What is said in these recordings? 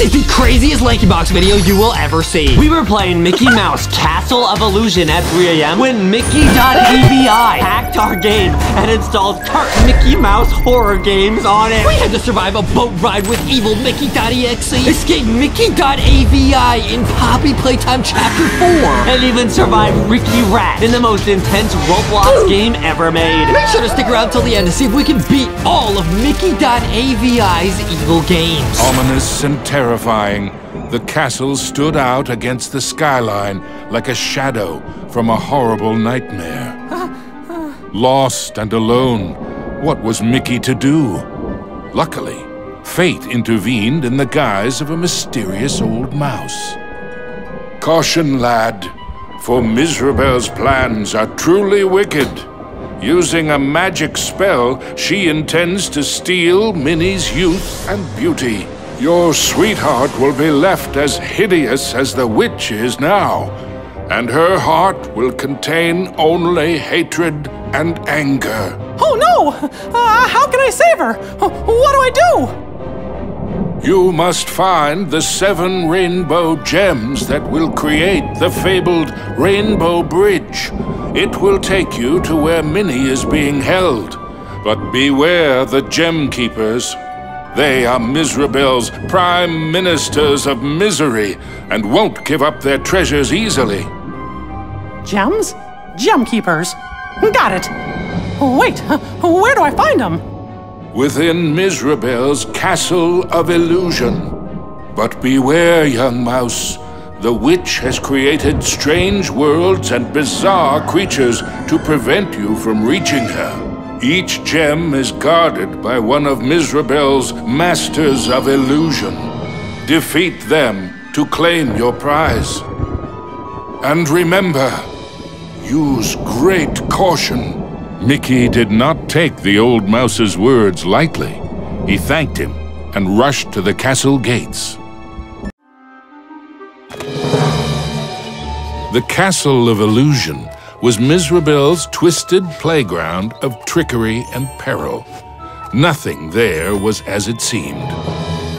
This is the craziest LankyBox video you will ever see. We were playing Mickey Mouse Castle of Illusion at 3 a.m. when Mickey.AVI hacked our game and installed current Mickey Mouse horror games on it. We had to survive a boat ride with evil Mickey.EXE, escape Mickey.AVI in Poppy Playtime Chapter 4, and even survive Ricky Rat in the most intense Roblox game ever made. Make sure to stick around till the end to see if we can beat all of Mickey.AVI's evil games. Ominous and terrifying, the castle stood out against the skyline like a shadow from a horrible nightmare. Lost and alone, what was Mickey to do? Luckily, fate intervened in the guise of a mysterious old mouse. Caution, lad, for Mizrabel's plans are truly wicked. Using a magic spell, she intends to steal Minnie's youth and beauty. Your sweetheart will be left as hideous as the witch is now, and her heart will contain only hatred and anger. Oh no! How can I save her? What do I do? You must find the 7 rainbow gems that will create the fabled Rainbow Bridge. It will take you to where Minnie is being held, but beware the gem keepers. They are Mizrabel's prime ministers of misery and won't give up their treasures easily. Gems? Gem keepers. Got it. Wait, where do I find them? Within Mizrabel's Castle of Illusion. But beware, young mouse. The witch has created strange worlds and bizarre creatures to prevent you from reaching her. Each gem is guarded by one of Mizrabel's Masters of Illusion. Defeat them to claim your prize. And remember, use great caution. Mickey did not take the old mouse's words lightly. He thanked him and rushed to the castle gates. The Castle of Illusion was Mizrabel's twisted playground of trickery and peril. Nothing there was as it seemed.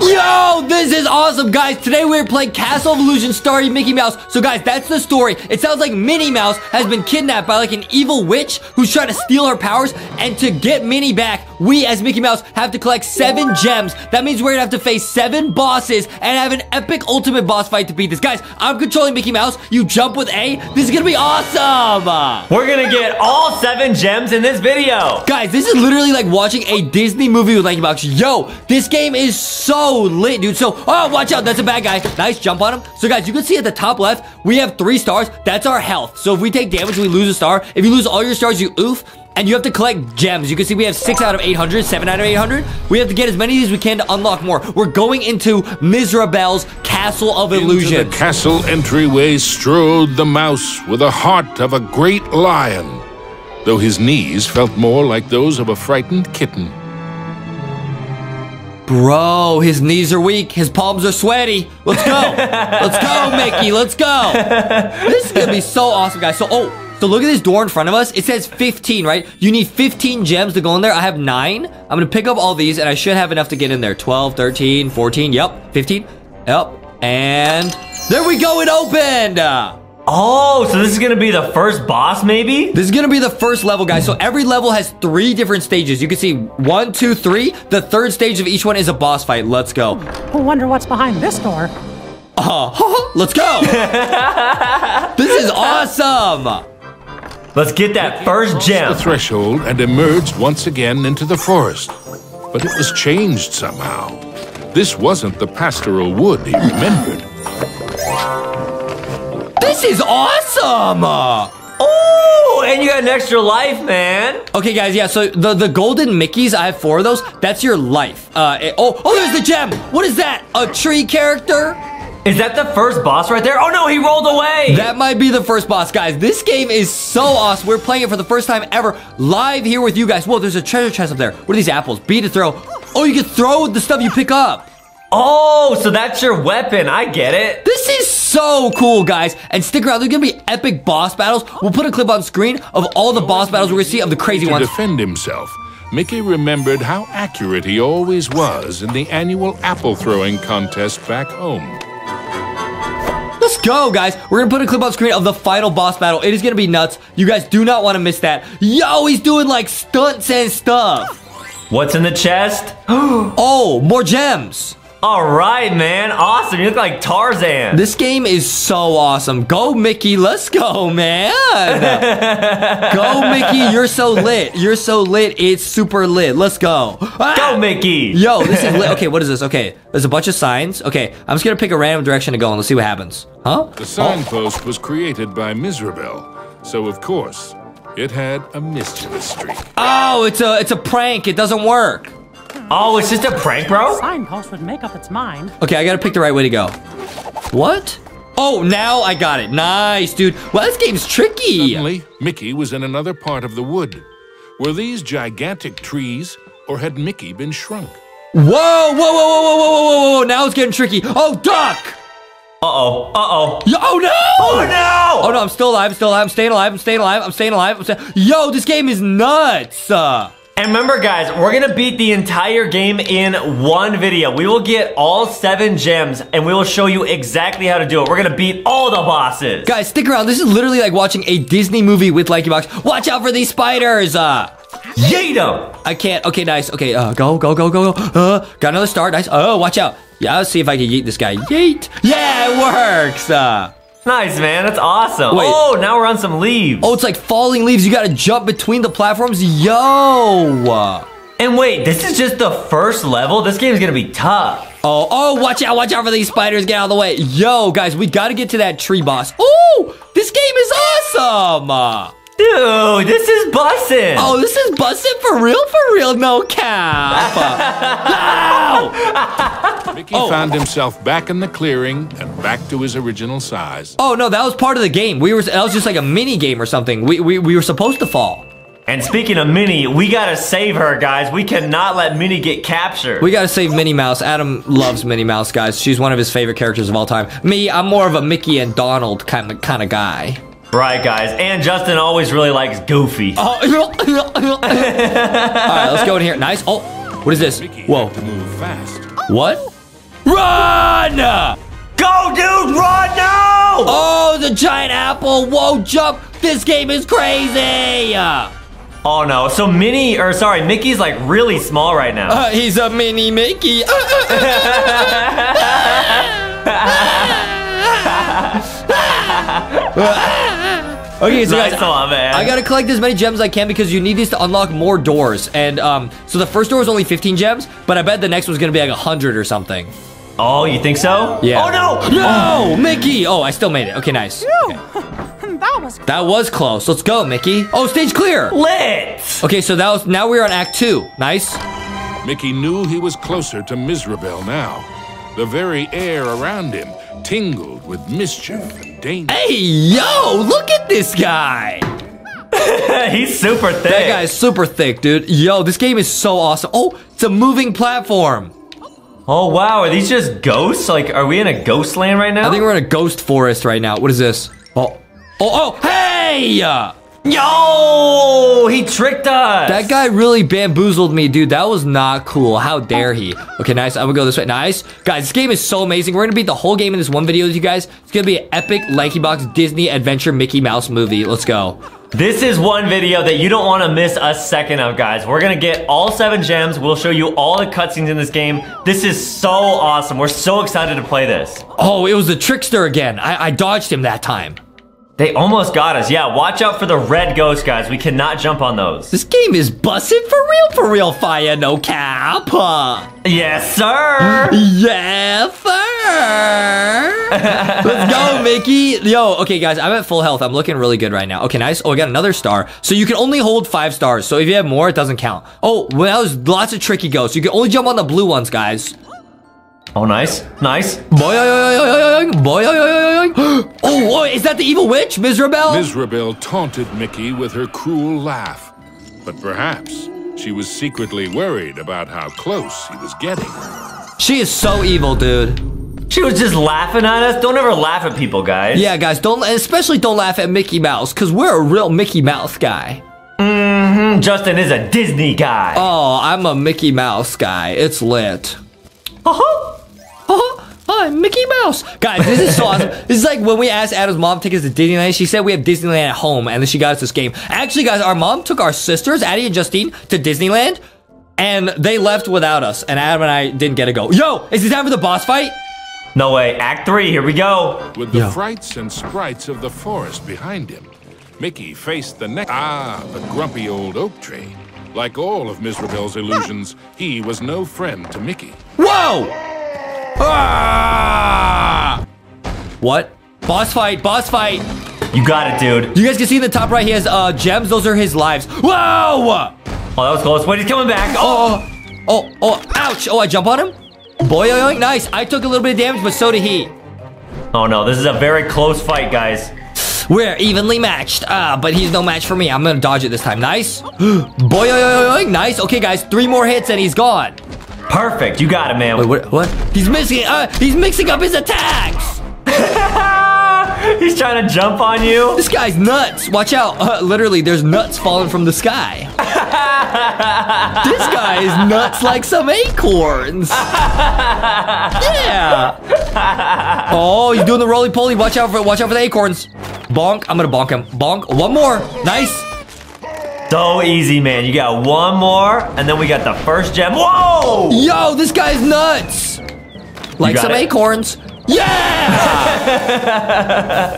Yo, this is awesome, guys. Today we're playing Castle of Illusion starring Mickey Mouse. So guys, that's the story. It sounds like Minnie Mouse has been kidnapped by like an evil witch who's trying to steal her powers. And to get Minnie back, we as Mickey Mouse have to collect 7 gems. That means we're gonna have to face 7 bosses and have an epic ultimate boss fight to beat this. Guys, I'm controlling Mickey Mouse. You jump with A. This is gonna be awesome. We're gonna get all 7 gems in this video. Guys, this is literally like watching a Disney movie with LankyBox. Yo, this game is so lit, dude. So, oh, watch out. That's a bad guy. Nice jump on him. So, guys, you can see at the top left, we have 3 stars. That's our health. So, if we take damage, we lose a star. If you lose all your stars, you oof. And you have to collect gems. You can see we have 6 out of 800, 7 out of 800. We have to get as many of these we can to unlock more. We're going into Mizrabel's Castle of Illusion. Into the castle entryway strode the mouse with the heart of a great lion, though his knees felt more like those of a frightened kitten. Bro, his knees are weak. His palms are sweaty. Let's go. Let's go, Mickey. Let's go. This is going to be so awesome, guys. So, so look at this door in front of us. It says 15, right? You need 15 gems to go in there. I have 9. I'm going to pick up all these, and I should have enough to get in there. 12, 13, 14. Yep. 15. Yep. And there we go. It opened. Oh, so this is going to be the first boss, maybe? This is going to be the first level, guys. So every level has 3 different stages. You can see 1, 2, 3. The third stage of each one is a boss fight. Let's go. I wonder what's behind this door. Oh, let's go. This is awesome. Let's get that first gem. The threshold and emerged once again into the forest. But it was changed somehow. This wasn't the pastoral wood he remembered. This is awesome! Oh, and you got an extra life, man. Okay, guys, yeah, so the golden Mickeys, I have 4 of those. That's your life. Oh, there's the gem. What is that? A tree character? Is that the first boss right there? Oh, no, he rolled away. That might be the first boss, guys. This game is so awesome. We're playing it for the first time ever live here with you guys. Whoa, there's a treasure chest up there. What are these apples? B to throw. Oh, you can throw the stuff you pick up. Oh, so that's your weapon. I get it. This is so cool, guys. And stick around. There's going to be epic boss battles. We'll put a clip on screen of all the boss battles we're going to see of the crazy ones. To defend himself, Mickey remembered how accurate he always was in the annual apple-throwing contest back home. Let's go, guys. We're going to put a clip on screen of the final boss battle. It is going to be nuts. You guys do not want to miss that. Yo, he's doing, like, stunts and stuff. What's in the chest? Oh, more gems. All right, man. Awesome. You look like Tarzan. This game is so awesome. Go, Mickey. Let's go, man. Go, Mickey. You're so lit. You're so lit. It's super lit. Let's go. Ah! Go, Mickey. Yo, this is lit. Okay, what is this? Okay, there's a bunch of signs. Okay, I'm just going to pick a random direction to go and let's see what happens. Huh? The signpost was created by Mizrabel, so of course, it had a mischievous streak. Oh, it's a prank. It doesn't work. Oh, it's just a prank, bro? Signpost would make up its mind. Okay, I gotta pick the right way to go. What? Oh, now I got it. Nice, dude. Well, this game's tricky. Suddenly, Mickey was in another part of the wood. Were these gigantic trees, or had Mickey been shrunk? Whoa, whoa, whoa, whoa, whoa, whoa, whoa, whoa. Now it's getting tricky. Oh, duck! Uh-oh, uh-oh. Oh, no! Oh, no! Oh, no, I'm still alive, I'm staying alive, Yo, this game is nuts! And remember, guys, we're gonna beat the entire game in one video. We will get all 7 gems, and we will show you exactly how to do it. We're gonna beat all the bosses. Guys, stick around. This is literally like watching a Disney movie with LankyBox. Watch out for these spiders. Yeet them. I can't. Okay, nice. Okay, go, go, go, go, go. Got another star. Nice. Oh, watch out. Yeah, let's see if I can yeet this guy. Yeet. Yeah, it works. Nice, man. That's awesome. Wait. Oh, now we're on some leaves. Oh, it's like falling leaves. You got to jump between the platforms. Yo. And wait, this is just the first level? This game's going to be tough. Oh, watch out. Watch out for these spiders. Get out of the way. Yo, guys, we got to get to that tree boss. Oh, this game is awesome. Dude, this is bussin'. Oh, this is bussin' for real, No cap. No! Mickey found himself back in the clearing and back to his original size. Oh no, that was part of the game. That was just like a mini game or something. We were supposed to fall. And speaking of Minnie, we gotta save her, guys. We cannot let Minnie get captured. We gotta save Minnie Mouse. Adam loves Minnie Mouse, guys. She's one of his favorite characters of all time. Me, I'm more of a Mickey and Donald kind of guy. Right, guys, and Justin always really likes Goofy. Oh. All right, let's go in here. Nice. Oh, what is this? Whoa. What? Run! Go, dude, run now! Oh, the giant apple. Whoa, jump. This game is crazy. Oh, no. So Mickey's like really small right now. He's a mini Mickey. Okay, so guys, I gotta collect as many gems as I can because you need these to unlock more doors. And so the first door was only 15 gems, but I bet the next one's gonna be like 100 or something. Oh, you think so? Yeah. Oh no! No, Mickey! Oh, I still made it. Okay, nice. Okay. That was close. Let's go, Mickey. Oh, stage clear. Lit. Okay, so now we're on Act 2. Nice. Mickey knew he was closer to Mizrabel now. The very air around him tingled with mischief and danger. Hey, yo, look at this guy. He's super thick. That guy's super thick, dude. Yo, this game is so awesome. Oh, it's a moving platform. Oh, wow. Are these just ghosts? Like, are we in a ghost land right now? I think we're in a ghost forest right now. What is this? Oh, hey! Yo, he tricked us. That guy really bamboozled me, dude. That was not cool. How dare he? Okay, nice. I'm gonna go this way. Nice. Guys, this game is so amazing. We're gonna beat the whole game in this one video with you guys. It's gonna be an epic LankyBox Disney Adventure Mickey Mouse movie. Let's go. This is one video that you don't want to miss a second of, guys. We're gonna get all 7 gems. We'll show you all the cutscenes in this game. This is so awesome. We're so excited to play this. Oh, it was the trickster again. I dodged him that time. They almost got us. Yeah, watch out for the red ghosts, guys. We cannot jump on those. This game is bussin' for real, fire, no cap. Yes, sir. Yeah, sir. Let's go, Mickey. Yo, okay, guys, I'm at full health. I'm looking really good right now. Okay, nice. Oh, I got another star. So you can only hold 5 stars. So if you have more, it doesn't count. Oh, well, that was lots of tricky ghosts. You can only jump on the blue ones, guys. Oh, nice. Nice. Oh, is that the evil witch, Mizrabel? Mizrabel taunted Mickey with her cruel laugh. But perhaps she was secretly worried about how close he was getting. She is so evil, dude. She was just laughing at us. Don't ever laugh at people, guys. Yeah, guys, especially don't laugh at Mickey Mouse, because we're a real Mickey Mouse guy. Justin is a Disney guy. Oh, I'm a Mickey Mouse guy. It's lit. I'm Mickey Mouse. Guys, this is so awesome. This is like when we asked Adam's mom to take us to Disneyland. She said we have Disneyland at home, and then she got us this game. Actually, guys, our mom took our sisters, Addie and Justine, to Disneyland, and they left without us, and Adam and I didn't get to go. Yo, is it time for the boss fight? No way. Act 3, here we go. With the frights and sprites of the forest behind him, Mickey faced the next... the grumpy old oak tree. Like all of Mizrabel's illusions, he was no friend to Mickey. Whoa! Ah! What? Boss fight, boss fight. You got it, dude. You guys can see in the top right, he has gems. Those are his lives. Whoa! Oh, that was close. Wait, he's coming back. Oh, ouch. Oh, I jump on him. Boy, nice. I took a little bit of damage, but so did he. Oh, no. This is a very close fight, guys. We're evenly matched. But he's no match for me. I'm going to dodge it this time. Nice. Boy, nice. Okay, guys. 3 more hits and he's gone. Perfect. You got it, man. Wait, what? He's missing. He's mixing up his attacks. He's trying to jump on you. This guy's nuts. Watch out. Literally, there's nuts falling from the sky. This guy is nuts like some acorns. Yeah. Oh, he's doing the roly-poly. Watch out for the acorns. Bonk. I'm going to bonk him. Bonk. One more. Nice. So easy, man. You got one more, and then we got the first gem. Whoa! Yo, this guy's nuts. Like some acorns. Yeah!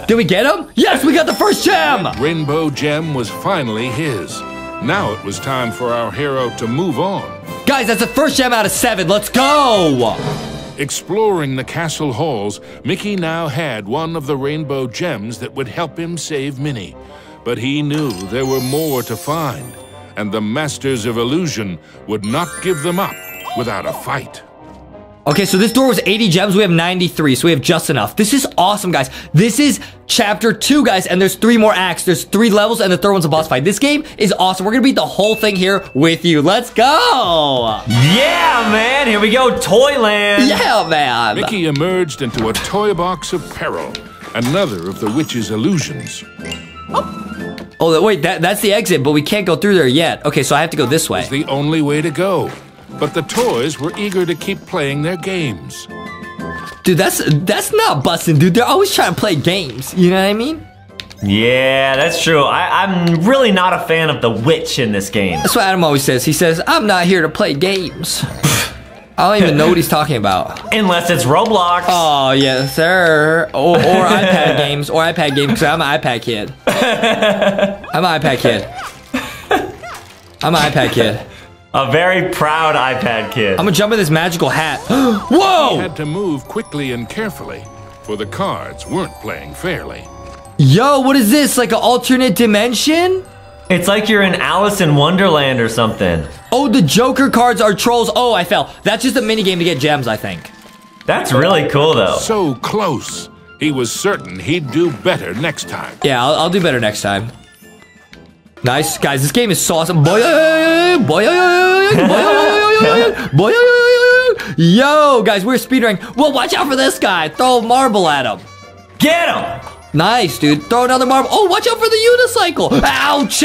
Did we get him? Yes, we got the first gem. Rainbow gem was finally his. Now it was time for our hero to move on. Guys, that's the first gem out of 7. Let's go. Exploring the castle halls, Mickey now had one of the rainbow gems that would help him save Minnie. But he knew there were more to find, and the Masters of Illusion would not give them up without a fight. Okay, so this door was 80 gems. We have 93, so we have just enough. This is awesome, guys. This is Chapter 2, guys, and there's 3 more acts. There's 3 levels, and the 3rd one's a boss fight. This game is awesome. We're going to beat the whole thing here with you. Let's go! Yeah, man! Here we go, Toyland! Yeah, man! Mickey emerged into a toy box of peril, another of the witch's illusions. Oh, wait, that's the exit, but we can't go through there yet. Okay, so I have to go this way. It's the only way to go. But the toys were eager to keep playing their games. Dude, that's not busting, dude. They're always trying to play games. You know what I mean? Yeah, that's true. I'm really not a fan of the witch in this game. That's what Adam always says. He says, I'm not here to play games. I don't even know what he's talking about. Unless it's Roblox. Oh, yes, sir. Or iPad games. Or iPad games, because I'm an iPad kid. A very proud iPad kid. I'm going to jump in this magical hat. Whoa! He had to move quickly and carefully, for the cards weren't playing fairly. Yo, what is this? Like an alternate dimension? It's like you're in Alice in Wonderland or something. Oh, the Joker cards are trolls. Oh, I fell. That's just a minigame to get gems, I think. That's really cool, though. So close. He was certain he'd do better next time. Yeah, I'll do better next time. Nice. Guys, this game is so awesome. Yo, guys, we're speedrunning. Well, watch out for this guy. Throw a marble at him. Get him. Nice, dude. Throw another marble. Oh, watch out for the unicycle. Ouch.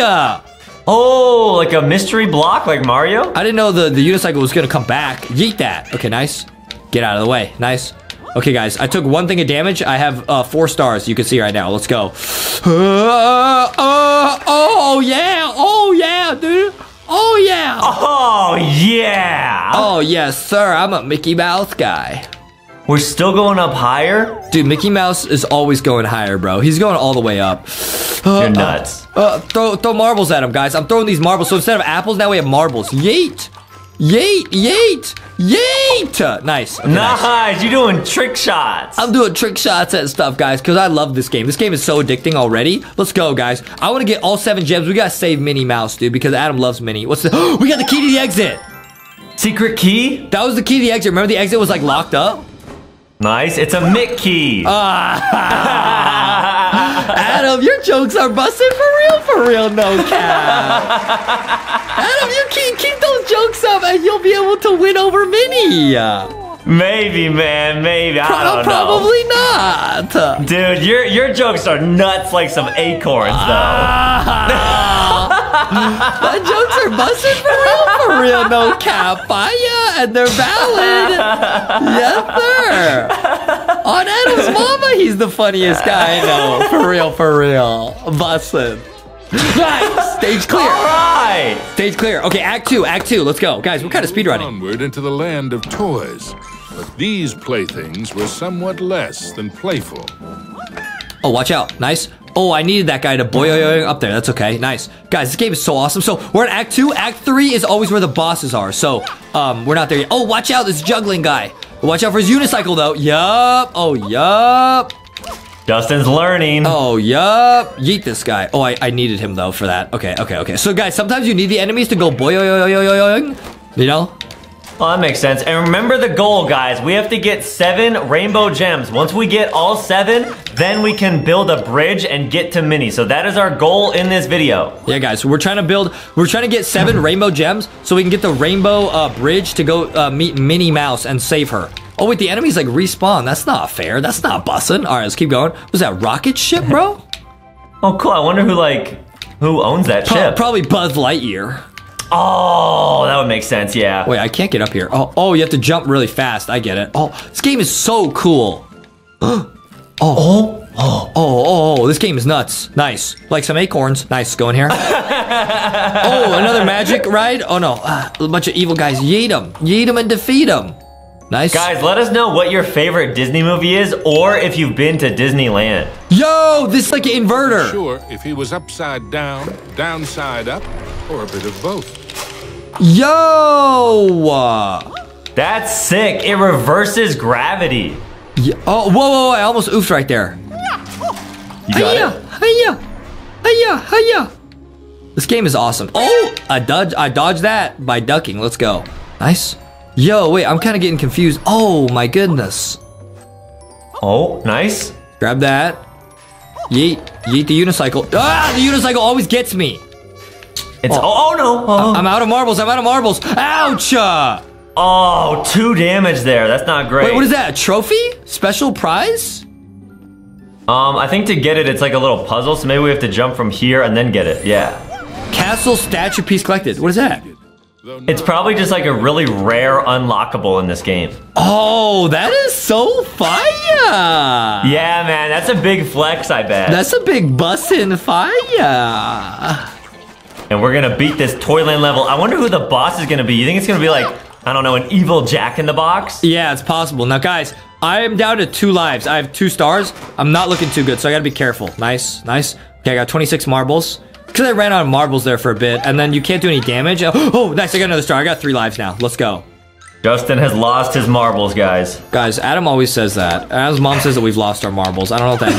Oh, like a mystery block like Mario? I didn't know the unicycle was going to come back. Yeet that. Okay, nice. Get out of the way. Nice. Okay, guys, I took 1 thing of damage. I have 4 stars you can see right now. Let's go. Oh, yeah. Oh, yeah, dude. Oh, yeah. Oh, yeah. Oh, yes, sir. I'm a Mickey Mouse guy. We're still going up higher? Dude, Mickey Mouse is always going higher, bro. He's going all the way up. You're nuts. Throw marbles at him, guys. I'm throwing these marbles. So instead of apples, now we have marbles. Yeet. Yeet, yeet, yeet! Nice. Okay, nice. You're doing trick shots. I'm doing trick shots and stuff, guys, because I love this game. This game is so addicting already. Let's go, guys. I want to get all 7 gems. We got to save Minnie Mouse, dude, because Adam loves Minnie. What's the... We got the key to the exit. Secret key? That was the key to the exit. Remember the exit was, like, locked up? Nice. It's a Mickey. Adam, your jokes are busted for real, no cap. Adam, you keep those jokes up and you'll be able to win over Minnie. Maybe, man, maybe. I don't know. Probably not. Dude, your jokes are nuts like some acorns, though. That jokes are busted for real, no cap. Yeah, and they're valid. Yes, sir. On Adam's mama, he's the funniest guy I know. For real, busted. Nice. Stage clear. All right. Stage clear. Okay, Act 2. Let's go, guys. We're kind of speedrunning. Onward into the land of toys, but these playthings were somewhat less than playful. Oh, watch out. Nice. Oh, I needed that guy to boy up there. That's okay. Nice. Guys, this game is so awesome. So, we're at Act 2. Act 3 is always where the bosses are. So, we're not there yet. Oh, watch out. This juggling guy. Watch out for his unicycle, though. Yup. Oh, yup. Justin's learning. Oh, yup. Yeet this guy. Oh, I needed him, though, for that. Okay. So, guys, sometimes you need the enemies to go boy. You know? Well, that makes sense. And remember the goal, guys. We have to get 7 rainbow gems. Once we get all 7, then we can build a bridge and get to Minnie. So that is our goal in this video. Yeah, guys, we're trying to get 7 rainbow gems so we can get the rainbow bridge to go meet Minnie Mouse and save her. Oh, wait, the enemies, like, respawn. That's not fair. That's not bussin'. All right, let's keep going. Was that rocket ship, bro? Oh, cool. I wonder who owns that ship. Probably Buzz Lightyear. Oh, that would make sense, yeah. Wait, I can't get up here. Oh, you have to jump really fast. I get it. Oh, this game is so cool. Oh, this game is nuts. Nice. Like some acorns. Nice, go in here. Oh, another magic ride? Oh, no. A bunch of evil guys. Yeet them. Yeet them and defeat them. Nice. Guys, let us know what your favorite Disney movie is or if you've been to Disneyland. Yo, this is like an inverter. Sure, if he was upside down, downside up, or a bit of both. Yo! That's sick. It reverses gravity. Yeah. Oh, whoa, I almost oofed right there. You got it? Hiya. This game is awesome. Oh, I dodged that by ducking. Let's go. Nice. Yo, wait, I'm kind of getting confused. Oh, my goodness. Oh, nice. Grab that. Yeet the unicycle. Ah, the unicycle always gets me. It's, oh no. Oh. I'm out of marbles. Ouch. Oh, 2 damage there. That's not great. Wait, what is that? A trophy? Special prize? I think to get it, it's like a little puzzle. So maybe we have to jump from here and then get it. Yeah. Castle statue piece collected. What is that? It's probably just like a really rare unlockable in this game. Oh, that is so fire! Yeah, man, that's a big flex, I bet. That's a big bussin' fire. And we're gonna beat this Toyland level. I wonder who the boss is gonna be. You think it's gonna be like, I don't know, an evil Jack-in-the-Box? Yeah, it's possible. Now, guys, I am down to 2 lives. I have 2 stars. I'm not looking too good, so I gotta be careful. Nice. Okay, I got 26 marbles. Because I ran out of marbles there for a bit, and then you can't do any damage. Oh, nice, I got another star. I got 3 lives now. Let's go. Justin has lost his marbles, guys. Guys, Adam always says that. Adam's mom says that we've lost our marbles. I don't know what that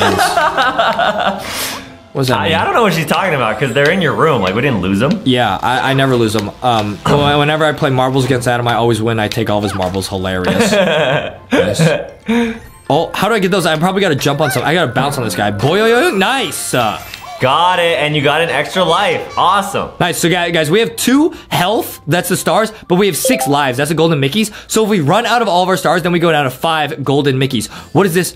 means. What does that mean? I don't know what she's talking about, because they're in your room. Like, we didn't lose them. Yeah, I never lose them. Whenever I play marbles against Adam, I always win. I take all of his marbles. Hilarious. Yes. Oh, how do I get those? I probably got to jump on something. I got to bounce on this guy. Boy, nice. Got it, and you got an extra life. Awesome. Nice, so guys, we have 2 health, that's the stars, but we have 6 lives, that's the golden Mickeys. So if we run out of all of our stars, then we go down to 5 golden Mickeys. What is this?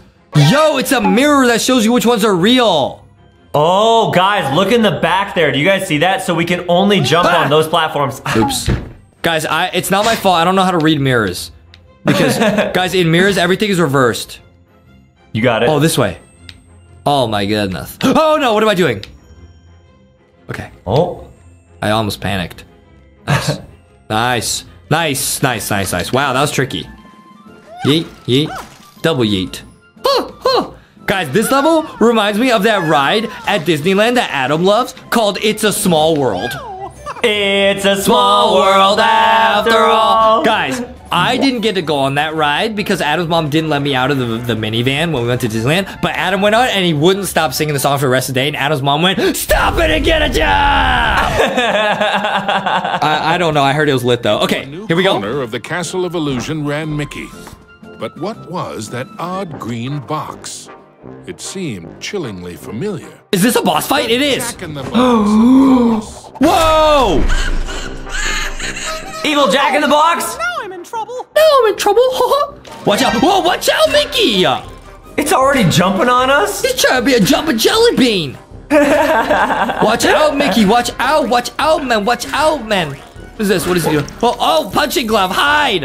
Yo, it's a mirror that shows you which ones are real. Oh, guys, look in the back there. Do you guys see that? So we can only jump on those platforms. Oops. Guys, it's not my fault. I don't know how to read mirrors. Because, guys, in mirrors, everything is reversed. You got it. Oh, this way. Oh my goodness. Oh no, what am I doing? Okay. Oh. I almost panicked. Nice. Nice. Wow, that was tricky. Yeet. Double yeet. Guys, this level reminds me of that ride at Disneyland that Adam loves called It's a Small World. It's a small world after all. Guys, I didn't get to go on that ride because Adam's mom didn't let me out of the minivan when we went to Disneyland. But Adam went on and he wouldn't stop singing the song for the rest of the day. And Adam's mom went, stop it and get a job! I don't know. I heard it was lit though. Okay, here we go. Owner of the Castle of Illusion ran Mickey. But what was that odd green box? It seemed chillingly familiar. Is this a boss fight? It is. Jack in the Box. Whoa! Evil Jack in the Box? Now I'm in trouble. Watch out. Whoa, watch out, Mickey. It's already jumping on us. He's trying to be a jumping jelly bean. Watch out, Mickey. Watch out, man. Watch out, man. What is this? What is he doing? Oh, oh, punching glove. Hide.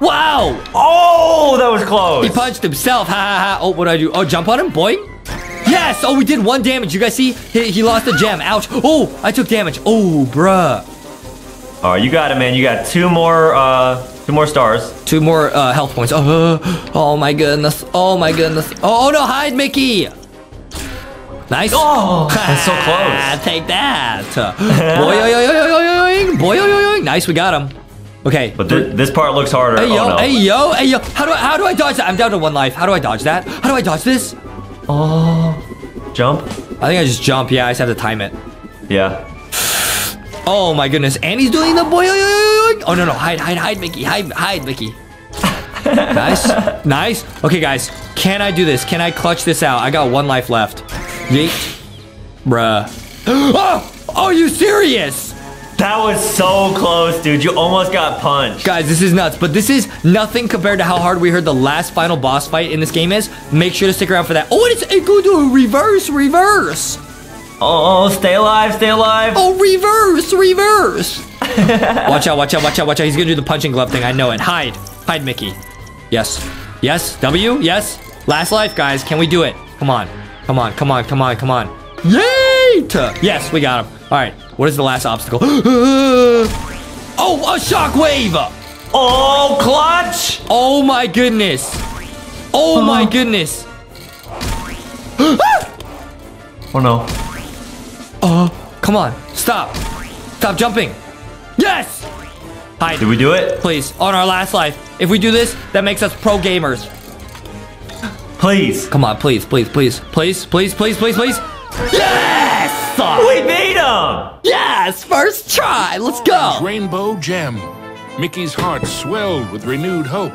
Wow. Oh, that was close. He punched himself. Ha, ha, ha. Oh, what do I do? Oh, jump on him, boing. Yes. Oh, we did one damage. You guys see? He lost a gem. Ouch. Oh, I took damage. Oh, bruh. All right, you got it, man. You got two more stars. Two more health points. Oh, oh, my goodness. Oh, my goodness. Oh, no. Hide, Mickey. Nice. Oh, that's so close. Take that. Boy-o-yo-yo-yo-yo-yo. Boy-o-yo-yo. Nice, we got him. Okay. But this part looks harder. Hey, yo. Oh, no. Hey, yo. Hey, yo. How do I dodge that? I'm down to one life. How do I dodge that? How do I dodge this? Oh. Jump? I think I just jump. Yeah, I just have to time it. Yeah. Oh, my goodness. And he's doing the boy-o-yo-yo-yo. Oh, no, no. Hide, Mickey. Hide, Mickey. Nice. Nice. Okay, guys. Can I do this? Can I clutch this out? I got one life left. Yeet. Bruh. Oh! Are you serious? That was so close, dude. You almost got punched. Guys, this is nuts, but this is nothing compared to how hard we heard the last final boss fight in this game is. Make sure to stick around for that. Oh, and it's going to reverse. Oh, stay alive. Oh, reverse. Watch out. He's going to do the punching glove thing. I know it. Hide, Mickey. Yes. W. Yes. Last life, guys. Can we do it? Come on. Yay! Yes, we got him. All right, what is the last obstacle? Oh, a shockwave! Oh, clutch! Oh, my goodness. Oh, my goodness. Oh, no. Oh, come on. Stop. Stop jumping. Yes! Hide. Did we do it? Please, on our last life. If we do this, that makes us pro gamers. Please. Come on, please. Yes! We beat him! Yes, first try. Let's go. Rainbow gem. Mickey's heart swelled with renewed hope,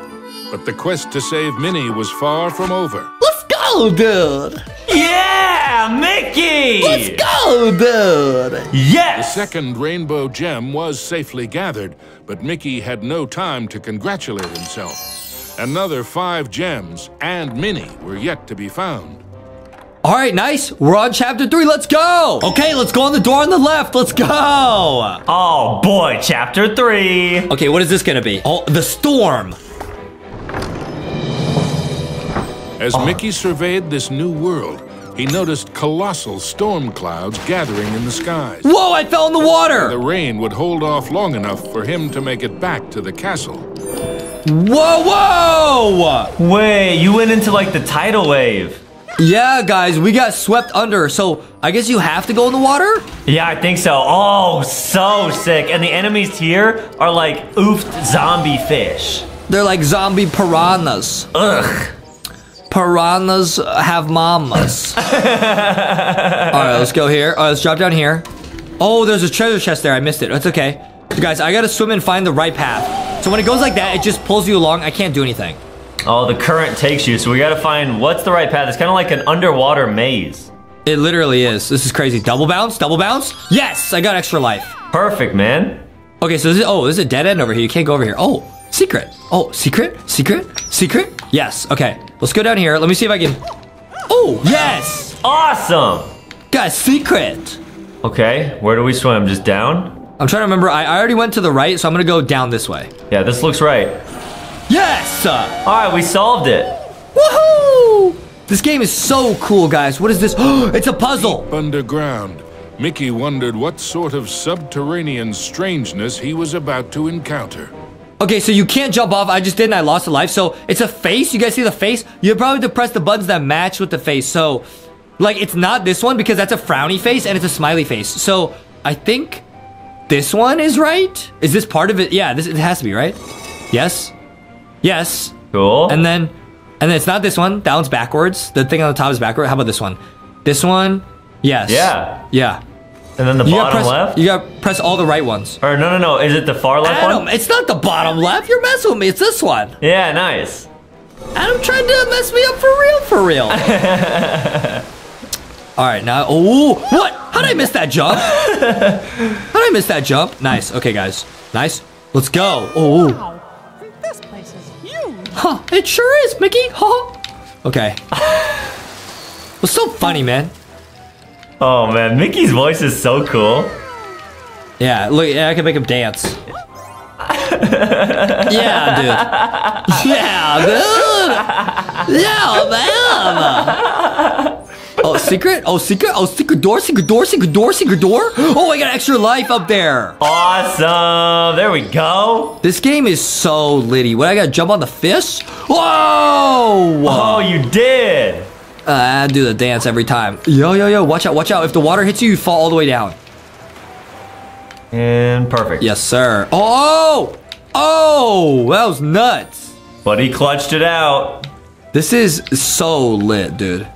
but the quest to save Minnie was far from over. Let's go, dude. Yeah, Mickey. Let's go, dude. Yes. The second rainbow gem was safely gathered, but Mickey had no time to congratulate himself. Another 5 gems and Minnie were yet to be found. All right, nice. We're on chapter 3. Let's go. Okay, let's go on the door on the left. Let's go. Oh, boy. Chapter 3. Okay, what is this going to be? Oh, the storm. As Mickey surveyed this new world, he noticed colossal storm clouds gathering in the skies. Whoa, I fell in the water. The rain would hold off long enough for him to make it back to the castle. Whoa! Wait, you went into like the tidal wave. Yeah, guys, we got swept under, so I guess you have to go in the water? Yeah, I think so. Oh, so sick. And the enemies here are like oofed zombie fish. They're like zombie piranhas. Ugh. Piranhas have mamas. All right, let's go here. All right, let's drop down here. Oh, there's a treasure chest there. I missed it. That's okay. So, guys, I gotta swim and find the right path. So when it goes like that, it just pulls you along. I can't do anything. Oh, the current takes you. So we got to find what's the right path. It's kind of like an underwater maze. It literally is. This is crazy. Double bounce. Yes, I got extra life. Perfect, man. Okay, so this is a dead end over here. You can't go over here. Oh, secret. Oh, secret. Yes. Okay, let's go down here. Let me see if I can. Oh, yes. Awesome. Got a secret. Okay, where do we swim? Just down? I'm trying to remember. I already went to the right, so I'm going to go down this way. Yeah, this looks right. Yes! All right, we solved it. Woohoo! This game is so cool, guys. What is this? It's a puzzle. Deep underground, Mickey wondered what sort of subterranean strangeness he was about to encounter. Okay, so you can't jump off. I just did, and I lost a life. So it's a face. You guys see the face? You probably have to press the buttons that match with the face. So, like, it's not this one because that's a frowny face, and it's a smiley face. So I think this one is right? Is this part of it? Yeah, it has to be, right? Yes. Cool. And then it's not this one. That one's backwards. The thing on the top is backward. How about this one? This one? Yes. Yeah. And then the bottom left? You gotta press all the right ones. Or no. Is it the far left one? It's not the bottom left. You're messing with me. It's this one. Yeah, nice. Adam tried to mess me up for real. All right, now, oh, what? How did I miss that jump? Nice. Okay, guys. Nice. Let's go. Oh. Wow. This place is huge. Huh, it sure is, Mickey. Huh? Okay. It was so funny, man. Oh man, Mickey's voice is so cool. Yeah, look, I can make him dance. Yeah, dude. Yeah, dude. Yeah, man. Oh, secret? Oh, secret? Oh, secret door? Secret door? Secret door? Secret door? Oh, I got extra life up there. Awesome. There we go. This game is so litty. What, I got to jump on the fish? Whoa. Oh, you did. I do the dance every time. Yo, yo, yo. Watch out. Watch out. If the water hits you, you fall all the way down. And perfect. Yes, sir. Oh. Oh, that was nuts. But he clutched it out. This is so lit, dude.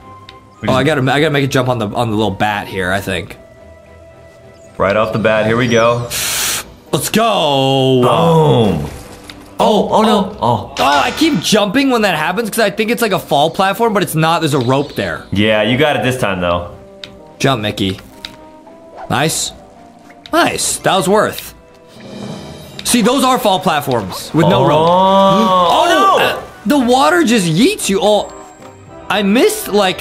Oh, I gotta make a jump on the little bat here, I think. Right off the bat, here we go. Let's go! Boom! Oh, oh no! Oh, oh, I keep jumping when that happens because I think it's like a fall platform, but it's not. There's a rope there. Yeah, you got it this time though. Jump, Mickey. Nice, nice. That was worth. See, those are fall platforms with no rope. Oh no! The water just yeets you all. I missed, like,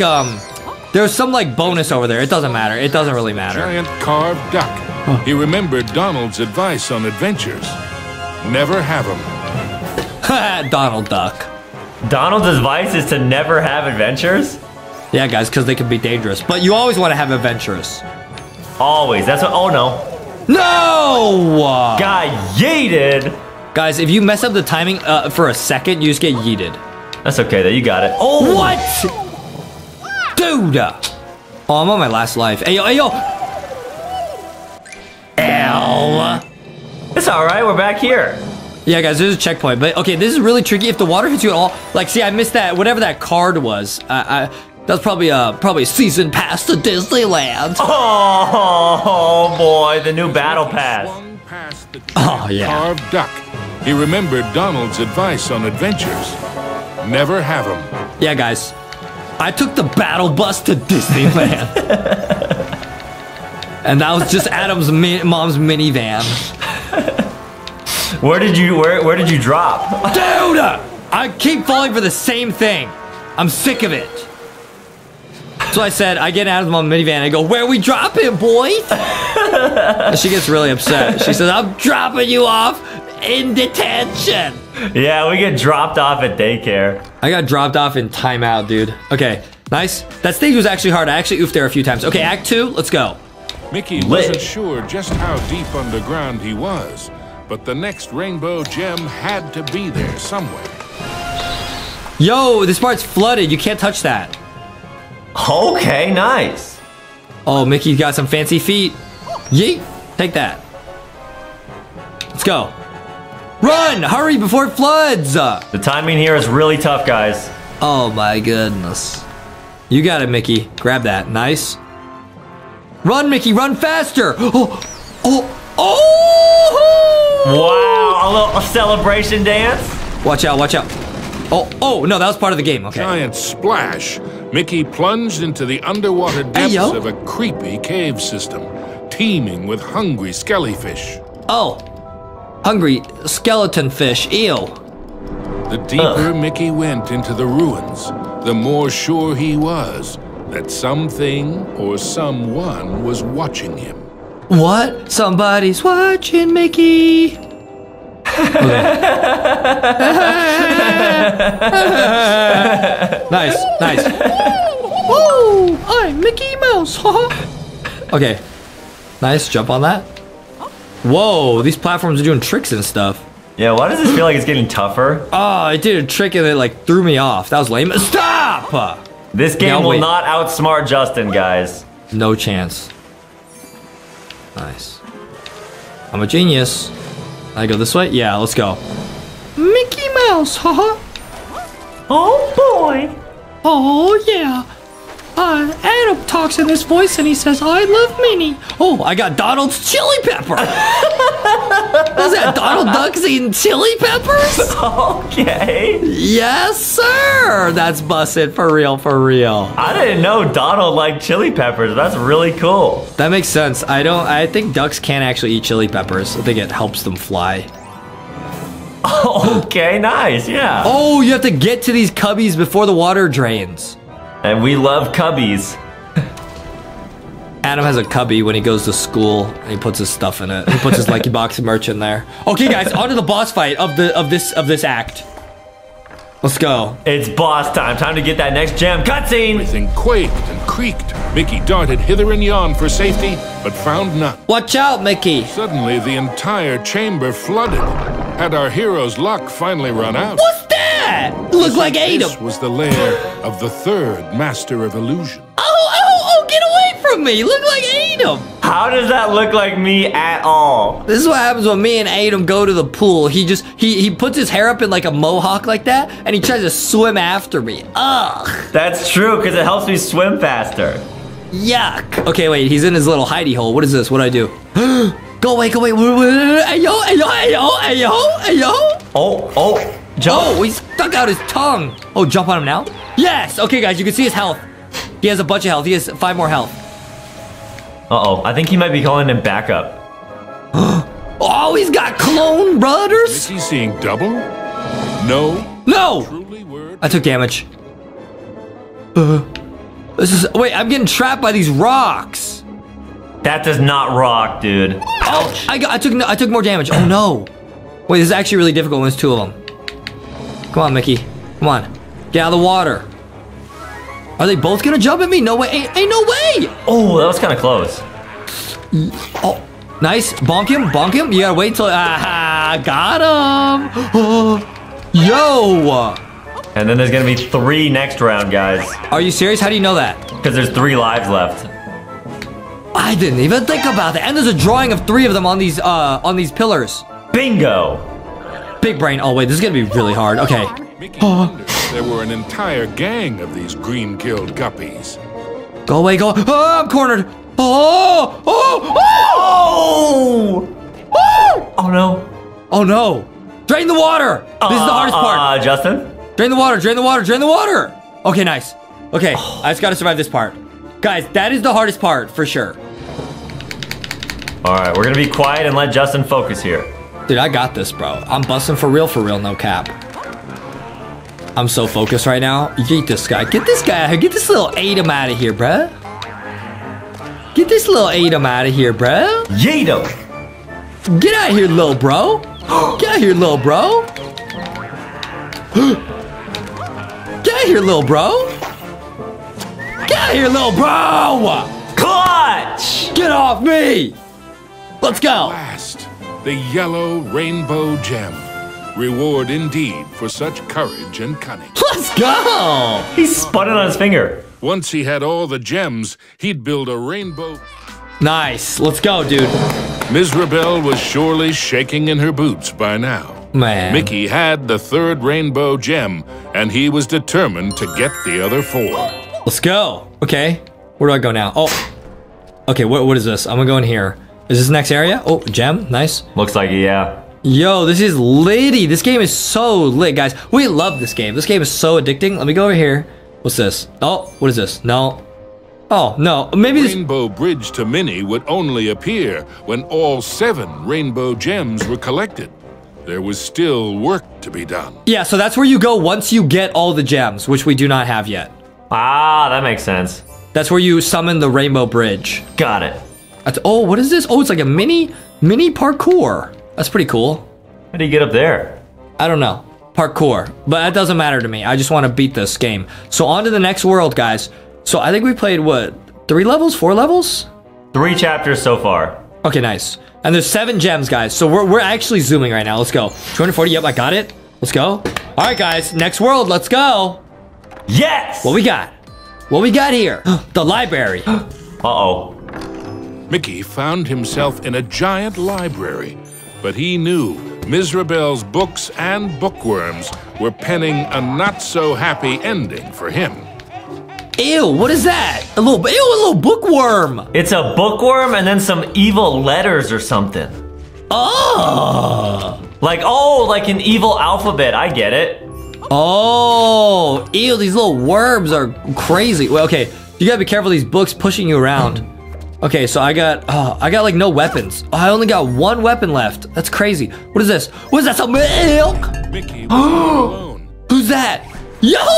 there's some, like, bonus over there. It doesn't matter. It doesn't really matter. Giant carved duck. Huh. He remembered Donald's advice on adventures. Never have them. Donald Duck. Donald's advice is to never have adventures? Yeah, guys, because they can be dangerous. But you always want to have adventures. Always. That's what... Oh, no. No! Got yeeted. Guys, if you mess up the timing for a second, you just get yeeted. That's okay, though. You got it. Oh, what? Dude. Oh, I'm on my last life. Ayo, ayo. Ow. It's all right. We're back here. Yeah, guys, there's a checkpoint. But, okay, this is really tricky. If the water hits you at all... Like, see, I missed that. Whatever that card was. That was probably a season pass to Disneyland. Oh, boy. The new battle pass. Oh, yeah. Carved duck. He remembered Donald's advice on adventures. Never have them. Yeah, guys. I took the battle bus to Disneyland. And that was just Adam's mom's minivan. Where did you drop? Dude! I keep falling for the same thing. I'm sick of it. So I said, I get Adam's mom's minivan. I go, where we drop it, boys? And she gets really upset. She says, I'm dropping you off in detention. Yeah, we get dropped off at daycare. I got dropped off in timeout, dude. Okay, nice. That stage was actually hard. I actually oofed there a few times. Okay, Act 2, let's go. Mickey wasn't sure just how deep underground he was, but the next rainbow gem had to be there somewhere. Yo, this part's flooded. You can't touch that. Okay, nice. Oh, Mickey's got some fancy feet. Yeet, take that. Let's go. Run! Hurry before it floods! The timing here is really tough, guys. Oh my goodness. You got it, Mickey. Grab that. Nice. Run, Mickey! Run faster! Oh! Oh! Oh! Wow! A little celebration dance? Watch out, watch out. Oh! Oh! No, that was part of the game. Okay. Giant splash. Mickey plunged into the underwater depths of a creepy cave system, teeming with hungry skellyfish. Oh! Hungry skeleton fish, ew. The deeper Mickey went into the ruins, the more sure he was that something or someone was watching him. What? Somebody's watching Mickey. Nice, nice. Whoa, I'm Mickey Mouse. Okay, nice, jump on that. Whoa, these platforms are doing tricks and stuff. Yeah, why does this feel like it's getting tougher? Oh, it did a trick and it like threw me off. That was lame. Stop! This game will not outsmart Justin, guys. No chance. Nice. I'm a genius. I go this way? Yeah, let's go. Mickey Mouse, haha. Oh boy. Oh yeah. Adam talks in this voice and he says, I love Minnie. Oh, I got Donald's chili pepper. Is that Donald Duck's eating chili peppers? Okay. Yes, sir. That's busted for real, for real. I didn't know Donald liked chili peppers. That's really cool. That makes sense. I think ducks can't actually eat chili peppers. I think it helps them fly. Okay, nice. Yeah. Oh, you have to get to these cubbies before the water drains. And we love cubbies. Adam has a cubby when he goes to school, and he puts his stuff in it. He puts his LankyBox merch in there. Okay, guys, on to the boss fight of this act. Let's go. It's boss time. Time to get that next gem. Cutscene! Everything quaked and creaked. Mickey darted hither and yon for safety, but found none. Watch out, Mickey! Suddenly, the entire chamber flooded. Had our hero's luck finally run out? What's that? It looked like Adam. This was the lair of the third master of illusion. Oh, get away from me! Look like Adam! How does that look like me at all? This is what happens when me and Adam go to the pool. He just, he puts his hair up in like a mohawk like that, and he tries to swim after me. Ugh! That's true, because it helps me swim faster. Yuck! Okay, wait, he's in his little hidey hole. What is this? What do I do? Go away, go away. Ayo, ayo, ayo, ayo, ayo! Oh, jump! Oh, he stuck out his tongue! Oh, jump on him now? Yes! Okay, guys, you can see his health. He has a bunch of health. He has 5 more health. Uh-oh. I think he might be calling him back up. Oh, he's got clone rudders? Is he seeing double? No. No! I took damage. Wait, I'm getting trapped by these rocks. That does not rock, dude. Ouch! I took more damage. Oh, no. Wait, this is actually really difficult when there's 2 of them. Come on, Mickey. Come on. Get out of the water. Are they both gonna jump at me? No way, ain't no way! Oh, that was kinda close. Oh, nice, bonk him, bonk him. You gotta wait till, aha, got him! Oh, yo! And then there's gonna be 3 next round, guys. Are you serious? How do you know that? Because there's 3 lives left. I didn't even think about that. And there's a drawing of 3 of them on these pillars. Bingo! Big brain, oh wait, this is gonna be really hard, okay. Mickey there were an entire gang of these green-killed guppies. Go away, go! Oh, I'm cornered! Oh! Oh! Oh! Oh! Oh no! Oh no! Drain the water! This is the hardest part. Justin, drain the water! Drain the water! Drain the water! Okay, nice. Okay, I just gotta survive this part, guys. That is the hardest part for sure. All right, we're gonna be quiet and let Justin focus here. Dude, I got this, bro. I'm busting for real, no cap. I'm so focused right now. Yeet this guy. Get this guy out here. Get this little Adam out of here, bruh. Get this little Adam out of here, bruh. Yeet him. Get out of here, little bro. Get out of here, little bro. Get out of here, little bro. Get out of here, little bro. Clutch. Get off me. Let's go. Last, the yellow rainbow gem. Reward indeed for such courage and cunning. Let's go! He spun it on his finger. Once he had all the gems, he'd build a rainbow. Nice. Let's go, dude. Mizrabel was surely shaking in her boots by now. Man. Mickey had the 3rd rainbow gem, and he was determined to get the other 4. Let's go. Okay. Where do I go now? Oh. Okay, what is this? I'm gonna go in here. Is this the next area? Oh, gem. Nice. Looks like it, yeah. Yo, this is litty. This game is so lit, guys. We love this game. This game is so addicting. Let me go over here. What's this? Oh, what is this? No. Oh, no. Maybe this rainbow bridge to Minnie would only appear when all 7 rainbow gems were collected. There was still work to be done. Yeah, so that's where you go once you get all the gems, which we do not have yet. Ah, that makes sense. That's where you summon the rainbow bridge. Got it. That's, oh, what is this? Oh, it's like a mini parkour. That's pretty cool. How do you get up there? I don't know. Parkour. But that doesn't matter to me. I just want to beat this game. So on to the next world, guys. So I think we played, what, 3 levels? 4 levels? 3 chapters so far. Okay, nice. And there's 7 gems, guys. So we're actually zooming right now. Let's go. 240. Yep, I got it. Let's go. All right, guys. Next world. Let's go. Yes! What we got? What we got here? The library. Uh-oh. Mickey found himself in a giant library. But he knew Mizrabel's books and bookworms were penning a not-so-happy ending for him. Ew, what is that? A little bookworm. It's a bookworm and then some evil letters or something. Oh. Like an evil alphabet. I get it. Oh, ew, these little worms are crazy. Well, okay, you gotta be careful of these books pushing you around. Okay, so I got like no weapons. Oh, I only got 1 weapon left. That's crazy. What is this? What is that? Some milk? Mickey was alone. Who's that? Yo!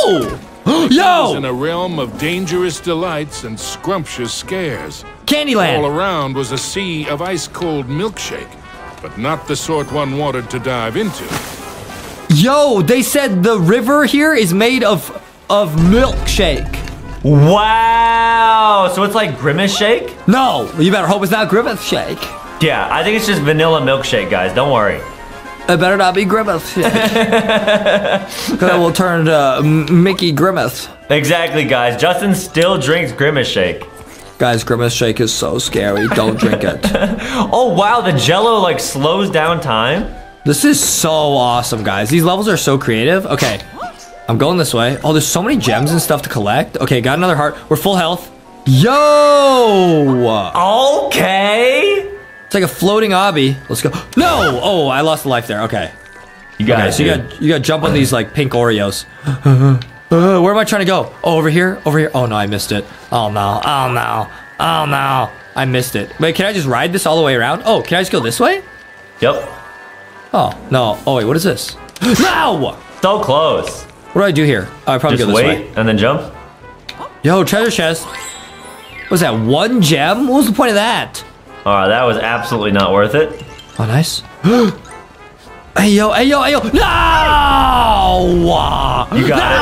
Yo! He was in a realm of dangerous delights and scrumptious scares. Candyland. All around was a sea of ice-cold milkshake, but not the sort one wanted to dive into. Yo, they said the river here is made of milkshake. Wow, so it's like Grimace shake? No, you better hope it's not Grimace shake. Yeah, I think it's just vanilla milkshake, guys. Don't worry. It better not be Grimace shake. Because I will turn to Mickey Grimace. Exactly, guys. Justin still drinks Grimace shake. Guys, Grimace shake is so scary. Don't drink it. Oh, wow, the Jello like slows down time. This is so awesome, guys. These levels are so creative. Okay, I'm going this way. Oh, there's so many gems and stuff to collect. Okay, got another heart. We're full health. Yo! Okay! It's like a floating obby. Let's go. No! Oh, I lost a life there. Okay. You got it, so you got to jump on these, like, pink Oreos. Where am I trying to go? Oh, over here? Over here? Oh, no, I missed it. Oh, no. Oh, no. Oh, no. I missed it. Wait, can I just ride this all the way around? Oh, can I just go this way? Yep. Oh, no. Oh, wait, what is this? No! So close. What do I do here? Oh, I probably just go this way. Wait, and then jump. Yo, treasure chest. What was that, one gem? What was the point of that? Alright, that was absolutely not worth it. Oh, nice. Hey, yo, hey, yo, hey, yo. No! You got it. No!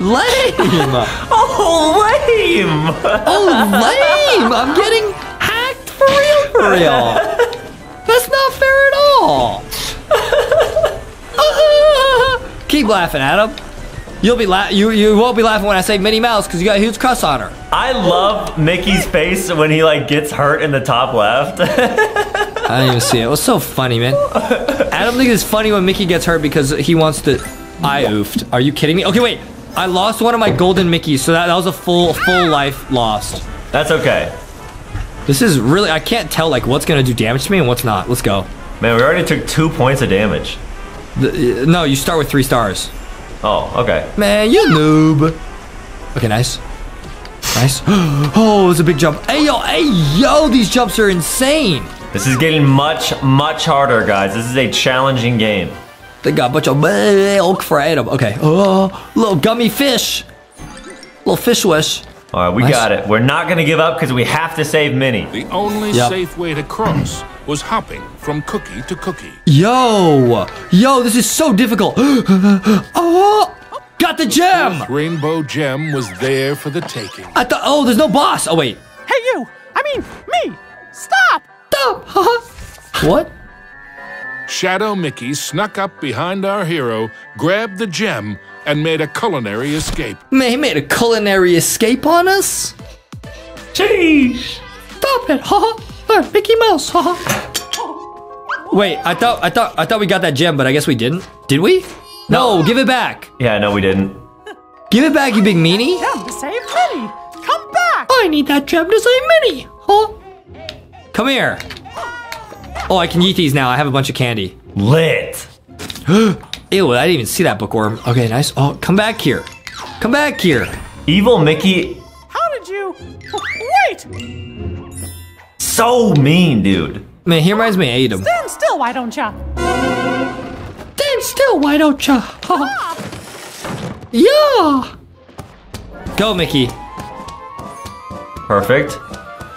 Lame. Oh, lame. Oh, lame. I'm getting hacked for real, for real. That's not fair at all. Keep laughing, Adam. You'll be you won't be laughing when I say Minnie Mouse because you got a huge cuss on her. I love Mickey's face when he like gets hurt in the top left. I didn't even see it. It was so funny, man. Adam thinks it's funny when Mickey gets hurt because he wants to. I oofed. Are you kidding me? Okay, wait. I lost one of my golden Mickeys, so that was a full life lost. That's okay. This is really. I can't tell like what's gonna do damage to me and what's not. Let's go. Man, we already took 2 points of damage. No, you start with 3 stars. Oh, okay. Man, you noob. Okay, nice. Nice. Oh, it was a big jump. Hey, yo, these jumps are insane. This is getting much, much harder, guys. This is a challenging game. They got a bunch of milk for Adam. Okay. Oh, little gummy fish. Little fish wish. All right, we got it. We're not going to give up because we have to save Minnie. The only safe way to cross was hopping from cookie to cookie. Yo, this is so difficult. Oh, got the gem. This rainbow gem was there for the taking. I thought, oh, there's no boss. Oh, wait. Hey, you. I mean, me. Stop. What? Shadow Mickey snuck up behind our hero, grabbed the gem, and made a culinary escape. Man, he made a culinary escape on us? Jeez! Stop it! Haha! Mickey Mouse! Haha! Wait, I thought we got that gem, but I guess we didn't. Did we? No, give it back! Yeah, no, we didn't. Give it back, you big meanie! Gem to save Minnie! Come back! I need that gem to save Minnie! Huh? Come here! Oh, I can eat these now. I have a bunch of candy. Lit! Ew, I didn't even see that bookworm. Okay, nice. Oh, come back here. Come back here. Evil Mickey. How did you? Wait. So mean, dude. Man, he reminds me of Adam. Stand still, why don't ya? Stand still, why don't ya? Yeah. Go, Mickey. Perfect.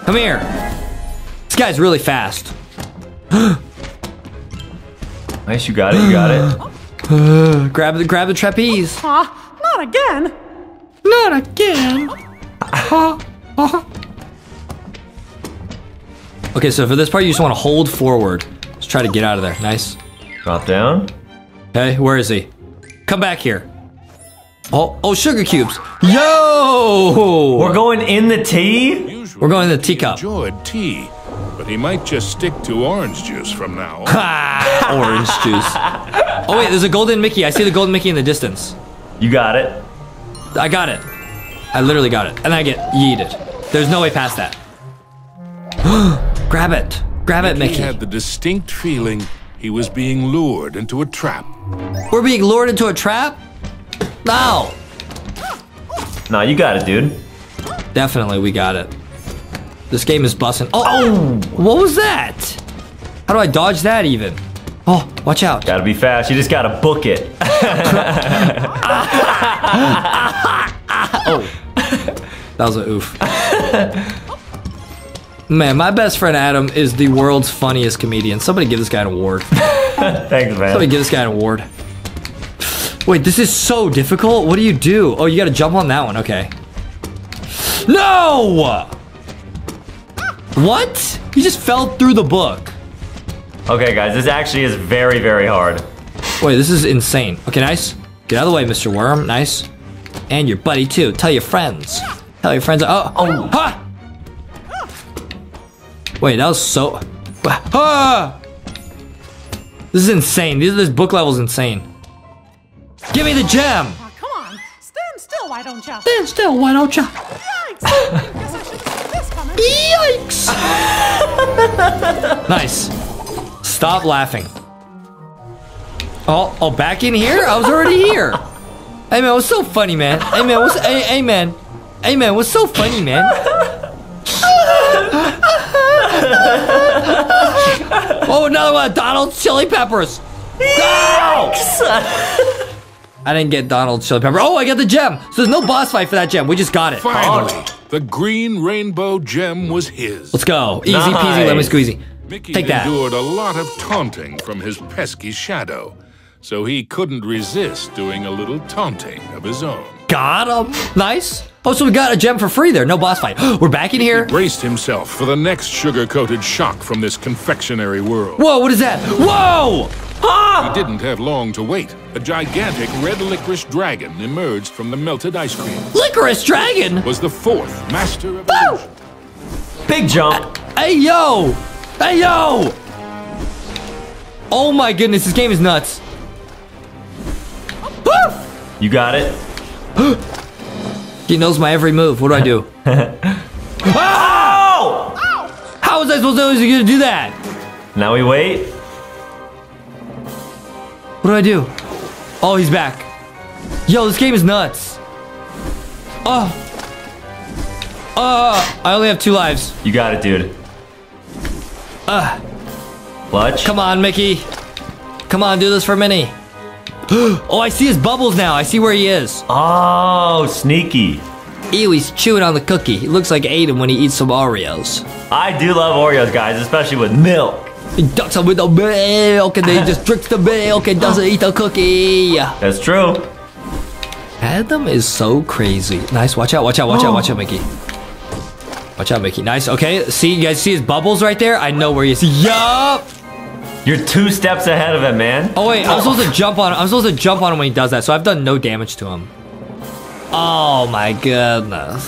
Come here. This guy's really fast. Nice, you got it. You got it. Grab the trapeze. Not again. Not again. Okay, so for this part, you just want to hold forward. Let's try to get out of there. Nice. Drop down. Hey, where is he? Come back here. Oh, sugar cubes. Yo! We're going in the tea? We're going in the teacup. Enjoyed tea. But he might just stick to orange juice from now on. Orange juice. Oh, wait, there's a golden Mickey. I see the golden Mickey in the distance. You got it. I got it. I literally got it. And I get yeeted. There's no way past that. Grab it. Grab it, Mickey. He had the distinct feeling he was being lured into a trap. We're being lured into a trap? No. No, you got it, dude. Definitely, we got it. This game is bussin'. Oh, what was that? How do I dodge that even? Oh, watch out. Gotta be fast. You just gotta book it. Oh, that That was an oof. Man, my best friend Adam is the world's funniest comedian. Somebody give this guy an award. Thanks, man. Somebody give this guy an award. Wait, this is so difficult. What do you do? Oh, you gotta jump on that one. Okay. No! What? You just fell through the book. Okay, guys, this actually is very, very hard. Wait, this is insane. Okay, nice. Get out of the way, Mr. Worm. Nice. And your buddy, too. Tell your friends. Tell your friends. Oh, oh, ha! Wait, that was so... Ah! This is insane. This book level's insane. Give me the gem! Oh, come on. Stand still, why don't you? Stand still, why don't you? Yikes! Nice. Stop laughing. Oh, back in here? I was already here. Hey, man, what's so funny, man? Hey, man, what's... Hey, man. Hey, man, what's so funny, man? Oh, another one. Donald's Chili Peppers. Yikes! No! I didn't get Donald's Chili Pepper. Oh, I got the gem. So there's no boss fight for that gem. We just got it. Finally, the green rainbow gem was his. Let's go. Easy peasy, lemon squeezy. Mickey endured a lot of taunting from his pesky shadow, so he couldn't resist doing a little taunting of his own. Got him. Nice. Oh, so we got a gem for free there. No boss fight. We're back in here. He braced himself for the next sugar-coated shock from this confectionery world. Whoa, what is that? Whoa! Ah! He didn't have long to wait. A gigantic red licorice dragon emerged from the melted ice cream. Licorice dragon? Was the fourth master of illusion. Big jump. Hey, yo! Hey, yo! Oh my goodness, this game is nuts. Woof! You got it. He knows my every move. What do I do? Oh! Ow! How was I supposed to do that? Now we wait. What do I do? Oh, he's back. Yo, this game is nuts. Oh. I only have 2 lives. You got it, dude. Clutch. Come on, Mickey. Come on, do this for Minnie. Oh, I see his bubbles now. I see where he is. Oh, sneaky. Ew, he's chewing on the cookie. He looks like Adam when he eats some Oreos. I do love Oreos, guys, especially with milk. He ducks them with the milk, and then he just drinks the milk and doesn't eat the cookie. That's true. Adam is so crazy. Nice. Watch out, watch out, watch out, watch out, Mickey. Watch out, Mickey. Nice. Okay, see, you guys see his bubbles right there? I know where he is. Yup! You're 2 steps ahead of him, man. Oh wait, I'm supposed to jump on him. I'm supposed to jump on him when he does that, so I've done no damage to him. Oh my goodness.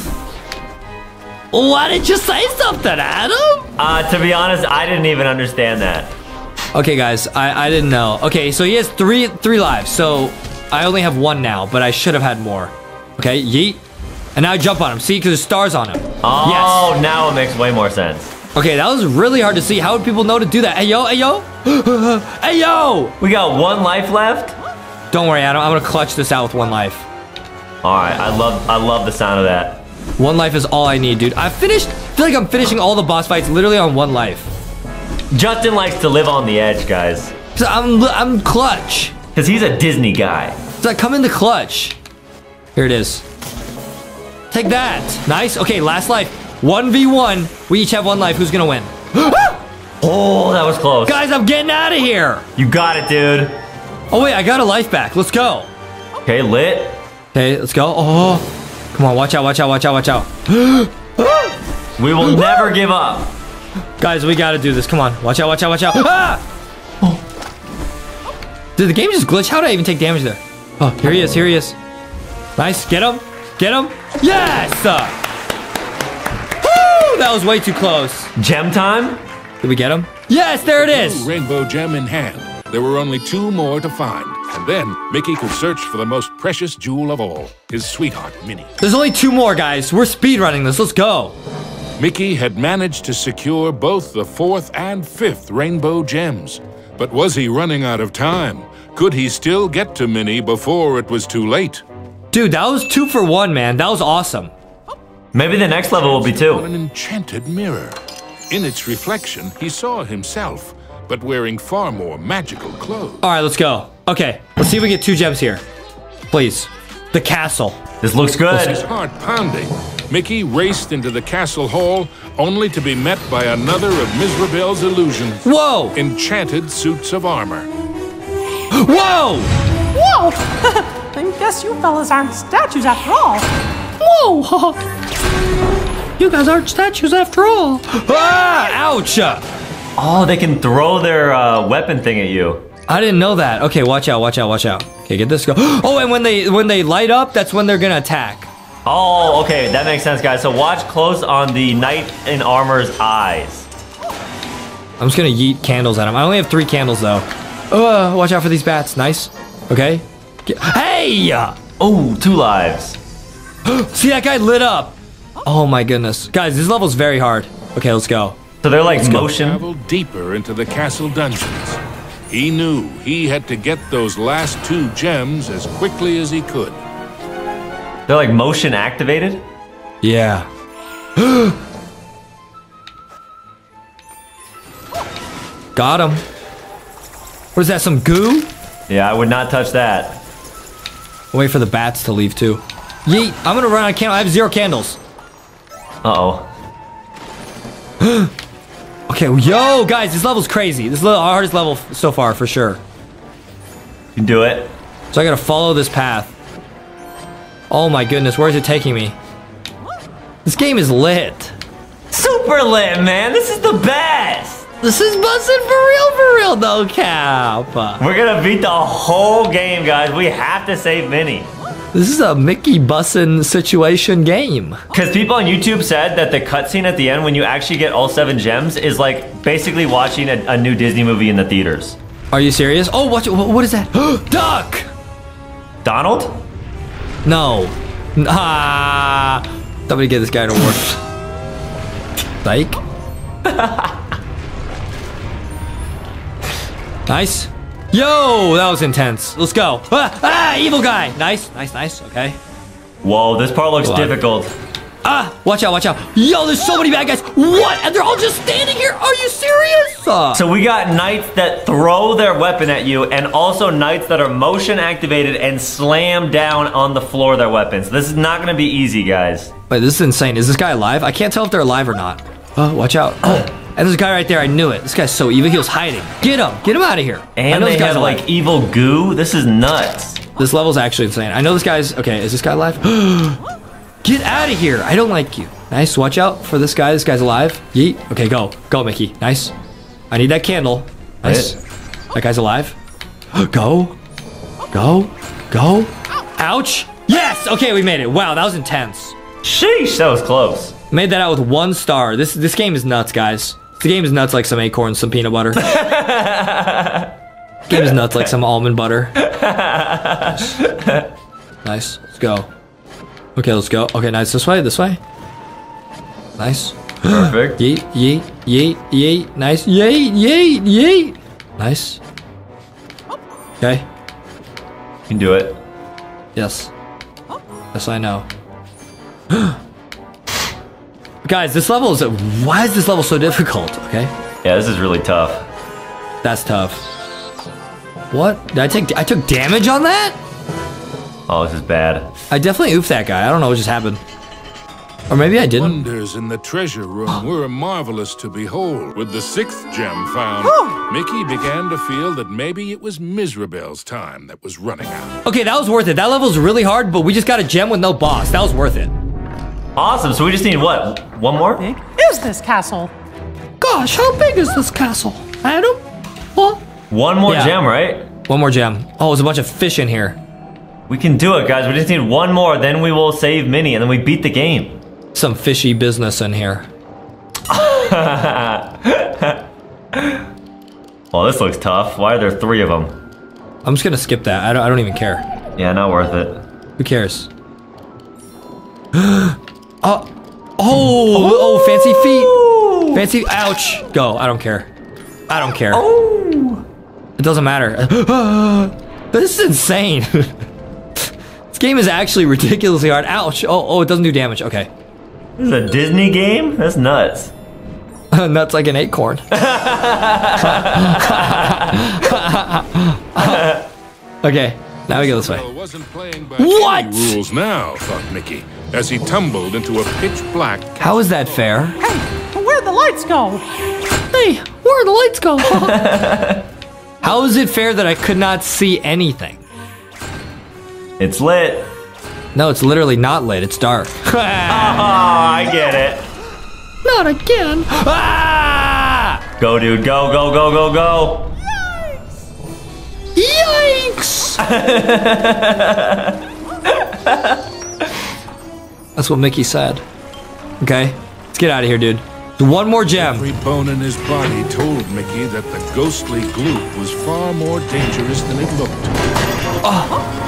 Why did you say something, Adam? To be honest, I didn't even understand that. Okay, guys, I didn't know. Okay, so he has three lives, so I only have 1 now, but I should have had more. Okay, yeet. And now I jump on him. See, because there's stars on him. Oh, yes. Now it makes way more sense. Okay, that was really hard to see. How would people know to do that? Hey, yo, hey, yo. Hey, yo. We got 1 life left. Don't worry, Adam. I'm going to clutch this out with 1 life. All right. I love the sound of that. 1 life is all I need, dude. I feel like I'm finishing all the boss fights literally on 1 life. Justin likes to live on the edge, guys. So I'm clutch. Because he's a Disney guy. So I come into clutch. Here it is. Take that. Nice. Okay, last life. 1v1. We each have 1 life. Who's going to win? Oh, that was close. Guys, I'm getting out of here. You got it, dude. Oh, wait. I got a life back. Let's go. Okay, lit. Okay, let's go. Oh, come on. Watch out. Watch out. Watch out. Watch out. We will never give up. Guys, we got to do this. Come on. Watch out. Watch out. Watch out. Ah! Oh. Did the game just glitch? How did I even take damage there? Oh, here he is. Here he is. Nice. Get him. Get him. Yes! Woo! That was way too close. Gem time? Did we get him? Yes, there it is. Rainbow gem in hand. There were only 2 more to find. And then Mickey could search for the most precious jewel of all, his sweetheart, Minnie. There's only 2 more, guys. We're speedrunning this. Let's go. Mickey had managed to secure both the 4th and 5th rainbow gems. But was he running out of time? Could he still get to Minnie before it was too late? Dude, that was 2 for 1, man. That was awesome. Maybe the next level will be 2. An enchanted mirror. In its reflection, he saw himself, but wearing far more magical clothes. All right, let's go. Okay, let's see if we get 2 gems here. Please. The castle. This looks good. His heart pounding. Mickey raced into the castle hall, only to be met by another of Mizrabel's illusions. Whoa! Enchanted suits of armor. Whoa! Whoa! I guess you fellas aren't statues after all. Whoa! You guys aren't statues after all. Ah! Ouch! Oh, they can throw their weapon thing at you. I didn't know that. Okay, watch out, watch out, watch out. Okay, get this go. Oh, and when they light up, that's when they're gonna attack. Oh, okay, that makes sense, guys. So watch close on the knight in armor's eyes. I'm just gonna yeet candles at him. I only have 3 candles though. Watch out for these bats. Nice. Okay. Hey! Oh, 2 lives. See, that guy lit up. Oh my goodness, guys, this level's very hard. Okay, let's go. So they're like motion. Travel deeper into the castle dungeons. He knew he had to get those last 2 gems as quickly as he could. They're like motion activated? Yeah. Got him. What is that, some goo? Yeah, I would not touch that. I'll wait for the bats to leave too. Yeet, I'm gonna run out of candles. I have 0 candles. Uh-oh. Okay, yo, guys, this level's crazy. This is the hardest level so far, for sure. You can do it. So I gotta follow this path. Oh my goodness, where is it taking me? This game is lit. Super lit, man. This is the best. This is busted for real, no cap. We're gonna beat the whole game, guys. We have to save Minnie. This is a Mickey bussin' situation game. Because people on YouTube said that the cutscene at the end when you actually get all 7 gems is like basically watching a new Disney movie in the theaters. Are you serious? Oh, watch it. What is that? Duck! Donald? No. Ah. Somebody get this guy to work. Psych. Nice. Yo, that was intense. Let's go. Ah, ah, evil guy. Nice, nice, nice. Okay. Whoa, this part looks difficult. Ah, watch out, watch out. Yo, there's so many bad guys. What? And they're all just standing here. Are you serious? So we got knights that throw their weapon at you and also knights that are motion activated and slam down on the floor their weapons. This is not going to be easy, guys. Wait, this is insane. Is this guy alive? I can't tell if they're alive or not. Watch out. And this guy right there, I knew it. This guy's so evil, he was hiding. Get him out of here. And they have like evil goo. This is nuts. This level's actually insane. I know this guy's, okay, is this guy alive? Get out of here, I don't like you. Nice, watch out for this guy. This guy's alive. Yeet, okay, go. Go, Mickey, nice. I need that candle. Nice, that guy's alive. Go, go, go. Ouch, yes, okay, we made it. Wow, that was intense. Sheesh, that was close. Made that out with 1 star. This game is nuts, guys. The game is nuts like some acorns, some peanut butter. Game is nuts like some almond butter. Nice. Nice. Let's go. Okay, let's go. Okay, nice. This way, this way. Nice. Perfect. Yeet, yeet, yeet, yeet. Nice. Yeet, yeet, yeet. Nice. Okay. You can do it. Yes. Yes, I know. Guys, this level is... Why is this level so difficult? Okay. Yeah, this is really tough. That's tough. What? Did I take... I took damage on that? Oh, this is bad. I definitely oofed that guy. I don't know what just happened. Or maybe I didn't. Wonders in the treasure room were marvelous to behold. With the 6th gem found, Mickey began to feel that maybe it was Mizrabel's time that was running out. Okay, that was worth it. That level's really hard, but we just got a gem with no boss. That was worth it. Awesome, so we just need what? 1 more? How big is this castle? Gosh, how big is this castle, Adam? What? 1 more gem, right? 1 more gem. Oh, there's a bunch of fish in here. We can do it, guys. We just need 1 more, then we will save Minnie, and then we beat the game. Some fishy business in here. Well, this looks tough. Why are there 3 of them? I'm just gonna skip that. I don't even care. Yeah, not worth it. Who cares? Oh, fancy feet. Fancy, ouch. Go, I don't care. I don't care. Oh. It doesn't matter. This is insane. This game is actually ridiculously hard. Ouch. Oh, it doesn't do damage. Okay. This is a Disney game? That's nuts. Nuts like an acorn. Okay, now we go this way. Wasn't playing by what? Rules now, thought Mickey. as he tumbled into a pitch-black... How is that fair? Hey, where'd the lights go? Hey, where'd the lights go? How is it fair that I could not see anything? It's lit. No, it's literally not lit. It's dark. Oh, I get it. Not again. Ah! Go, dude. Go, go, go, go, go. Yikes! That's what Mickey said. Okay, let's get out of here, dude. One more gem. Every bone in his body told Mickey that the ghostly gloop was far more dangerous than it looked. Oh.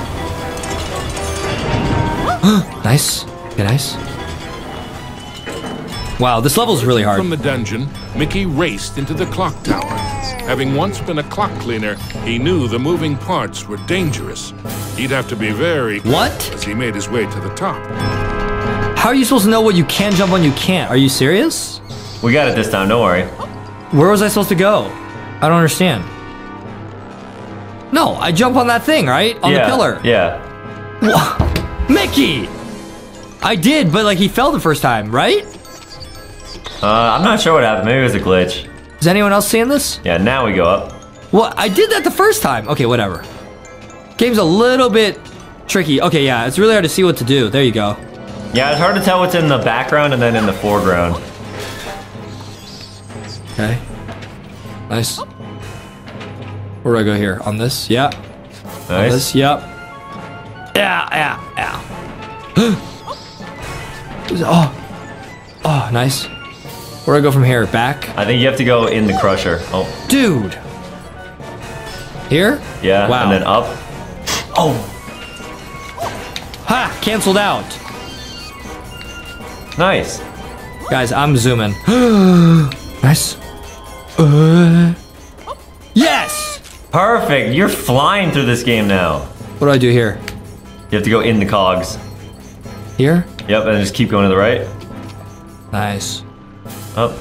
Nice. Okay, nice. Wow, this level's really hard. From the dungeon, Mickey raced into the clock tower. Having once been a clock cleaner, he knew the moving parts were dangerous. He'd have to be very careful as he made his way to the top. How are you supposed to know what you can jump on, you can't? Are you serious? We got it this time, don't worry. Where was I supposed to go? I don't understand. No, I jump on that thing, right? On the pillar. Yeah. Whoa. Mickey! I did, but like he fell the first time, right? I'm not sure what happened. Maybe it was a glitch. Is anyone else seeing this? Yeah, now we go up. Well, I did that the first time. Okay, whatever. Game's a little bit tricky. Okay, yeah, it's really hard to see what to do. There you go. Yeah, it's hard to tell what's in the background and then in the foreground. Okay. Nice. Where do I go here? On this? Yeah. Nice. On this? Yep. Yeah. Oh, nice. Where do I go from here? Back? I think you have to go in the crusher. Oh. Dude! Here? Yeah, wow. And then up. Oh! Ha! Canceled out! Nice. Guys, I'm zooming. Nice. Yes! Perfect! You're flying through this game now. What do I do here? You have to go in the cogs. Here? Yep, and just keep going to the right. Nice. Up.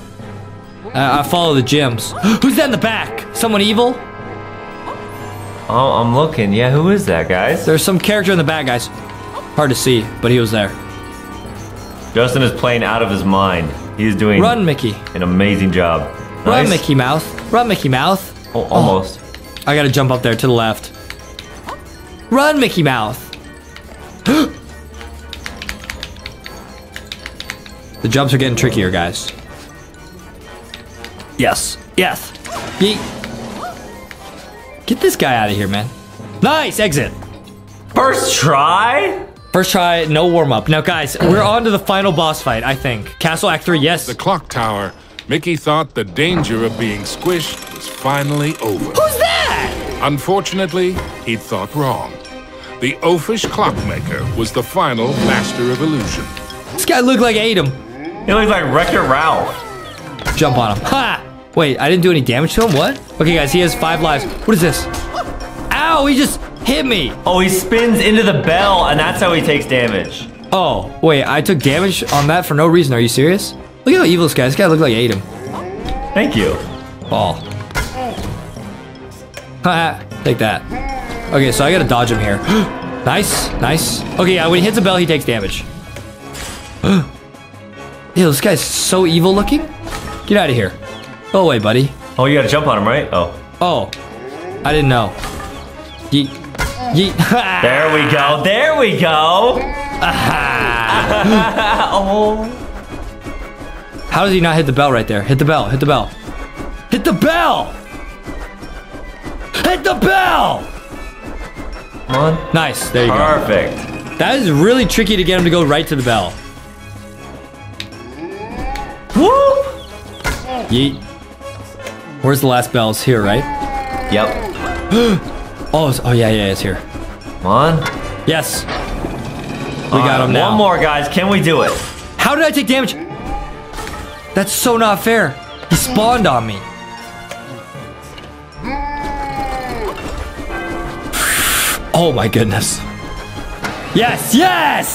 I follow the gems. Who's that in the back? Someone evil? Oh, I'm looking. Yeah, who is that, guys? There's some character in the back, guys. Hard to see, but he was there. Justin is playing out of his mind. He's doing Run, Mickey. An amazing job. Nice. Run, Mickey Mouse. Run, Mickey Mouse. Oh, almost. Oh. I gotta jump up there to the left. Run, Mickey Mouse. The jumps are getting trickier, guys. Yes. Yeet. Get this guy out of here, man. Nice, exit. First try? First try, no warm-up. Now, guys, we're on to the final boss fight, I think. Castle Act 3, yes. The clock tower. Mickey thought the danger of being squished was finally over. Who's that? Unfortunately, he'd thought wrong. The oafish clockmaker was the final master of illusion. This guy looked like Adam. He looked like Wreck-It Ralph. Jump on him. Ha! Wait, I didn't do any damage to him? What? Okay, guys, he has 5 lives. What is this? Ow, he just hit me. Oh, he spins into the bell, and that's how he takes damage. Oh, wait, I took damage on that for no reason. Are you serious? Look at how evil this guy is. This guy looks like Adam. Thank you. Ball. Ha! Take that. Okay, so I gotta dodge him here. Nice. Okay, yeah, when he hits a bell, he takes damage. Ew, this guy's so evil looking. Get out of here. Go away, buddy. Oh, you gotta jump on him, right? Oh. I didn't know. Yeet. There we go. Oh. How does he not hit the bell right there? Hit the bell! Come on. Nice. There you go. Perfect. That is really tricky to get him to go right to the bell. Woo! Yeet. Where's the last bell? It's here, right? Yep. oh, yeah, it's here. Come on. Yes. We got him now. One more, guys. Can we do it? How did I take damage? That's so not fair. He spawned on me. Oh, my goodness. Yes!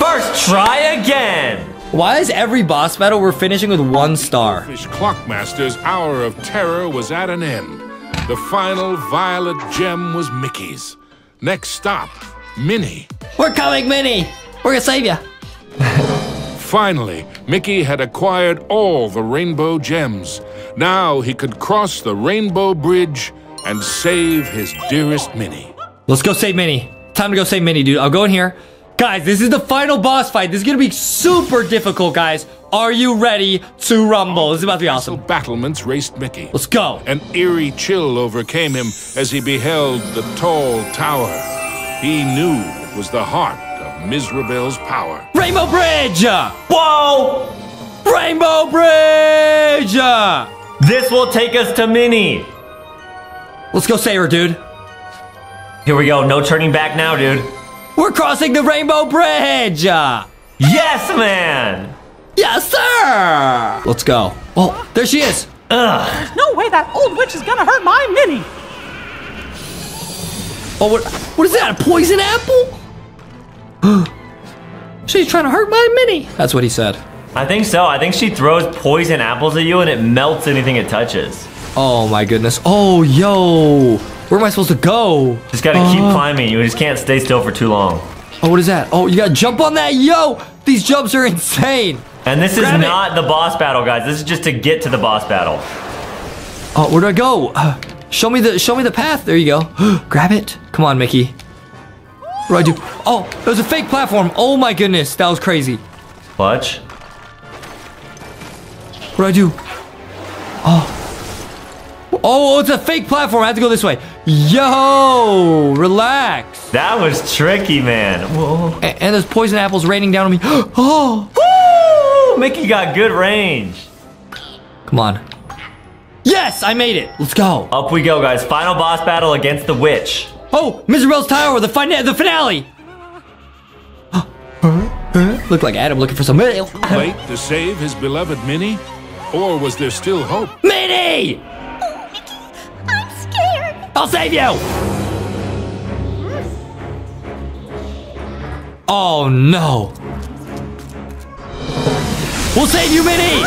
First try again. Why is every boss battle we're finishing with 1 star? Clockmaster's hour of terror was at an end. The final violet gem was Mickey's. Next stop, Minnie. We're coming, Minnie. We're gonna save you. Finally, Mickey had acquired all the rainbow gems. Now he could cross the rainbow bridge and save his dearest Minnie. Let's go save Minnie. Time to go save Minnie, dude. I'll go in here. Guys, this is the final boss fight. This is going to be super difficult, guys. Are you ready to rumble? This is about to be awesome. Battlements raced Mickey. Let's go. An eerie chill overcame him as he beheld the tall tower. He knew it was the heart of Mizrabel's power. Rainbow Bridge! Whoa! Rainbow Bridge! This will take us to Minnie. Let's go save her, dude. Here we go. No turning back now, dude. We're crossing the Rainbow Bridge! Yes, man! Yes, sir! Let's go. Oh, there she is. Ugh. There's no way that old witch is gonna hurt my Minnie. Oh, what is that? A poison apple? She's trying to hurt my Minnie. That's what he said. I think so. I think she throws poison apples at you and it melts anything it touches. Oh, my goodness. Oh, yo. Where am I supposed to go? Just gotta keep climbing. You just can't stay still for too long. Oh, what is that? Oh, you gotta jump on that, yo! These jumps are insane. And this is not the boss battle, guys. This is just to get to the boss battle. Oh, where do I go? Show me the path. There you go. Grab it. Come on, Mickey. What do I do? Oh, that was a fake platform. Oh my goodness, that was crazy. Clutch. What do I do? Oh, it's a fake platform. I have to go this way. Yo, relax. That was tricky, man. Whoa. And there's poison apples raining down on me. Oh, woo! Mickey got good range. Come on. Yes, I made it. Let's go. Up we go, guys. Final boss battle against the witch. Oh, Mizrabel's Tower, the finale. Look like Adam looking for some milk. Wait to save his beloved Minnie? Or was there still hope? Minnie! I'll save you! Oh no! We'll save you, Minnie!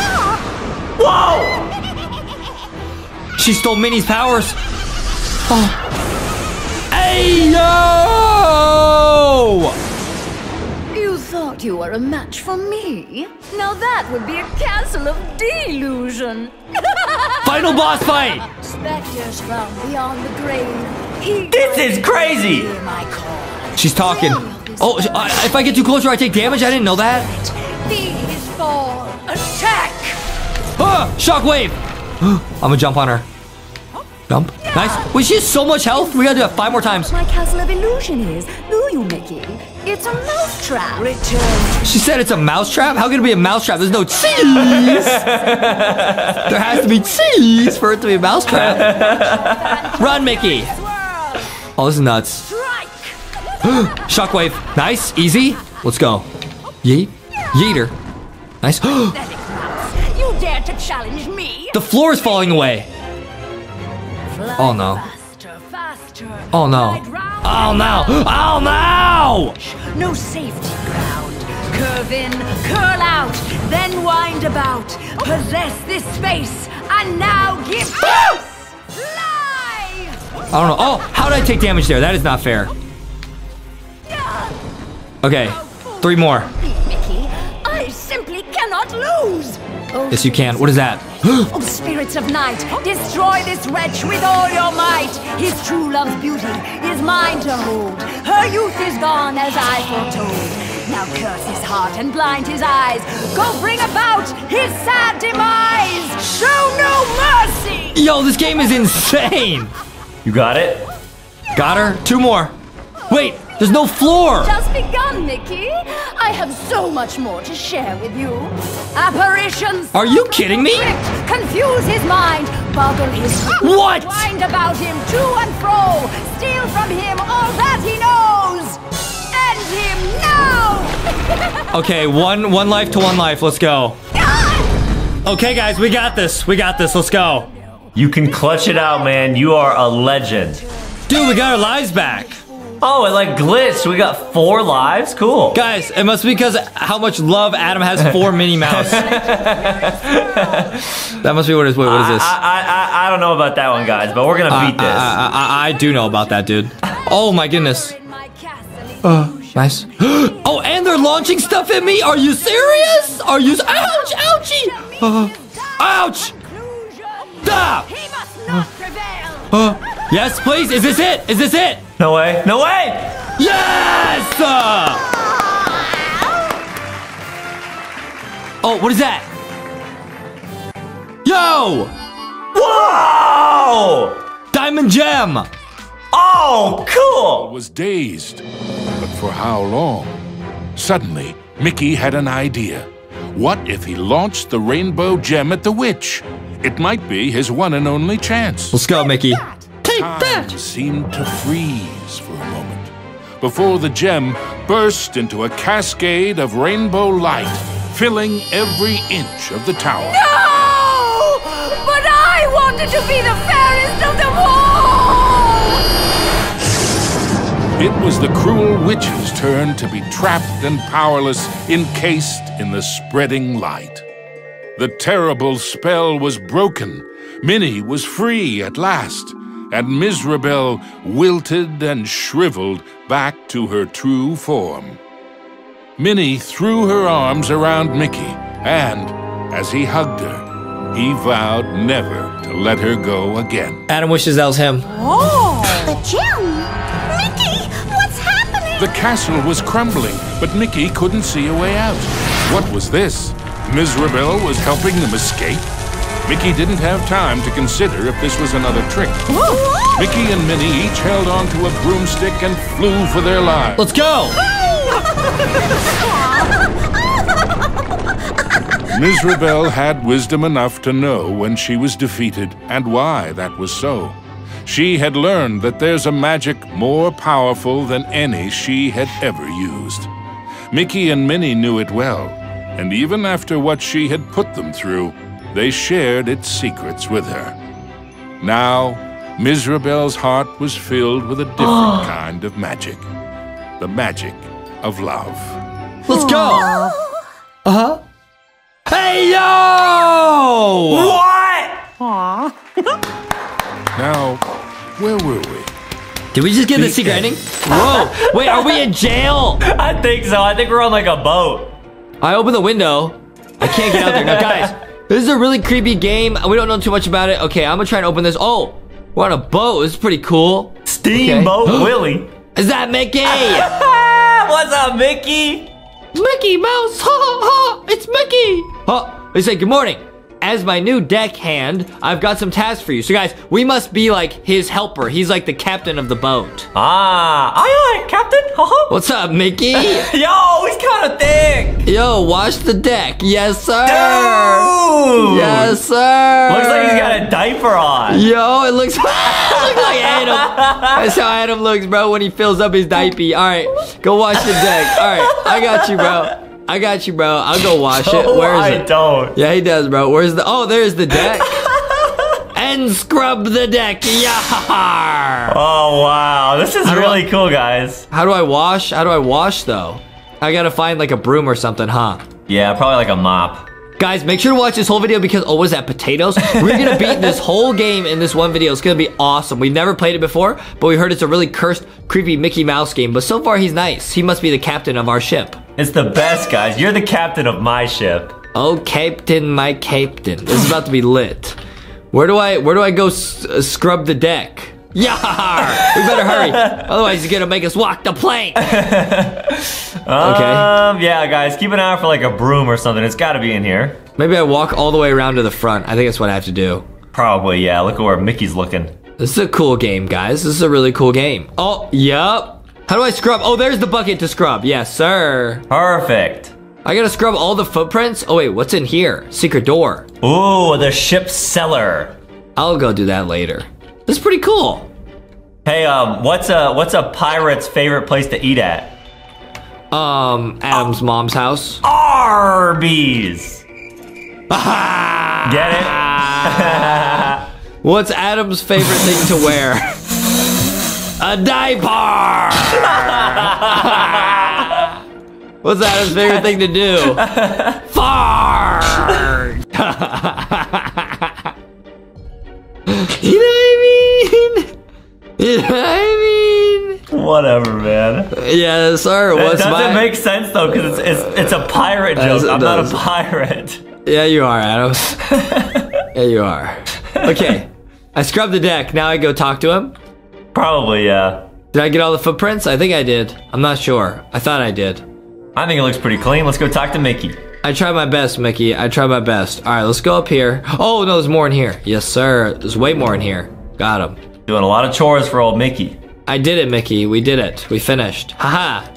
Whoa! She stole Minnie's powers! Oh. Hey, yo! You thought you were a match for me? Now that would be a castle of delusion! Final boss fight! Spectres from beyond the grave. This is crazy! She's talking. Oh, if I get too close or I take damage, I didn't know that. D is for attack! Shockwave! I'm gonna jump on her. Jump. Nice. Wait, she has so much health. We gotta do that 5 more times. My castle of illusion is. Do you, Mickey? It's a mousetrap. Return. She said it's a mousetrap? How can it be a mousetrap? There's no cheese. There has to be cheese for it to be a mousetrap. Run, Mickey. Oh, this is nuts. Shockwave. Nice. Easy. Let's go. Yeet. Yeeter. Nice. You dare to challenge me? The floor is falling away. Oh, no. Oh, no. Oh no! Oh no! No safety ground. Curve in, curl out, then wind about. Possess this space, and now give us lie! I don't know. Oh, how did I take damage there? That is not fair. Okay, 3 more. Mickey, I simply cannot lose. Yes, you can. What is that? Oh, spirits of night, destroy this wretch with all your might. His true love's beauty is mine to hold. Her youth is gone as I foretold. Now curse his heart and blind his eyes. Go bring about his sad demise. Show no mercy. Yo, this game is insane. You got it? Got her? 2 more. Wait, there's no floor. Just begun, Mickey. I have so much more to share with you. Apparitions. Are you kidding me? Confuse his mind, boggle his what? Wind about him to and fro, steal from him all that he knows. End him now. Okay, one life to one life. Let's go. Okay, guys, we got this. We got this. Let's go. You can clutch it out, man. You are a legend, dude. We got our lives back. Oh, it like glitched. We got 4 lives? Cool. Guys, it must be because how much love Adam has for Minnie Mouse. That must be what it is. Wait, what is this? I don't know about that one, guys, but we're going to beat this. I do know about that, dude. Oh, my goodness. Nice. Oh, and they're launching stuff at me? Are you serious? Are you... Ouch! Ouchie! Ouch! Stop! Yes, please. Is this it? Is this it? No way. No way! Yes! Oh, what is that? Yo! Whoa! Diamond gem! Oh, cool! I was dazed, but for how long? Suddenly, Mickey had an idea. What if he launched the rainbow gem at the witch? It might be his one and only chance. Let's go, Mickey. Take that! Time seemed to freeze for a moment before the gem burst into a cascade of rainbow light, filling every inch of the tower. No! But I wanted to be the fairest of them all! It was the cruel witch's turn to be trapped and powerless, encased in the spreading light. The terrible spell was broken. Minnie was free at last, and Mizrabel wilted and shriveled back to her true form. Minnie threw her arms around Mickey, and as he hugged her, he vowed never to let her go again. Adam wishes that was him. Oh, the gem! Mickey, what's happening? The castle was crumbling, but Mickey couldn't see a way out. What was this? Mizrabel was helping them escape? Mickey didn't have time to consider if this was another trick. Whoa. Mickey and Minnie each held onto a broomstick and flew for their lives. Let's go! Mizrabel had wisdom enough to know when she was defeated and why that was so. She had learned that there's a magic more powerful than any she had ever used. Mickey and Minnie knew it well. And even after what she had put them through, they shared its secrets with her. Now, Mizrabel's heart was filled with a different kind of magic. The magic of love. Let's go! Uh-huh. Hey, yo! What? Aww. Now, where were we? Did we just get the secret ending? Whoa! Wait, are we in jail? I think so. I think we're on like a boat. I opened the window. I can't get out there. Now, guys, this is a really creepy game. We don't know too much about it. Okay, I'm gonna try and open this. Oh, we're on a boat. This is pretty cool. Steamboat Willie. Is that Mickey? What's up, Mickey? Mickey Mouse. Ha ha ha. It's Mickey. Oh, they say good morning. As my new deckhand, I've got some tasks for you. So, guys, we must be like his helper. He's like the captain of the boat. Ah, aye, aye, captain. What's up, Mickey? Yo, he's kind of thick. Yo, wash the deck. Yes, sir. Dude. Yes, sir. Looks like he's got a diaper on. Yo, it looks, it looks like Adam. That's how Adam looks, bro, when he fills up his diaper. All right, go wash the deck. All right, I got you, bro. I got you, bro. I'll go wash it. Where is it? I don't. Yeah, he does, bro. Where's the... Oh, there's the deck. And scrub the deck. Yar. Oh, wow. This is really cool, guys. How do I wash? How do I wash, though? I gotta find, like, a broom or something, huh? Yeah, probably like a mop. Guys, make sure to watch this whole video because... Oh, what is that? Potatoes? We're gonna beat this whole game in this one video. It's gonna be awesome. We've never played it before, but we heard it's a really cursed, creepy Mickey Mouse game. But so far, he's nice. He must be the captain of our ship. It's the best, guys. You're the captain of my ship. Oh, captain, my captain. This is about to be lit. Where do I go scrub the deck? Yar! We better hurry. Otherwise, he's gonna make us walk the plank. Okay. Yeah, guys, keep an eye out for like a broom or something. It's gotta be in here. Maybe I walk all the way around to the front. I think that's what I have to do. Probably, yeah. Look at where Mickey's looking. This is a cool game, guys. This is a really cool game. Oh, yup. How do I scrub? Oh, there's the bucket to scrub. Yes, sir. Perfect. I gotta scrub all the footprints? Oh, wait, what's in here? Secret door. Ooh, the ship's cellar. I'll go do that later. That's pretty cool. Hey, what's a pirate's favorite place to eat at? Adam's mom's house. Arby's. Get it? What's Adam's favorite thing to wear? A diaper! What's Adam's favorite thing to do? Fart! You know what I mean? You know what I mean? whatever, man. Yeah, sorry. It doesn't make sense though, because it's a pirate joke. I'm not a pirate. Yeah, you are, Adam. Yeah, you are. Okay, I scrubbed the deck. Now I go talk to him. Probably, yeah. Did I get all the footprints? I think I did. I'm not sure. I thought I did. I think it looks pretty clean. Let's go talk to Mickey. I tried my best, Mickey. I tried my best. All right, let's go up here. Oh, no, there's more in here. Yes, sir. There's way more in here. Got him. Doing a lot of chores for old Mickey. I did it, Mickey. We did it. We finished. Haha.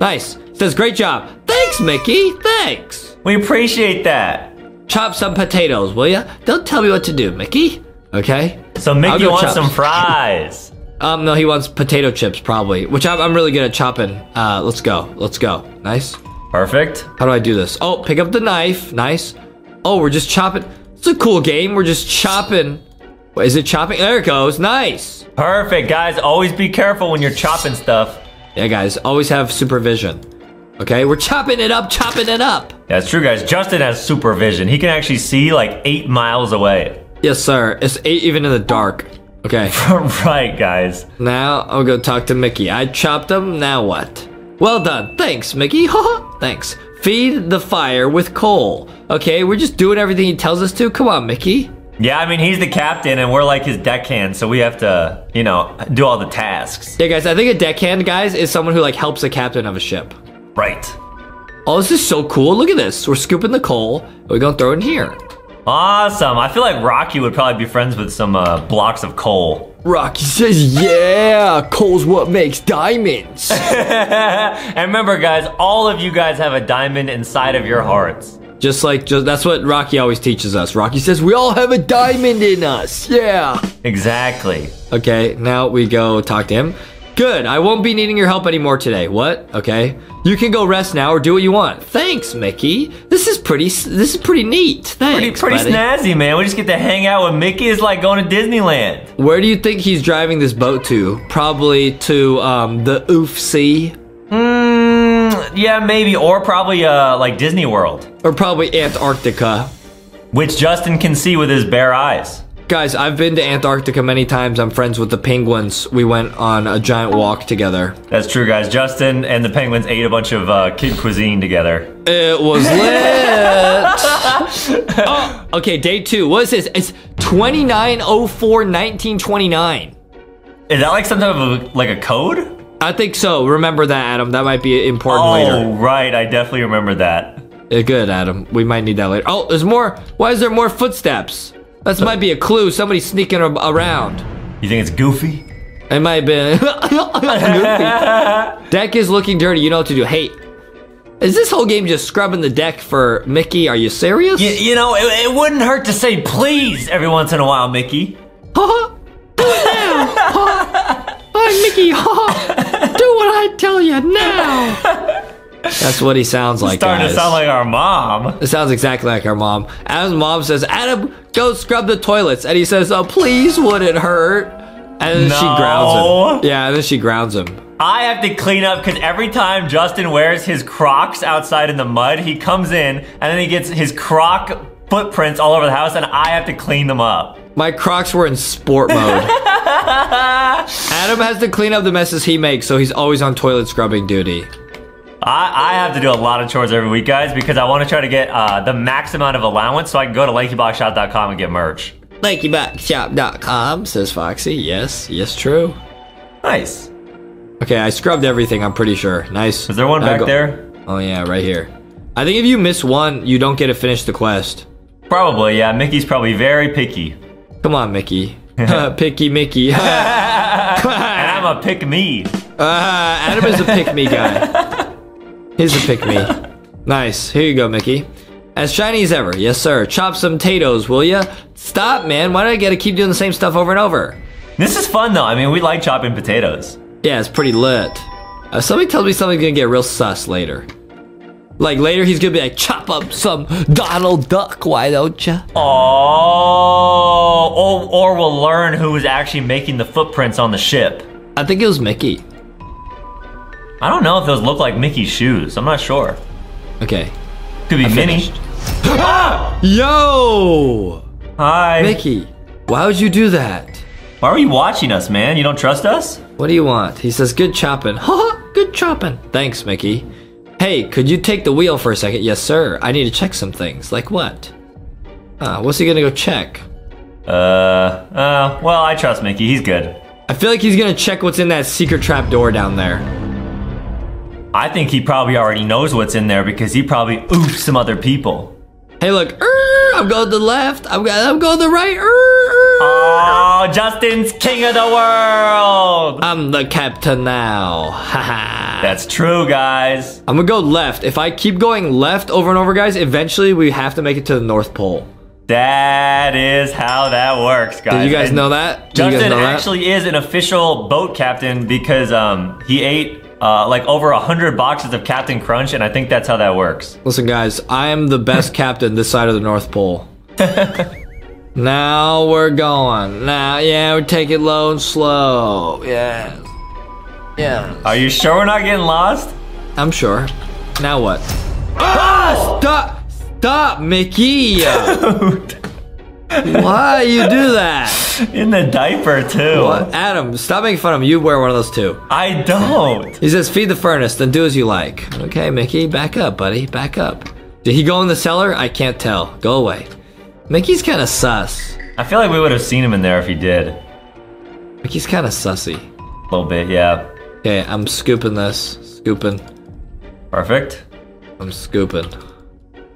Nice. It says, great job. Thanks, Mickey. Thanks. We appreciate that. Chop some potatoes, will ya? Don't tell me what to do, Mickey. Okay. So Mickey wants some fries. No, he wants potato chips, probably. Which I'm really good at chopping. Let's go. Let's go. Nice. Perfect. How do I do this? Oh, pick up the knife. Nice. Oh, we're just chopping. It's a cool game. We're just chopping. Wait, is it chopping? There it goes. Nice. Perfect, guys. Always be careful when you're chopping stuff. Yeah, guys. Always have supervision. Okay, we're chopping it up, chopping it up. That's true, guys. Justin has supervision. He can actually see like 8 miles away. Yes, sir. It's 8 even in the dark. Okay. Right, guys. Now I'll go talk to Mickey. I chopped him. Now what? Well done. Thanks, Mickey. Thanks. Feed the fire with coal. Okay, we're just doing everything he tells us to. Come on, Mickey. Yeah, I mean, he's the captain and we're like his deckhand, so we have to, you know, do all the tasks. Yeah, guys, I think a deckhand, guys, is someone who like helps the captain of a ship. Right. Oh, this is so cool. Look at this. We're scooping the coal. We're gonna throw it in here. Awesome. I feel like Rocky would probably be friends with some blocks of coal. Rocky says, yeah, coal's what makes diamonds. And remember, guys, all of you guys have a diamond inside of your hearts. Just that's what Rocky always teaches us. Rocky says, we all have a diamond in us. Yeah. Exactly. Okay, now we go talk to him. Good, I won't be needing your help anymore today. What? Okay. You can go rest now or do what you want. Thanks, Mickey. This is pretty neat. Thanks, pretty snazzy, man. We just get to hang out with Mickey. It's like going to Disneyland. Where do you think he's driving this boat to? Probably to the Oof Sea. Yeah, maybe. Or probably like Disney World. Or probably Antarctica. Which Justin can see with his bare eyes. Guys, I've been to Antarctica many times. I'm friends with the penguins. We went on a giant walk together. That's true, guys. Justin and the penguins ate a bunch of kid cuisine together. It was lit. Oh, okay, day 2. What is this? It's 29/04/1929. Is that like some type of like a code? I think so. Remember that, Adam. That might be important later. Oh, right. I definitely remember that. Yeah, good, Adam. We might need that later. Oh, there's more. Why is there more footsteps? That might be a clue. Somebody's sneaking around. You think it's Goofy? It might have been. Goofy. Deck is looking dirty. You know what to do. Hey, is this whole game just scrubbing the deck for Mickey? Are you serious? You know, it wouldn't hurt to say please every once in a while, Mickey. Do it now. Hi, Mickey. Do what I tell you now. That's what he sounds like, guys. Starting to sound like our mom. It sounds exactly like our mom. Adam's mom says, Adam, go scrub the toilets. And he says, oh, please, would it hurt? And then she grounds him. Yeah, and then she grounds him. I have to clean up because every time Justin wears his Crocs outside in the mud, he comes in and then he gets his Croc footprints all over the house and I have to clean them up. My Crocs were in sport mode. Adam has to clean up the messes he makes, so he's always on toilet scrubbing duty. I have to do a lot of chores every week, guys, because I want to try to get the max amount of allowance so I can go to LankyBoxShop.com and get merch. LankyBoxShop.com, says Foxy. Yes, yes, true. Nice. Okay, I scrubbed everything, I'm pretty sure. Nice. Is there one back there? Oh, yeah, right here. I think if you miss one, you don't get to finish the quest. Probably, yeah. Mickey's probably very picky. Come on, Mickey. Picky Mickey. And I'm a pick-me. Adam is a pick-me guy. Here's a pick me. Nice. Here you go, Mickey. As shiny as ever. Yes, sir. Chop some potatoes, will ya? Stop, man. Why do I gotta keep doing the same stuff over and over? This is fun, though. I mean, we like chopping potatoes. Yeah, it's pretty lit. Somebody tells me something's gonna get real sus later. Like, later he's gonna be like, chop up some Donald Duck, why don't ya? Oh, or we'll learn who was actually making the footprints on the ship. I think it was Mickey. I don't know if those look like Mickey's shoes. I'm not sure. Okay. Could be Minnie. Ah! Yo! Hi. Mickey, why would you do that? Why were you watching us, man? You don't trust us? What do you want? He says, good chopping. Haha, good chopping. Thanks, Mickey. Hey, could you take the wheel for a second? Yes, sir. I need to check some things. Like what? What's he gonna go check? Well, I trust Mickey. He's good. I feel like he's gonna check what's in that secret trap door down there. I think he probably already knows what's in there because he probably oofed some other people. Hey, look. I'm going to the left. I'm going to the right. Oh, Justin's king of the world. I'm the captain now. Haha. That's true, guys. I'm going to go left. If I keep going left over and over, guys, eventually we have to make it to the North Pole. That is how that works, guys. Did you guys know that? Justin actually is an official boat captain because he ate like over 100 boxes of Captain Crunch, and I think that's how that works. Listen, guys, I am the best captain this side of the North Pole. Now we're going. Now, yeah, we take it low and slow. Yeah. Yeah. Are you sure we're not getting lost? I'm sure. Now what? Oh! Ah, stop! Stop, Mickey! Dude. Why you do that? In the diaper, too. What? Adam, stop making fun of him. You wear one of those, too. I don't. He says, feed the furnace, then do as you like. Okay, Mickey, back up, buddy. Back up. Did he go in the cellar? I can't tell. Go away. Mickey's kind of sus. I feel like we would have seen him in there if he did. Mickey's kind of sussy. A little bit, yeah. Okay, I'm scooping this. Scooping. Perfect. I'm scooping.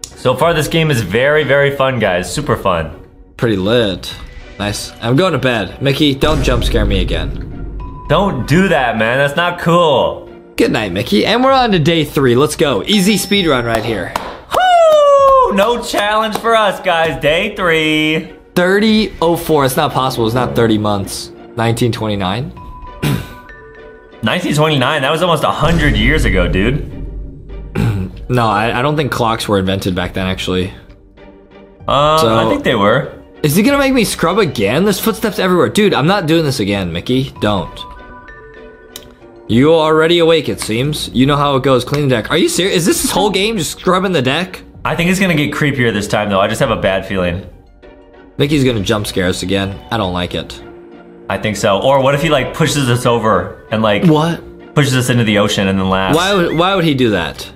So far, this game is very, very fun, guys. Super fun. Pretty lit. Nice. I'm going to bed. Mickey, don't jump scare me again. Don't do that, man. That's not cool. Good night, Mickey. And we're on to day 3. Let's go. Easy speed run right here. Woo! No challenge for us, guys. Day 3. 30:04. It's not possible. It's not 30 months. 1929. 1929. That was almost 100 years ago, dude. No, I don't think clocks were invented back then, actually. So, I think they were. Is he gonna make me scrub again? There's footsteps everywhere. Dude, I'm not doing this again, Mickey. Don't. You're already awake, it seems. You know how it goes. Clean the deck. Are you serious? Is this whole game just scrubbing the deck? I think it's gonna get creepier this time, though. I just have a bad feeling. Mickey's gonna jump scare us again. I don't like it. I think so. Or what if he, like, pushes us over and, like... What? Pushes us into the ocean and then laughs. Why would he do that?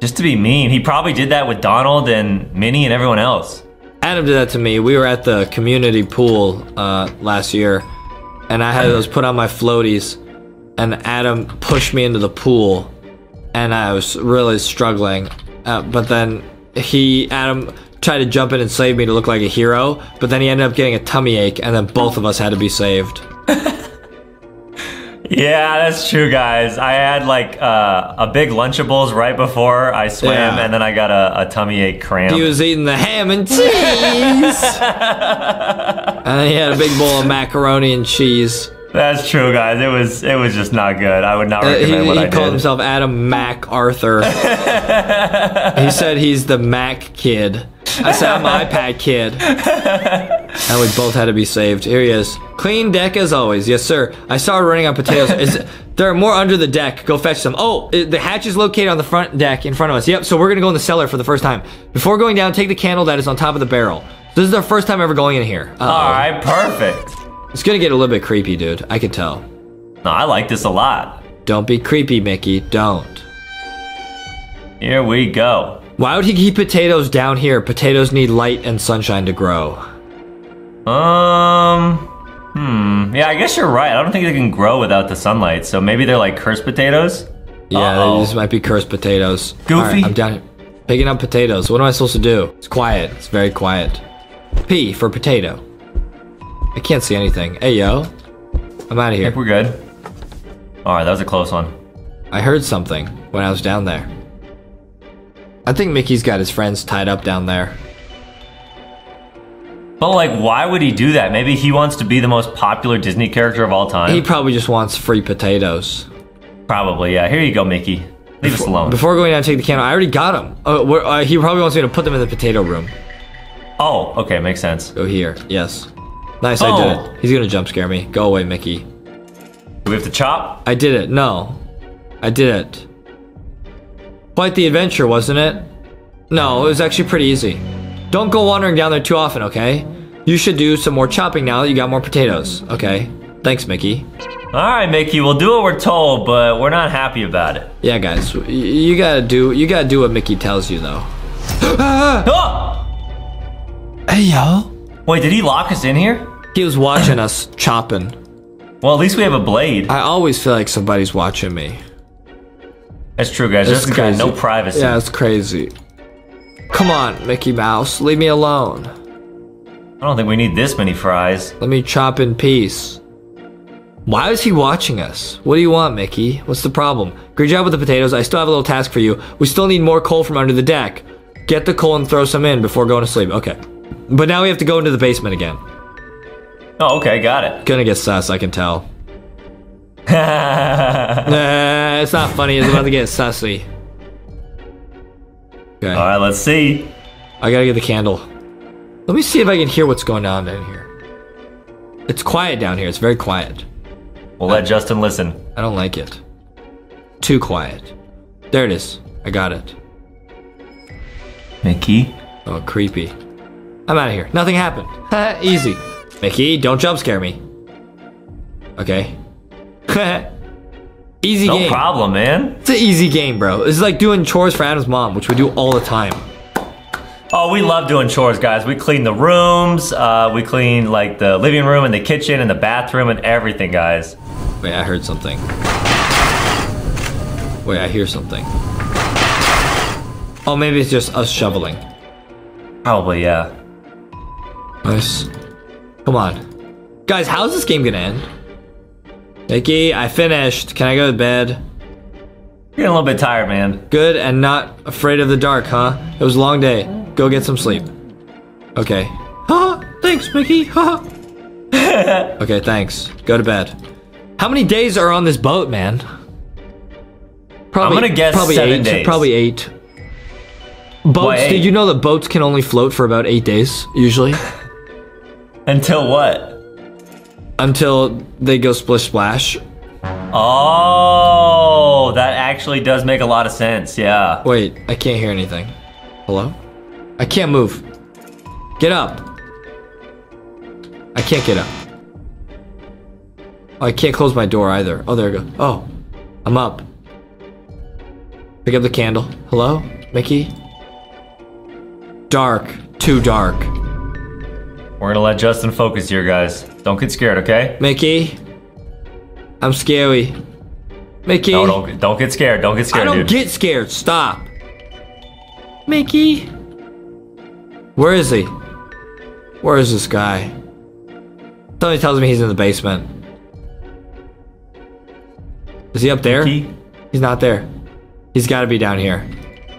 Just to be mean. He probably did that with Donald and Minnie and everyone else. Adam did that to me. We were at the community pool last year, and I had those put on my floaties, and Adam pushed me into the pool, and I was really struggling. But then Adam tried to jump in and save me to look like a hero, but then he ended up getting a tummy ache, and then both of us had to be saved. Yeah, that's true, guys. I had like a big Lunchables right before I swam, and then I got a tummy ache cramp. He was eating the ham and cheese. And he had a big bowl of macaroni and cheese. That's true, guys. It was just not good. I would not recommend what I did. He called himself Adam Mac Arthur. He said he's the Mac kid. I said I'm an iPad kid. And we both had to be saved. Here he is. Clean deck as always. Yes, sir. I started running on potatoes. There are more under the deck. Go fetch them. Oh, the hatch is located on the front deck in front of us. Yep, so we're going to go in the cellar for the first time. Before going down, take the candle that is on top of the barrel. This is our first time ever going in here. All right, perfect. It's going to get a little bit creepy, dude. I can tell. No, I like this a lot. Don't be creepy, Mickey. Don't. Here we go. Why would he keep potatoes down here? Potatoes need light and sunshine to grow. Yeah, I guess you're right. I don't think they can grow without the sunlight, so maybe they're like cursed potatoes? Yeah, these might be cursed potatoes. Goofy. All right, I'm down here picking up potatoes. What am I supposed to do? It's quiet. It's very quiet. P for potato. I can't see anything. Hey, yo. I'm out of here. I think we're good. All right, that was a close one. I heard something when I was down there. I think Mickey's got his friends tied up down there. But, like, why would he do that? Maybe he wants to be the most popular Disney character of all time. He probably just wants free potatoes. Probably, yeah. Here you go, Mickey. Leave us alone. Before going down and take the candle, I already got them. He probably wants me to put them in the potato room. Oh, okay. Makes sense. Go here. Yes. Nice, oh. I did it. He's going to jump scare me. Go away, Mickey. Do we have to chop? I did it. No. I did it. Quite the adventure, wasn't it? No, it was actually pretty easy. Don't go wandering down there too often, okay? You should do some more chopping now that you got more potatoes, okay? Thanks, Mickey. All right, Mickey, we'll do what we're told, but we're not happy about it. Yeah, guys, you gotta do what Mickey tells you, though. Oh! Hey, y'all. Wait, did he lock us in here? He was watching us chopping. Well, at least we have a blade. I always feel like somebody's watching me. That's true, guys. This guy's got no privacy. Yeah, it's crazy. Come on, Mickey Mouse. Leave me alone. I don't think we need this many fries. Let me chop in peace. Why is he watching us? What do you want, Mickey? What's the problem? Great job with the potatoes. I still have a little task for you. We still need more coal from under the deck. Get the coal and throw some in before going to sleep. Okay. But now we have to go into the basement again. Oh, okay. Got it. Gonna get sus, I can tell. It's not funny. It's about to get sussy. Okay. All right, let's see. I gotta get the candle. Let me see if I can hear what's going on down here. It's quiet down here. It's very quiet. We'll let Justin listen. I don't like it. Too quiet. There it is. I got it. Mickey? Oh, creepy. I'm out of here. Nothing happened. Easy. Mickey, don't jump scare me. Okay. Easy game. No problem, man. It's an easy game, bro. It's like doing chores for Adam's mom, which we do all the time. Oh, we love doing chores, guys. We clean the rooms. We clean like the living room and the kitchen and the bathroom and everything, guys. Wait, I heard something. Wait, I hear something. Oh, maybe it's just us shoveling. Probably, yeah. Nice. Come on. Guys, how's this game gonna end? Mickey, I finished. Can I go to bed? You're getting a little bit tired, man. Good and not afraid of the dark, huh? It was a long day. Go get some sleep. Okay. Haha, thanks, Mickey. Haha. Okay, thanks. Go to bed. How many days are on this boat, man? Probably, I'm gonna guess probably 7 days. Probably 8. Boats, why 8? Did you know that boats can only float for about 8 days, usually? Until what? Until they go splish splash. Oh, that actually does make a lot of sense, yeah. Wait, I can't hear anything. Hello? I can't move. Get up. I can't get up. Oh, I can't close my door either. Oh, there we go. Oh, I'm up. Pick up the candle. Hello, Mickey? Dark, too dark. We're gonna let Justin focus here, guys. Don't get scared, okay? Mickey, I'm scary. Mickey, no, don't get scared. Don't get scared, dude. I don't get scared. Stop. Mickey, where is he? Where is this guy? Somebody tells me he's in the basement. Is he up there? Mickey? He's not there. He's got to be down here.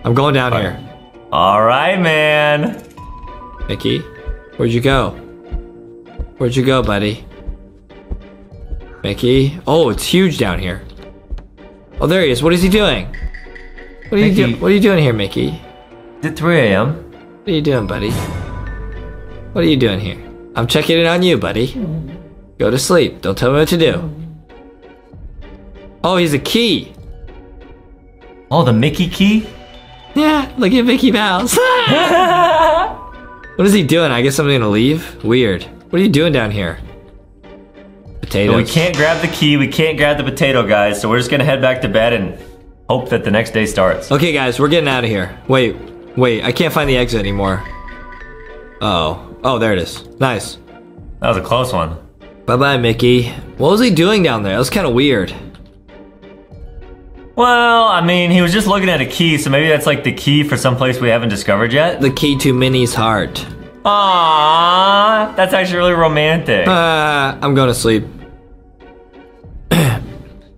I'm going down here. All right, man. Mickey. Where'd you go? Where'd you go, buddy? Mickey? Oh, it's huge down here. Oh, there he is. What is he doing? What are, what are you doing here, Mickey? It's 3 a.m. What are you doing, buddy? What are you doing here? I'm checking in on you, buddy. Go to sleep. Don't tell me what to do. Oh, he's a key. Oh, the Mickey key? Yeah, look at Mickey Mouse. What is he doing? I guess I'm gonna leave? Weird. What are you doing down here? Potatoes. We can't grab the key. We can't grab the potato, guys. So we're just gonna head back to bed and hope that the next day starts. Okay, guys. We're getting out of here. Wait. Wait. I can't find the exit anymore. Uh-oh. Oh, there it is. Nice. That was a close one. Bye-bye, Mickey. What was he doing down there? That was kind of weird. Well, I mean, he was just looking at a key, so maybe that's like the key for some place we haven't discovered yet. The key to Minnie's heart. Aww, that's actually really romantic. I'm going to sleep.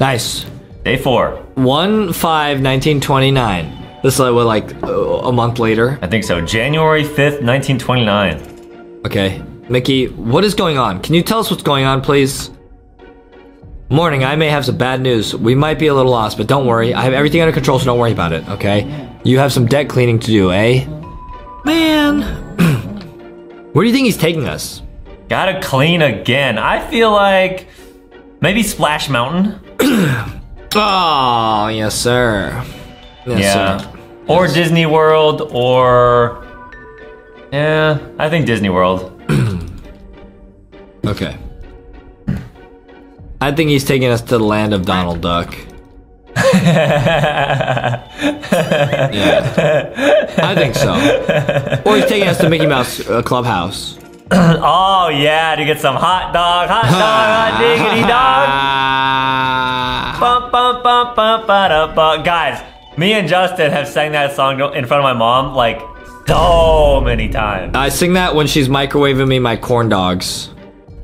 Nice. Day 4. 1/5/1929. This is like a month later. I think so. January 5th, 1929. Okay. Mickey, what is going on? Can you tell us what's going on, please? Morning, I may have some bad news. We might be a little lost, but don't worry. I have everything under control, so don't worry about it, okay? You have some deck cleaning to do, eh? Man. Where do you think he's taking us? Gotta clean again. I feel like maybe Splash Mountain. Oh, yes, sir. Yes, yeah. Sir. Or yes. Disney World, or... Yeah, I think Disney World. Okay. I think he's taking us to the land of Donald Duck. Yeah, I think so. Or he's taking us to Mickey Mouse Clubhouse. Oh yeah, to get some hot diggity dog. Bum, bum, bum, bum, ba, ba. Guys, me and Justin have sang that song in front of my mom like so many times. I sing that when she's microwaving me my corn dogs.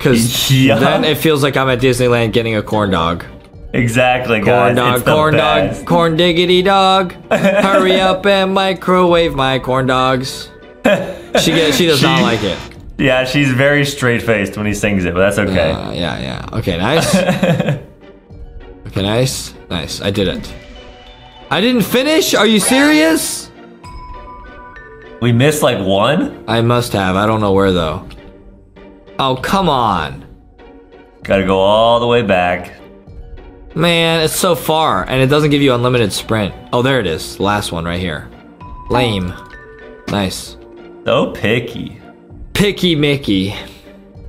Because then it feels like I'm at Disneyland getting a corn dog. Exactly, guys. Corn dog, corn dog, corn diggity dog. Hurry up and microwave my corn dogs. She does not like it. Yeah, she's very straight-faced when he sings it, but that's okay. Yeah, yeah. Okay, nice. Okay, nice. Nice. I did it. I didn't finish? Are you serious? We missed, like, one? I must have. I don't know where, though. Oh, come on. Gotta go all the way back. Man, it's so far, and it doesn't give you unlimited sprint. Oh, there it is. Last one right here. Lame. Nice. So picky. Picky Mickey.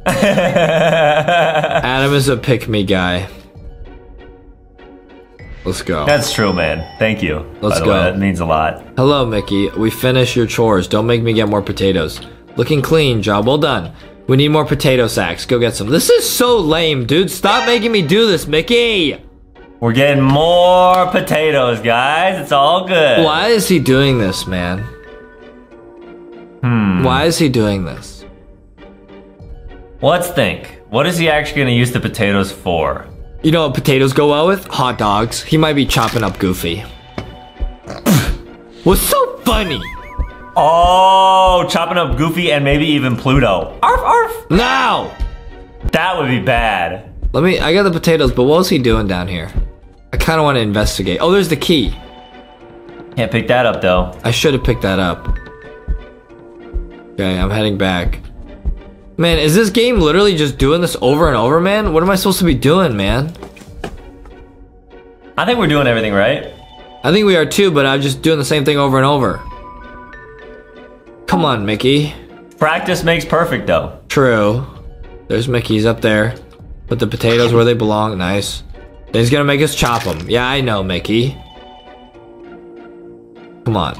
Adam is a pick me guy. Let's go. That's true, man. Thank you. Let's go. That means a lot. Hello, Mickey. We finished your chores. Don't make me get more potatoes. Looking clean. Job well done. We need more potato sacks. Go get some. This is so lame, dude. Stop making me do this, Mickey. We're getting more potatoes, guys. It's all good. Why is he doing this, man? Why is he doing this? Well, let's think. What is he actually going to use the potatoes for? You know what potatoes go well with? Hot dogs. He might be chopping up Goofy. What's so funny? Oh, chopping up Goofy and maybe even Pluto. Arf, arf. No! That would be bad. I got the potatoes, but what was he doing down here? I kind of want to investigate. Oh, there's the key. Can't pick that up, though. I should have picked that up. Okay, I'm heading back. Man, is this game literally just doing this over and over, man? What am I supposed to be doing, man? I think we're doing everything right. I think we are too, but I'm just doing the same thing over and over. Come on, Mickey. Practice makes perfect, though. True. There's Mickey's up there. Put the potatoes where they belong. Nice. Then he's gonna make us chop them. Yeah, I know, Mickey. Come on.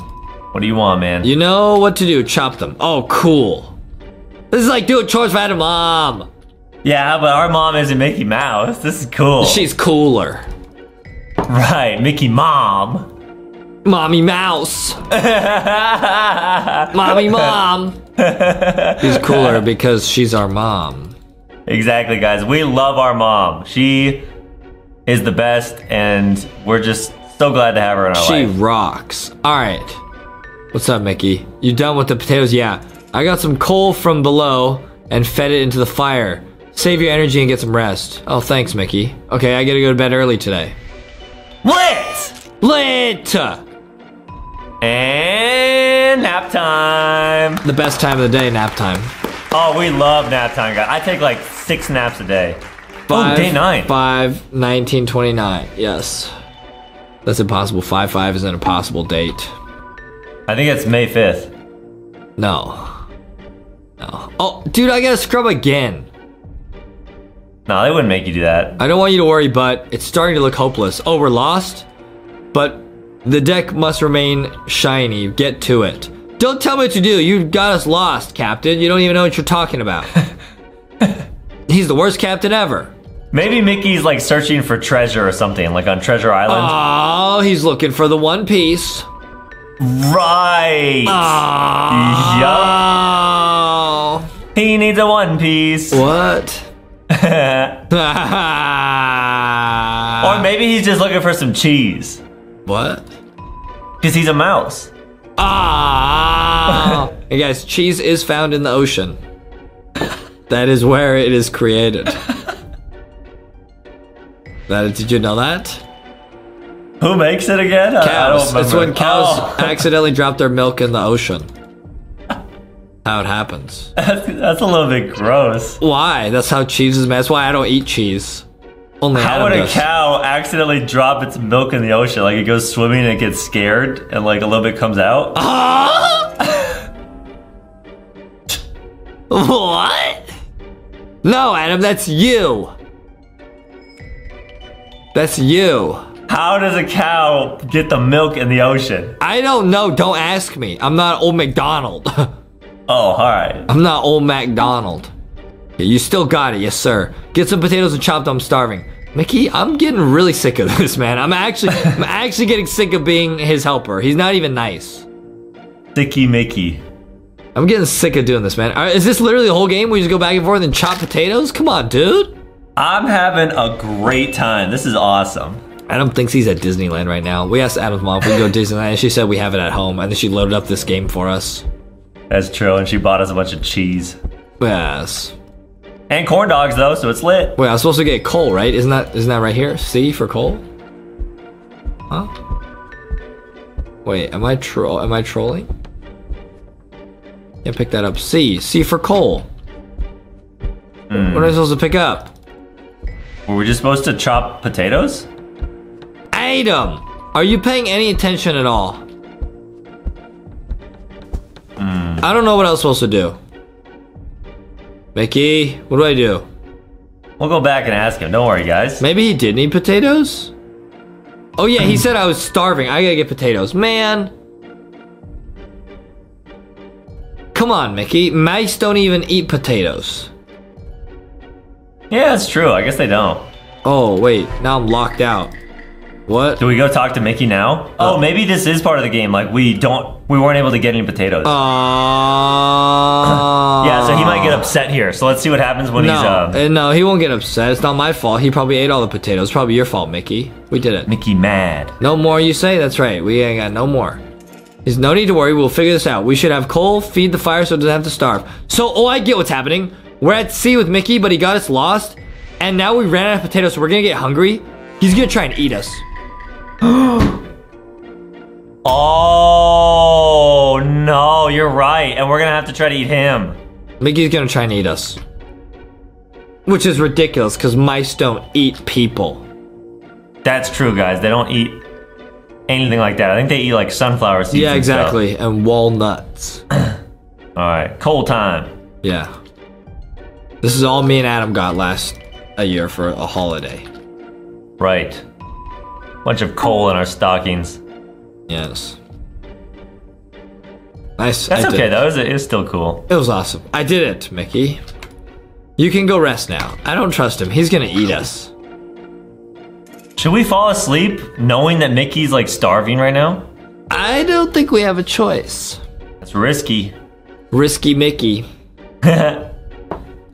What do you want, man? You know what to do. Chop them. Oh, cool. This is like doing chores for Adam's mom. Yeah, but our mom isn't Mickey Mouse. This is cool. She's cooler. Right, Mickey Mom. Mommy Mouse. Mommy Mom. She's cooler because she's our mom. Exactly, guys. We love our mom. She is the best, and we're just so glad to have her in our life. She rocks. All right. What's up, Mickey? You done with the potatoes? Yeah. I got some coal from below and fed it into the fire. Save your energy and get some rest. Oh, thanks, Mickey. Okay, I gotta go to bed early today. Lit! Lit! And nap time. The best time of the day, nap time. Oh, we love nap time, guys. I take like 6 naps a day. Oh, day 9. 5, 19, 29. Yes. That's impossible. 5-5 is an impossible date. I think it's May 5th. No. No. Oh, dude, I gotta scrub again. No, they wouldn't make you do that. I don't want you to worry, but it's starting to look hopeless. Oh, we're lost? But the deck must remain shiny. Get to it. Don't tell me what to do. You got us lost, Captain. You don't even know what you're talking about. He's the worst captain ever. Maybe Mickey's like searching for treasure or something, like on Treasure Island. Oh, he's looking for the one piece. Right. Oh. Yup. He needs a one piece. What? Or maybe he's just looking for some cheese. What? Because he's a mouse. Ah. Oh. Hey guys, cheese is found in the ocean. That is where it is created. Did you know that? Who makes it again? Cows. It's when cows accidentally drop their milk in the ocean. How it happens. That's a little bit gross. Why? That's how cheese is made. That's why I don't eat cheese. Only how would a cow accidentally drop its milk in the ocean? Like it goes swimming and it gets scared and like a little bit comes out? What? No, Adam, that's you. That's you. How does a cow get the milk in the ocean? I don't know. Don't ask me. I'm not old McDonald. Oh, all right. I'm not old McDonald. Yeah, you still got it. Yes, sir. Get some potatoes and chopped. I'm starving. Mickey, I'm getting really sick of this, man. I'm actually getting sick of being his helper. He's not even nice. Sicky Mickey. I'm getting sick of doing this, man. All right, is this literally the whole game? We just go back and forth and chop potatoes? Come on, dude. I'm having a great time. This is awesome. Adam thinks he's at Disneyland right now. We asked Adam's mom if we can go to Disneyland, and she said we have it at home, and then she loaded up this game for us. That's true, and she bought us a bunch of cheese. Yes. And corn dogs, though, so it's lit. Wait, I was supposed to get coal, right? Isn't that right here? C for coal? Huh? Wait, am I trolling? Yeah, pick that up. C for coal. Mm. What are we supposed to pick up? Were we just supposed to chop potatoes? Adam, are you paying any attention at all? Mm. I don't know what I was supposed to do. Mickey, what do I do? We'll go back and ask him. Don't worry, guys. Maybe he did need potatoes? Oh, yeah, he said I was starving. I gotta get potatoes. Man. Come on, Mickey. Mice don't even eat potatoes. Yeah, that's true. I guess they don't. Oh, wait. Now I'm locked out. What? Do we go talk to Mickey now? Oh, maybe this is part of the game. Like, we weren't able to get any potatoes. Yeah, so he might get upset here. So let's see what happens when No, he won't get upset. It's not my fault. He probably ate all the potatoes. It's probably your fault, Mickey. We did it. Mickey mad. No more, you say? That's right. We ain't got no more. There's no need to worry. We'll figure this out. We should have coal, feed the fire so it doesn't have to starve. So, oh, I get what's happening. We're at sea with Mickey, but he got us lost. And now we ran out of potatoes, so we're going to get hungry. He's going to try and eat us. Oh, no, you're right. And we're going to have to try to eat him. Mickey's going to try and eat us. Which is ridiculous because mice don't eat people. That's true, guys. They don't eat anything like that. I think they eat like sunflower seeds. Yeah, exactly. And walnuts. All right. Coal time. Yeah. This is all me and Adam got last a year for a holiday. Right. Bunch of coal in our stockings. Yes. Nice. That's okay though. It was still cool. It was awesome. I did it, Mickey. You can go rest now. I don't trust him. He's gonna eat us. Should we fall asleep knowing that Mickey's like starving right now? I don't think we have a choice. That's risky. Risky Mickey.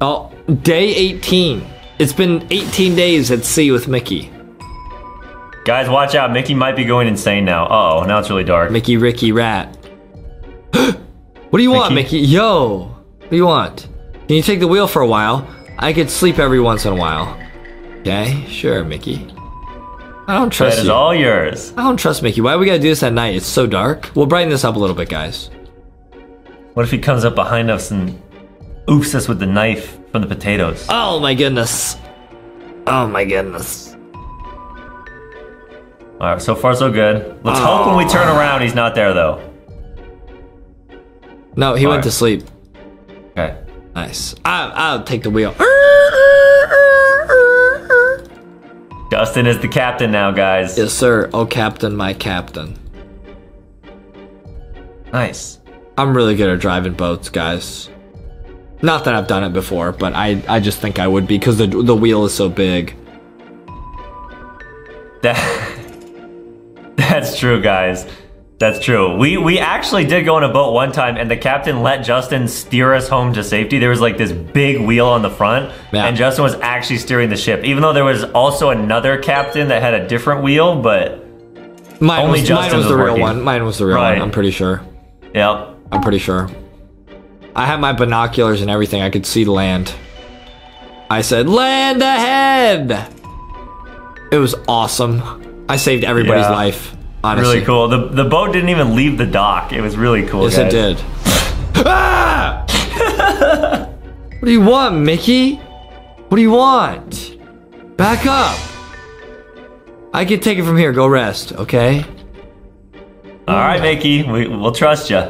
Oh, day 18. It's been 18 days at sea with Mickey. Guys, watch out. Mickey might be going insane now. Uh-oh, now it's really dark. Mickey, Ricky, Rat. What do you want, Mickey? Yo, what do you want? Can you take the wheel for a while? I could sleep every once in a while. Okay, sure, Mickey. I don't trust you. That is all yours. I don't trust Mickey. Why do we gotta do this at night? It's so dark. We'll brighten this up a little bit, guys. What if he comes up behind us and oofs us with the knife from the potatoes? Oh, my goodness. Oh, my goodness. All right, so far so good. Let's hope when we turn around he's not there though. No, he went to sleep. Okay. Nice. I'll take the wheel. Justin is the captain now, guys. Yes, sir. Oh, captain, my captain. Nice. I'm really good at driving boats, guys. Not that I've done it before, but I just think I would be because the wheel is so big. That's true, guys. That's true. We actually did go on a boat one time, and the captain let Justin steer us home to safety. There was like this big wheel on the front, and Justin was actually steering the ship, even though there was also another captain that had a different wheel, but mine was the real one. Mine was the real one, I'm pretty sure. Yep. I'm pretty sure. I had my binoculars and everything. I could see land. I said, land ahead! It was awesome. I saved everybody's life, honestly. Really cool. The boat didn't even leave the dock. It was really cool, guys. Yes, it did. Ah! What do you want, Mickey? What do you want? Back up. I can take it from here. Go rest, okay? All right, Mickey. We'll trust you.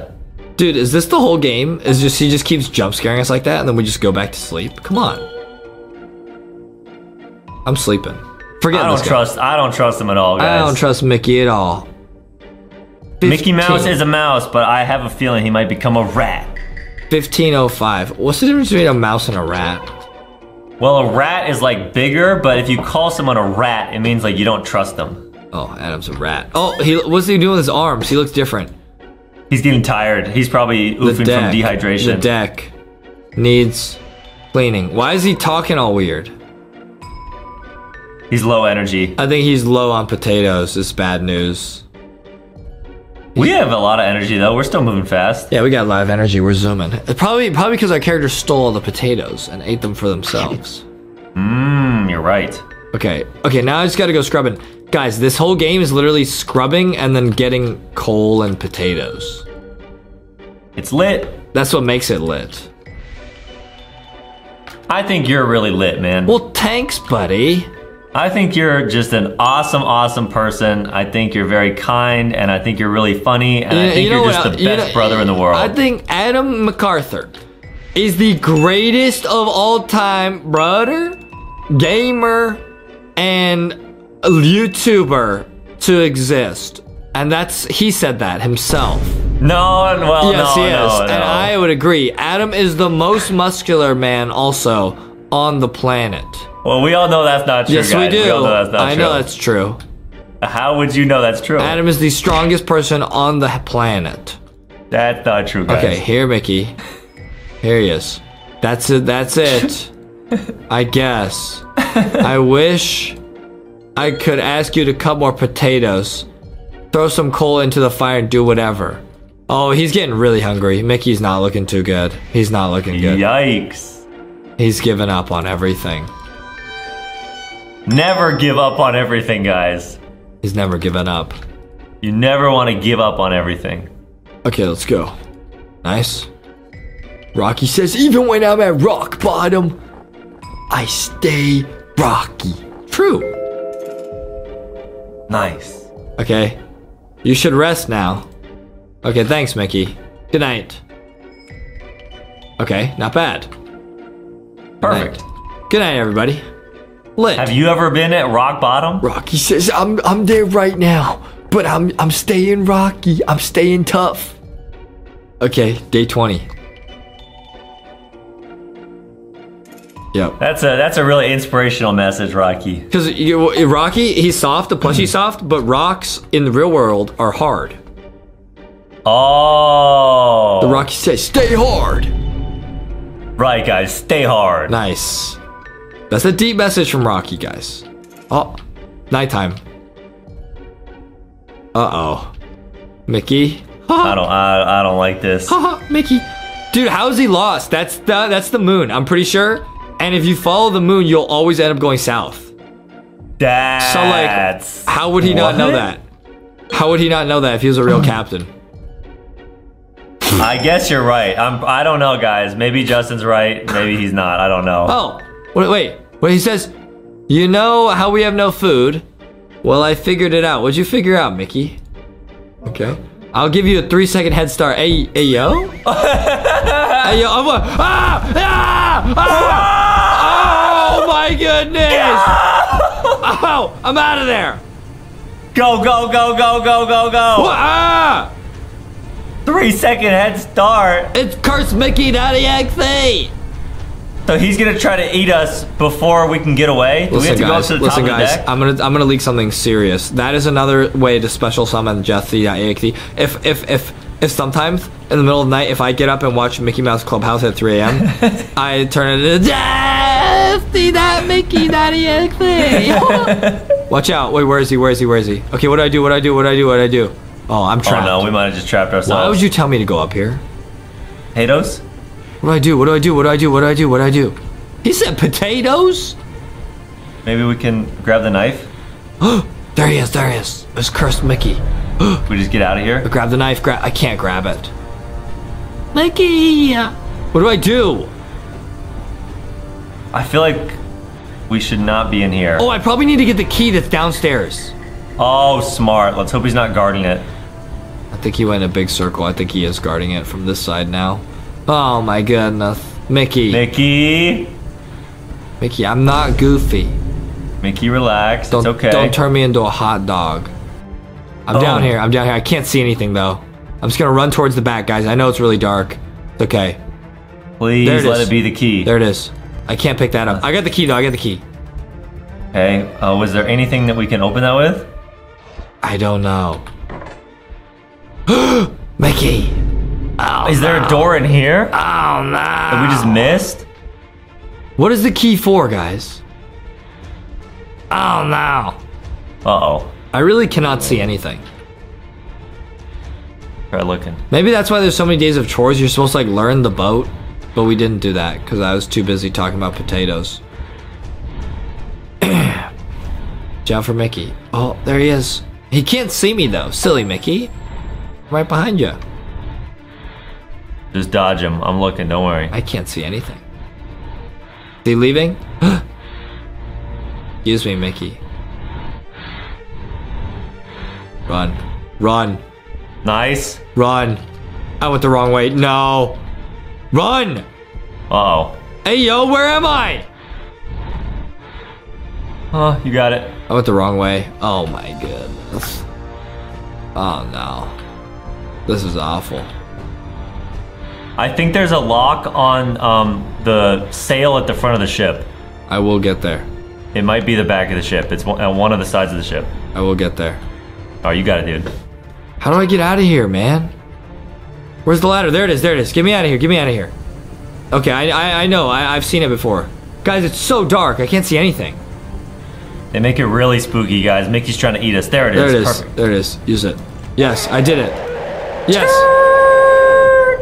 Dude, is this the whole game? He just keeps jump scaring us like that, and then we just go back to sleep? Come on. I'm sleeping. Forget this guy. I don't trust him at all, guys. I don't trust Mickey at all. 15. Mickey Mouse is a mouse, but I have a feeling he might become a rat. 1505. What's the difference between a mouse and a rat? Well, a rat is like bigger, but if you call someone a rat, it means like you don't trust them. Oh, Adam's a rat. Oh, what's he doing with his arms? He looks different. He's getting tired. He's probably oofing from dehydration. The deck needs cleaning. Why is he talking all weird? He's low energy. I think he's low on potatoes. It's bad news. We have a lot of energy though. We're still moving fast. Yeah, we got live energy. We're zooming. Probably because our character stole all the potatoes and ate them for themselves. Mmm, you're right. Okay. Okay, now I just gotta go scrubbing. Guys, this whole game is literally scrubbing and then getting coal and potatoes. It's lit. That's what makes it lit. I think you're really lit, man. Well, thanks, buddy. I think you're just an awesome, awesome person. I think you're very kind, and I think you're really funny, and I think you're just the best brother in the world. I think Adam MacArthur is the greatest of all time brother, gamer, and YouTuber to exist. And that's, he said that himself. No, well, yes, no, he is. No, no. And I would agree. Adam is the most muscular man also on the planet. Well, we all know that's not true, guys. Yes, we do. We all know that's not true. I know that's true. How would you know that's true? Adam is the strongest person on the planet. That's not true, guys. Okay, here, Mickey. Here he is. That's it. That's it. I guess. I wish I could ask you to cut more potatoes, throw some coal into the fire, and do whatever. Oh, he's getting really hungry. Mickey's not looking too good. He's not looking good. Yikes. He's giving up on everything. Never give up on everything, guys. He's never given up. You never want to give up on everything. Okay, let's go. Nice. Rocky says, even when I'm at rock bottom, I stay rocky. True. Nice. Okay. You should rest now. Okay, thanks, Mickey. Good night. Okay, not bad. Perfect. Good night, everybody. Lit. Have you ever been at rock bottom? Rocky says, I'm there right now, but I'm staying rocky. I'm staying tough. Okay, day 20. Yep. That's a really inspirational message, Rocky. Because Rocky, he's soft, the plushie's soft, but rocks in the real world are hard. Oh. The Rocky says, stay hard. Right, guys, stay hard. Nice. That's a deep message from Rocky, guys. Oh, nighttime. Uh-oh. Mickey. I don't like this. Mickey. Dude, how is he lost? That's the moon, I'm pretty sure. And if you follow the moon, you'll always end up going south. So, like, how would he not know that? How would he not know that if he was a real captain? I guess you're right. I don't know, guys. Maybe Justin's right. Maybe he's not. I don't know. Oh. Wait, he says, you know how we have no food? Well, I figured it out. What'd you figure out, Mickey? Okay. I'll give you a 3-second head start. Hey, yo? Hey, yo, I'm oh, my goodness! Oh, I'm out of there! Go, go, go, go, go, go, go! Ah! 3-second head start! It's cursed Mickey.EXE! So he's gonna try to eat us before we can get away. Listen, guys. I'm gonna leak something serious. That is another way to special summon Mickey.EXE. If sometimes in the middle of the night, if I get up and watch Mickey Mouse Clubhouse at 3 a.m., I turn it into Mickey.EXE. Watch out! Wait, where is he? Where is he? Where is he? Okay, what do I do? What do I do? What do I do? What do I do? Oh, I'm trapped. Oh no, we might have just trapped ourselves. Why would you tell me to go up here? Potatoes. What do I do? What do I do? What do I do? What do I do? What do I do? He said potatoes? Maybe we can grab the knife? There he is. There he is. It's cursed Mickey. We just get out of here? Grab the knife. I can't grab it. Mickey! What do I do? I feel like we should not be in here. Oh, I probably need to get the key that's downstairs. Oh, smart. Let's hope he's not guarding it. I think he went in a big circle. I think he is guarding it from this side now. Oh my goodness. Mickey. Mickey. Mickey, I'm not Goofy. Mickey, relax. It's okay. Don't turn me into a hot dog. I'm down here. I can't see anything though. I'm just gonna run towards the back, guys. I know it's really dark. It's okay. Please let it be the key. There it is. I can't pick that up. I got the key though. I got the key. Okay. Was there anything that we can open that with? I don't know. Mickey. Oh, is there a door in here? Oh no! That we just missed? What is the key for, guys? Oh no! Uh-oh. I really cannot see anything. Try looking. Maybe that's why there's so many days of chores. You're supposed to like learn the boat, but we didn't do that because I was too busy talking about potatoes. Watch out for Mickey. Oh, there he is. He can't see me though. Silly Mickey. Right behind you. Just dodge him. I'm looking. Don't worry. I can't see anything. Is he leaving? Excuse me, Mickey. Run. Run. Nice. Run. I went the wrong way. No. Run. Uh-oh. Hey, yo, where am I? Oh, you got it. I went the wrong way. Oh, my goodness. Oh, no. This is awful. I think there's a lock on the sail at the front of the ship. I will get there. It might be the back of the ship. It's on one of the sides of the ship. I will get there. Oh, you got it, dude. How do I get out of here, man? Where's the ladder? There it is. There it is. Get me out of here. Get me out of here. Okay, I know. I've seen it before. Guys, it's so dark. I can't see anything. They make it really spooky, guys. Mickey's trying to eat us. There it is. There it is. Perfect. There it is. Use it. Yes, I did it. Yes.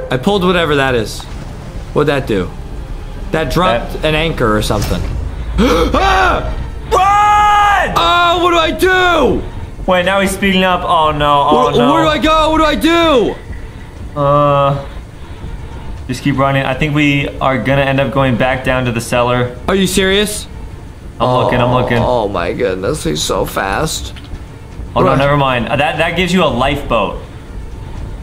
I pulled whatever that is. What'd that do? That dropped an anchor or something. Ah! Run! Oh, what do I do? Wait, now he's speeding up. Oh no! Oh no! Where do I go? What do I do? Just keep running. I think we are gonna end up going back down to the cellar. Are you serious? I'm looking. Oh my goodness, he's so fast. Oh no, never mind. That gives you a lifeboat.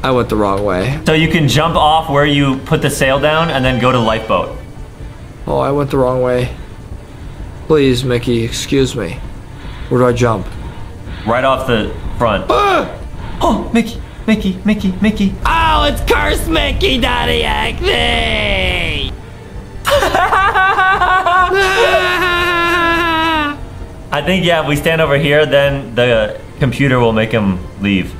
I went the wrong way. So you can jump off where you put the sail down and then go to the lifeboat. Oh, I went the wrong way. Please, Mickey, excuse me. Where do I jump? Right off the front. Oh, Mickey. Oh, it's cursed Mickey, Daddy Acme! I think, yeah, if we stand over here, then the computer will make him leave.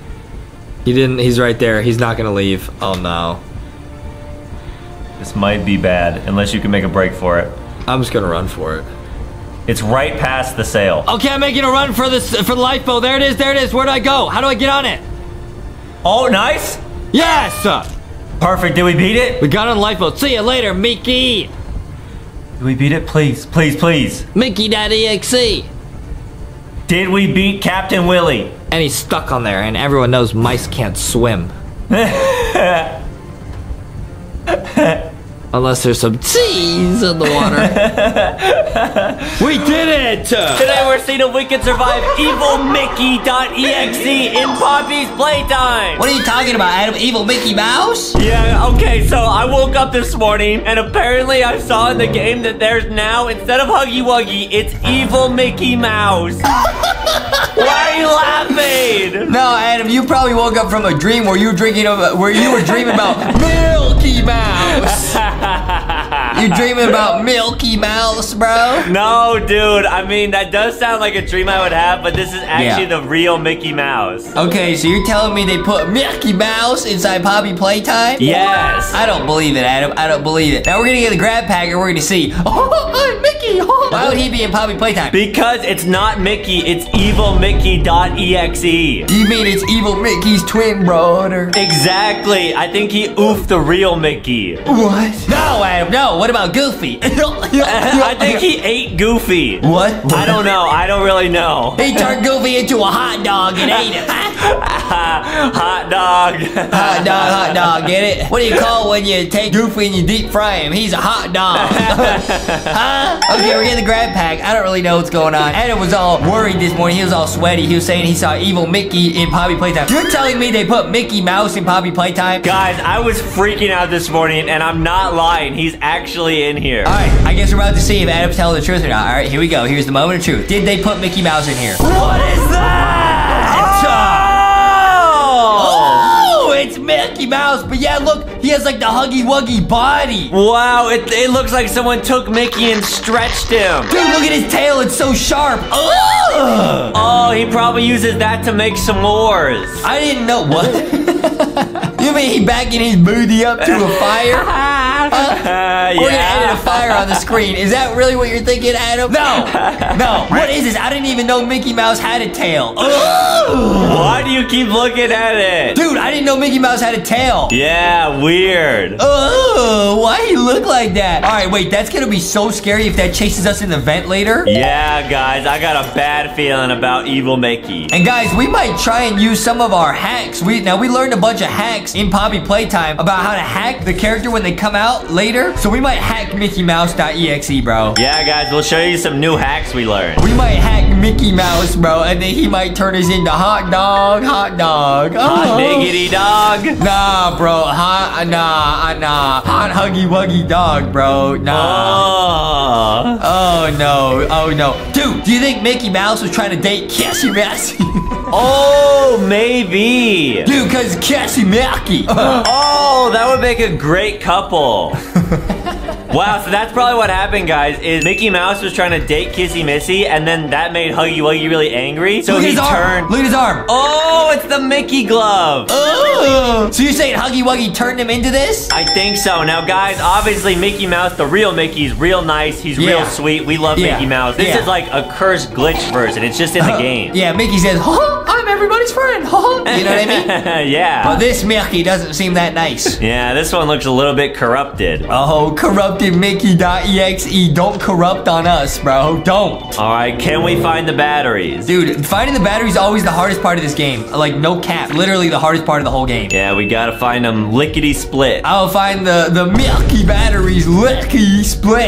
He didn't, he's right there. He's not gonna leave. Oh no. This might be bad, unless you can make a break for it. I'm just gonna run for it. It's right past the sail. Okay, I'm making a run for the lifeboat. There it is, there it is. Where do I go? How do I get on it? Oh, nice. Yes. Perfect, did we beat it? We got on the lifeboat. See you later, Mickey. Did we beat it? Please, please, please. Mickey.EXE. Did we beat Captain Willy? And he's stuck on there, and everyone knows mice can't swim. Unless there's some cheese in the water. We did it! Today we're seeing if we can survive evil Mickey.EXE in Poppy's Playtime. What are you talking about, Adam? Evil Mickey Mouse? Yeah, okay, so I woke up this morning and apparently I saw in the game that there's now, instead of Huggy Wuggy, it's evil Mickey Mouse. Why are you laughing? No, Adam, you probably woke up from a dream where you were dreaming about Milky Mouse. You dreaming about Milky Mouse, bro? No, dude. I mean, that does sound like a dream I would have, but this is actually the real Mickey Mouse. Okay, so you're telling me they put Mickey Mouse inside Poppy Playtime? Yes. I don't believe it, Adam. I don't believe it. Now we're gonna get the grab pack and we're gonna see. Oh, Mickey! Oh. Why would he be in Poppy Playtime? Because it's not Mickey. It's evil Mickey.EXE. Do you mean it's evil Mickey's twin brother? Exactly. I think he oofed the real Mickey. What? No, Adam. No. What about Goofy? I think he ate Goofy. What? I don't know. I don't really know. He turned Goofy into a hot dog and ate it. Hot dog. Hot dog. Hot dog. Get it? What do you call when you take Goofy and you deep fry him? He's a hot dog. Huh? Okay, we're getting the grab pack. I don't really know what's going on. Adam was all worried this morning. He was all sweaty. He was saying he saw evil Mickey in Poppy Playtime. You're telling me they put Mickey Mouse in Poppy Playtime? Guys, I was freaking out this morning, and I'm not lying. He's actually in here. All right, I guess we're about to see if Adam's telling the truth or not. All right, here we go. Here's the moment of truth. Did they put Mickey Mouse in here? What is that? It's Mickey Mouse, but yeah, look, he has like the Huggy Wuggy body. Wow, it looks like someone took Mickey and stretched him. Dude, look at his tail, it's so sharp. Ugh. Oh, he probably uses that to make s'mores. I didn't know, what? You mean he backing his booty up to a fire? Yeah. We're gonna edit a fire on the screen. Is that really what you're thinking, Adam? No, no. What is this? I didn't even know Mickey Mouse had a tail. Oh. Why do you keep looking at it? Dude, I didn't know Mickey Mouse had a tail. Yeah, weird. Oh, why he look like that? All right, wait, that's gonna be so scary if that chases us in the vent later. Yeah, guys, I got a bad feeling about evil Mickey. And guys, we might try and use some of our hacks. We learned a bunch of hacks in Poppy Playtime about how to hack the character when they come out later, so we might hack MickeyMouse.EXE, bro. Yeah, guys, we'll show you some new hacks we learned. We might hack Mickey Mouse, bro, and then he might turn us into hot dog. Oh. Hot diggity dog. Nah, bro. Nah. Hot Huggy Wuggy dog, bro. Nah. Oh. Oh, no. Dude, do you think Mickey Mouse was trying to date Kissy Missy? Oh, maybe. Dude, because Kissy Missy. Oh, that would make a great couple. Wow, so that's probably what happened, guys, is Mickey Mouse was trying to date Kissy Missy, and then that made Huggy Wuggy really angry, so he turned... Look at his arm. Oh, it's the Mickey glove. Oh. So you're saying Huggy Wuggy turned him into this? I think so. Now, guys, obviously Mickey Mouse, the real Mickey, is real nice. He's real sweet. We love Mickey Mouse. This is like a cursed glitch version. It's just in the game. Yeah, Mickey says, huh? I'm everybody's friend. Huh? You know what I mean? Yeah. But this Mickey doesn't seem that nice. Yeah, this one looks a little bit corrupted. Oh, corrupted. Mickey.EXE, don't corrupt on us, bro. Don't. All right, can we find the batteries? Dude, finding the batteries is always the hardest part of this game. Like, no cap. Literally the hardest part of the whole game. Yeah, we gotta find them lickety-split. I'll find the Mickey batteries lickety-split.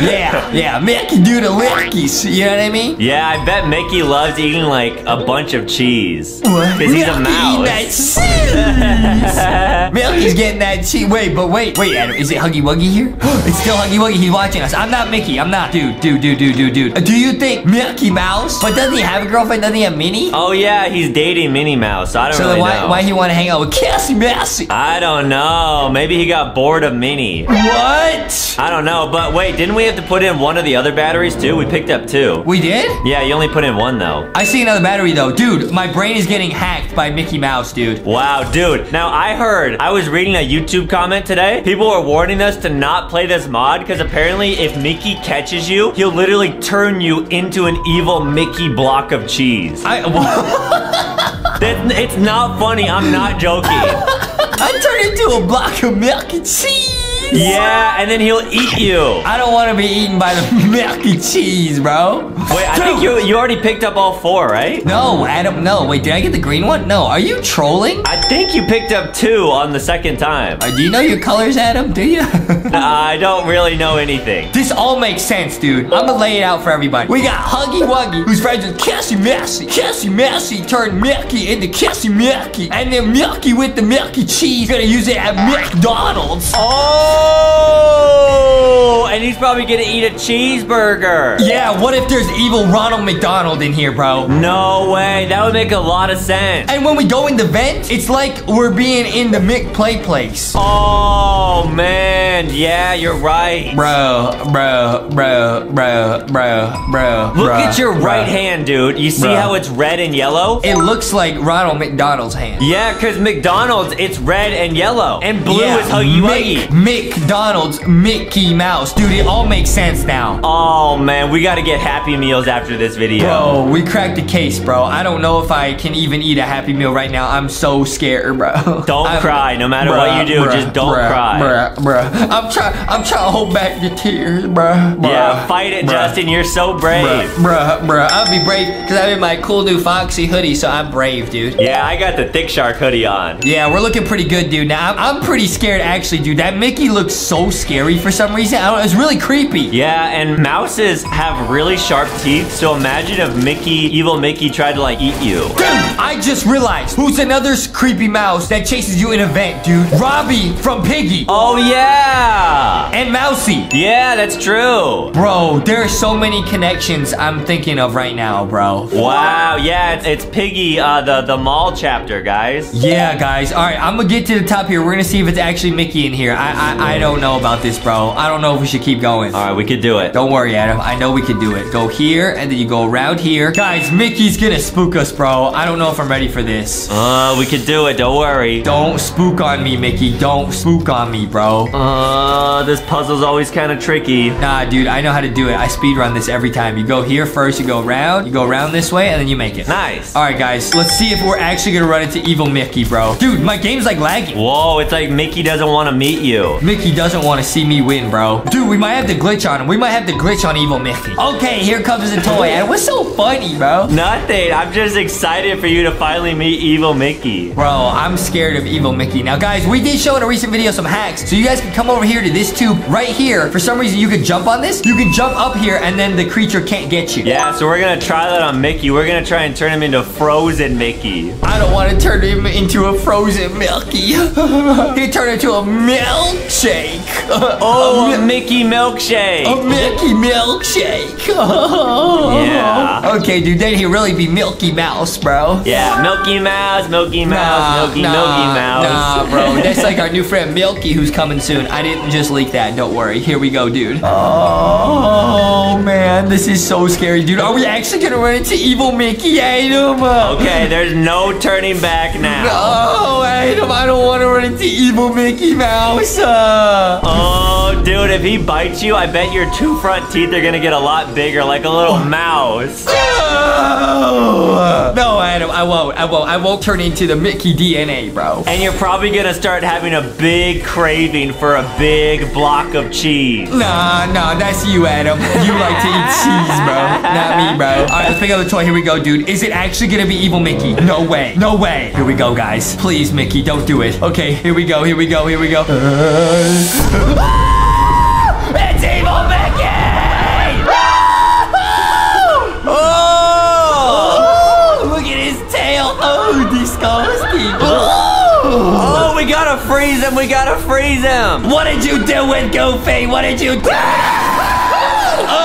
Yeah. Mickey do the lickies. You know what I mean? Yeah, I bet Mickey loves eating, like, a bunch of cheese. What? Because he's a mouse. That cheese. Mickey's getting that cheese. Wait, Adam, is it Huggy Wuggy here? It's still Huggy Wuggy. He's watching us. I'm not Mickey. I'm not. Dude. Do you think Mickey Mouse? But doesn't he have a girlfriend? Doesn't he have Minnie? Oh, yeah. He's dating Minnie Mouse. So why he want to hang out with Kissy Missy? I don't know. Maybe he got bored of Minnie. What? I don't know. But wait, didn't we have to put in one of the other batteries, too? We picked up two. We did? Yeah, you only put in one, though. I see another battery, though. Dude, my brain is getting hacked by Mickey Mouse, dude. Wow, dude. Now, I was reading a YouTube comment today. People were warning us to not play this mod because apparently if Mickey catches you, he'll literally turn you into an evil Mickey block of cheese. It's not funny. I'm not joking. I turned into a block of milk and cheese. Yeah, and then he'll eat you. I don't want to be eaten by the milk and cheese, bro. Wait, I think you already picked up all four, right? No, Adam, no. Wait, did I get the green one? No, are you trolling? I think you picked up two on the second time. Do you know your colors, Adam? Do you? I don't really know anything. This all makes sense, dude. I'm going to lay it out for everybody. We got Huggy Wuggy, who's friends with Kissy Missy. Kissy Missy turned Mickey into Kissy Mickey. And then Mickey with the milky cheese going to use it at McDonald's. Oh! Oh, and he's probably gonna eat a cheeseburger. Yeah, what if there's evil Ronald McDonald in here, bro? No way, that would make a lot of sense. And when we go in the vent, it's like we're being in the McPlay place. Oh, man, yeah, you're right. Bro. Look at your right hand, dude. You see how it's red and yellow? It looks like Ronald McDonald's hand. Yeah, because McDonald's, it's red and yellow. And blue is Huggy Wuggy. McDonald's Mickey Mouse. Dude, it all makes sense now. Oh, man. We got to get Happy Meals after this video. Bro, we cracked the case, bro. I don't know if I can even eat a Happy Meal right now. I'm so scared, bro. Don't cry. No matter what you do, just don't cry. I'm trying to hold back the tears, bro. Yeah, fight it, Justin. You're so brave. I'll be brave because I'm in my cool new Foxy hoodie, so I'm brave, dude. Yeah, I got the Thick Shark hoodie on. Yeah, we're looking pretty good, dude. Now, I'm pretty scared, actually, dude. That Mickey looks looked so scary for some reason. I don't know, it was really creepy. Yeah, and mouses have really sharp teeth, so imagine if Mickey, evil Mickey, tried to like eat you. Dude, I just realized who's another creepy mouse that chases you in a vent, dude. Robbie from Piggy. Oh yeah. And Mousy. Yeah, that's true. Bro, there are so many connections I'm thinking of right now, bro. Wow, yeah, it's Piggy, the mall chapter, guys. Yeah, guys. All right, I'm gonna get to the top here. We're gonna see if it's actually Mickey in here. I don't know about this, bro. I don't know if we should keep going. All right, we could do it. Don't worry, Adam. I know we could do it. Go here, and then you go around here. Guys, Mickey's gonna spook us, bro. I don't know if I'm ready for this. We could do it. Don't worry. Don't spook on me, Mickey. Don't spook on me, bro. This puzzle's always kind of tricky. Nah, dude, I know how to do it. I speedrun this every time. You go here first, you go around this way, and then you make it. Nice. All right, guys, let's see if we're actually gonna run into evil Mickey, bro. Dude, my game's like lagging. Whoa, it's like Mickey doesn't want to meet you. Mickey doesn't want to see me win, bro. Dude, we might have to glitch on him. We might have to glitch on evil Mickey. Okay, here comes the toy. And what's so funny, bro? Nothing. I'm just excited for you to finally meet evil Mickey. Bro, I'm scared of evil Mickey. Now, guys, we did show in a recent video some hacks, so you guys can come over here to this tube right here. For some reason, you can jump on this. You can jump up here, and then the creature can't get you. Yeah, so we're gonna try that on Mickey. We're gonna try and turn him into frozen Mickey. I don't want to turn him into a frozen Mickey. He turned into a milkshake. Oh, a Mickey milkshake. A Mickey milkshake. Yeah. Okay, dude, then he'd really be Milky Mouse, bro. Yeah, Milky Mouse, Milky Mouse, Milky Mouse. Nah, bro, that's like our new friend Milky who's coming soon. I didn't just leak that, don't worry. Here we go, dude. Oh, man, this is so scary, dude. Are we actually gonna run into evil Mickey? Adam? Okay, there's no turning back now. No, Adam, I don't want to run into evil Mickey Mouse. Oh, dude, if he bites you, I bet your two front teeth are gonna get a lot bigger, like a little mouse. No, no, Adam, I won't turn into the Mickey DNA, bro. And you're probably gonna start having a big craving for a big block of cheese. Nah, that's you, Adam. You like to eat cheese, bro. Not me, bro. All right, let's pick up the toy. Here we go, dude. Is it actually gonna be evil Mickey? No way. No way. Here we go, guys. Please, Mickey, don't do it. Okay, here we go, here we go, here we go. It's evil Mickey! Oh! Look at his tail. Oh, disgusting. Oh, we gotta freeze him. We gotta freeze him. What did you do with Goofy? What did you do? Oh!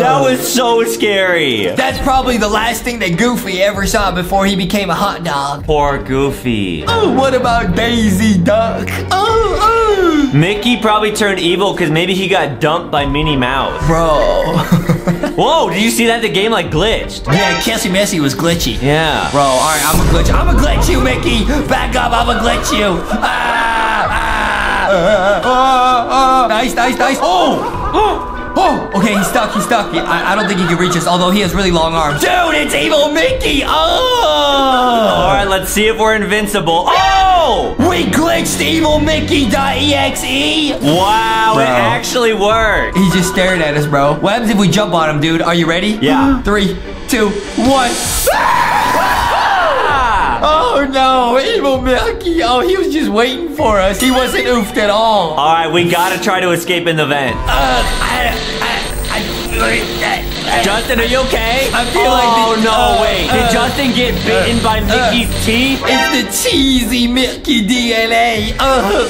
That was so scary. That's probably the last thing that Goofy ever saw before he became a hot dog. Poor Goofy. Oh, what about Daisy Duck? Oh. Mickey probably turned evil because maybe he got dumped by Minnie Mouse. Bro. Whoa, did you see that? The game like glitched. Yeah, Kissy Missy was glitchy. Yeah. Bro, all right, I'm gonna glitch. I'm gonna glitch you, Mickey. Back up, I'm gonna glitch you. Nice, nice, nice. Oh, oh. Oh, okay, he's stuck, he's stuck. I don't think he can reach us, although he has really long arms. Dude, it's evil Mickey! Oh! All right, let's see if we're invincible. Oh! We glitched evil Mickey.EXE! Wow, bro. It actually worked. He just stared at us, bro. What happens if we jump on him, dude? Are you ready? Yeah. 3, 2, 1. Oh, no, evil Mickey. Oh, he was just waiting for us. He wasn't oofed at all. All right, we got to try to escape in the vent. Justin, are you okay? I feel like... Oh, no, wait. Did Justin get bitten by Mickey's teeth? It's the cheesy Mickey DNA.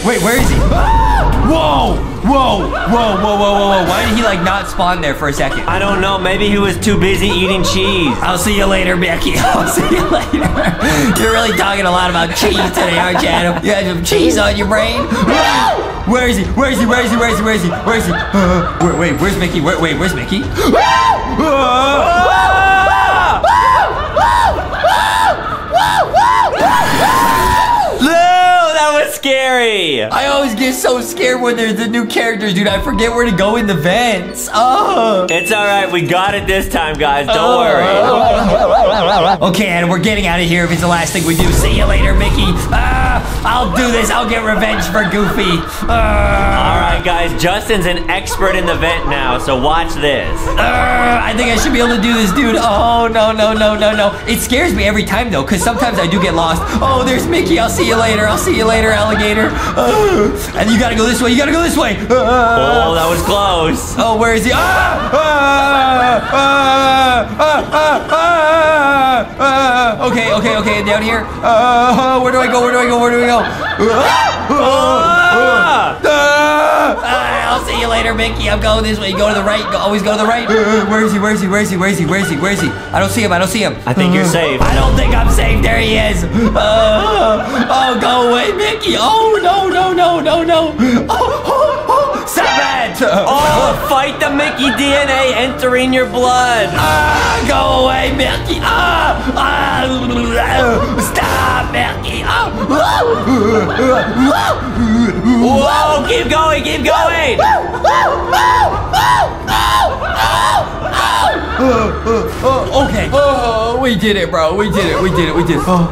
Wait, where is he? Whoa. Whoa, whoa, whoa, whoa, whoa, whoa. Why did he, like, not spawn there for a second? I don't know. Maybe he was too busy eating cheese. I'll see you later, Mickey. I'll see you later. You're really talking a lot about cheese today, aren't you, Adam? You had some cheese on your brain? Where is he? Where is he? Where is he? Where is he? Where is he? Where is he? Wait, where's Mickey? Wait, where's Mickey? Scary. I always get so scared when there's the new characters, dude. I forget where to go in the vents. Oh. It's all right. We got it this time, guys. Don't worry. Okay, and we're getting out of here if it's the last thing we do. See you later, Mickey. I'll do this. I'll get revenge for Goofy. All right, guys. Justin's an expert in the vent now, so watch this. I think I should be able to do this, dude. Oh, no, no, no, no, no. It scares me every time, though, because sometimes I do get lost. Oh, there's Mickey. I'll see you later. I'll see you later, Alex. alligator. And you gotta go this way. You gotta go this way. Oh, that was close. Oh, where is he? Okay, okay, okay. Down here. Where do I go? Where do I go? Where do I go? I'll see you later, Mickey. I'm going this way. You go to the right. Always go to the right. Where is he? Where is he? Where is he? Where is he? Where is he? Where is he? I don't see him. I don't see him. I think you're safe. I don't think I'm safe. There he is. Oh, go away, Mickey. Oh, no, no, no, no, no. Savage! Oh, fight the Mickey DNA entering your blood. Go away, Mickey. Stop, Mickey. Whoa, keep going, keep going. Okay. Oh, we did it, bro. We did it. We did it. We did it. Whoa,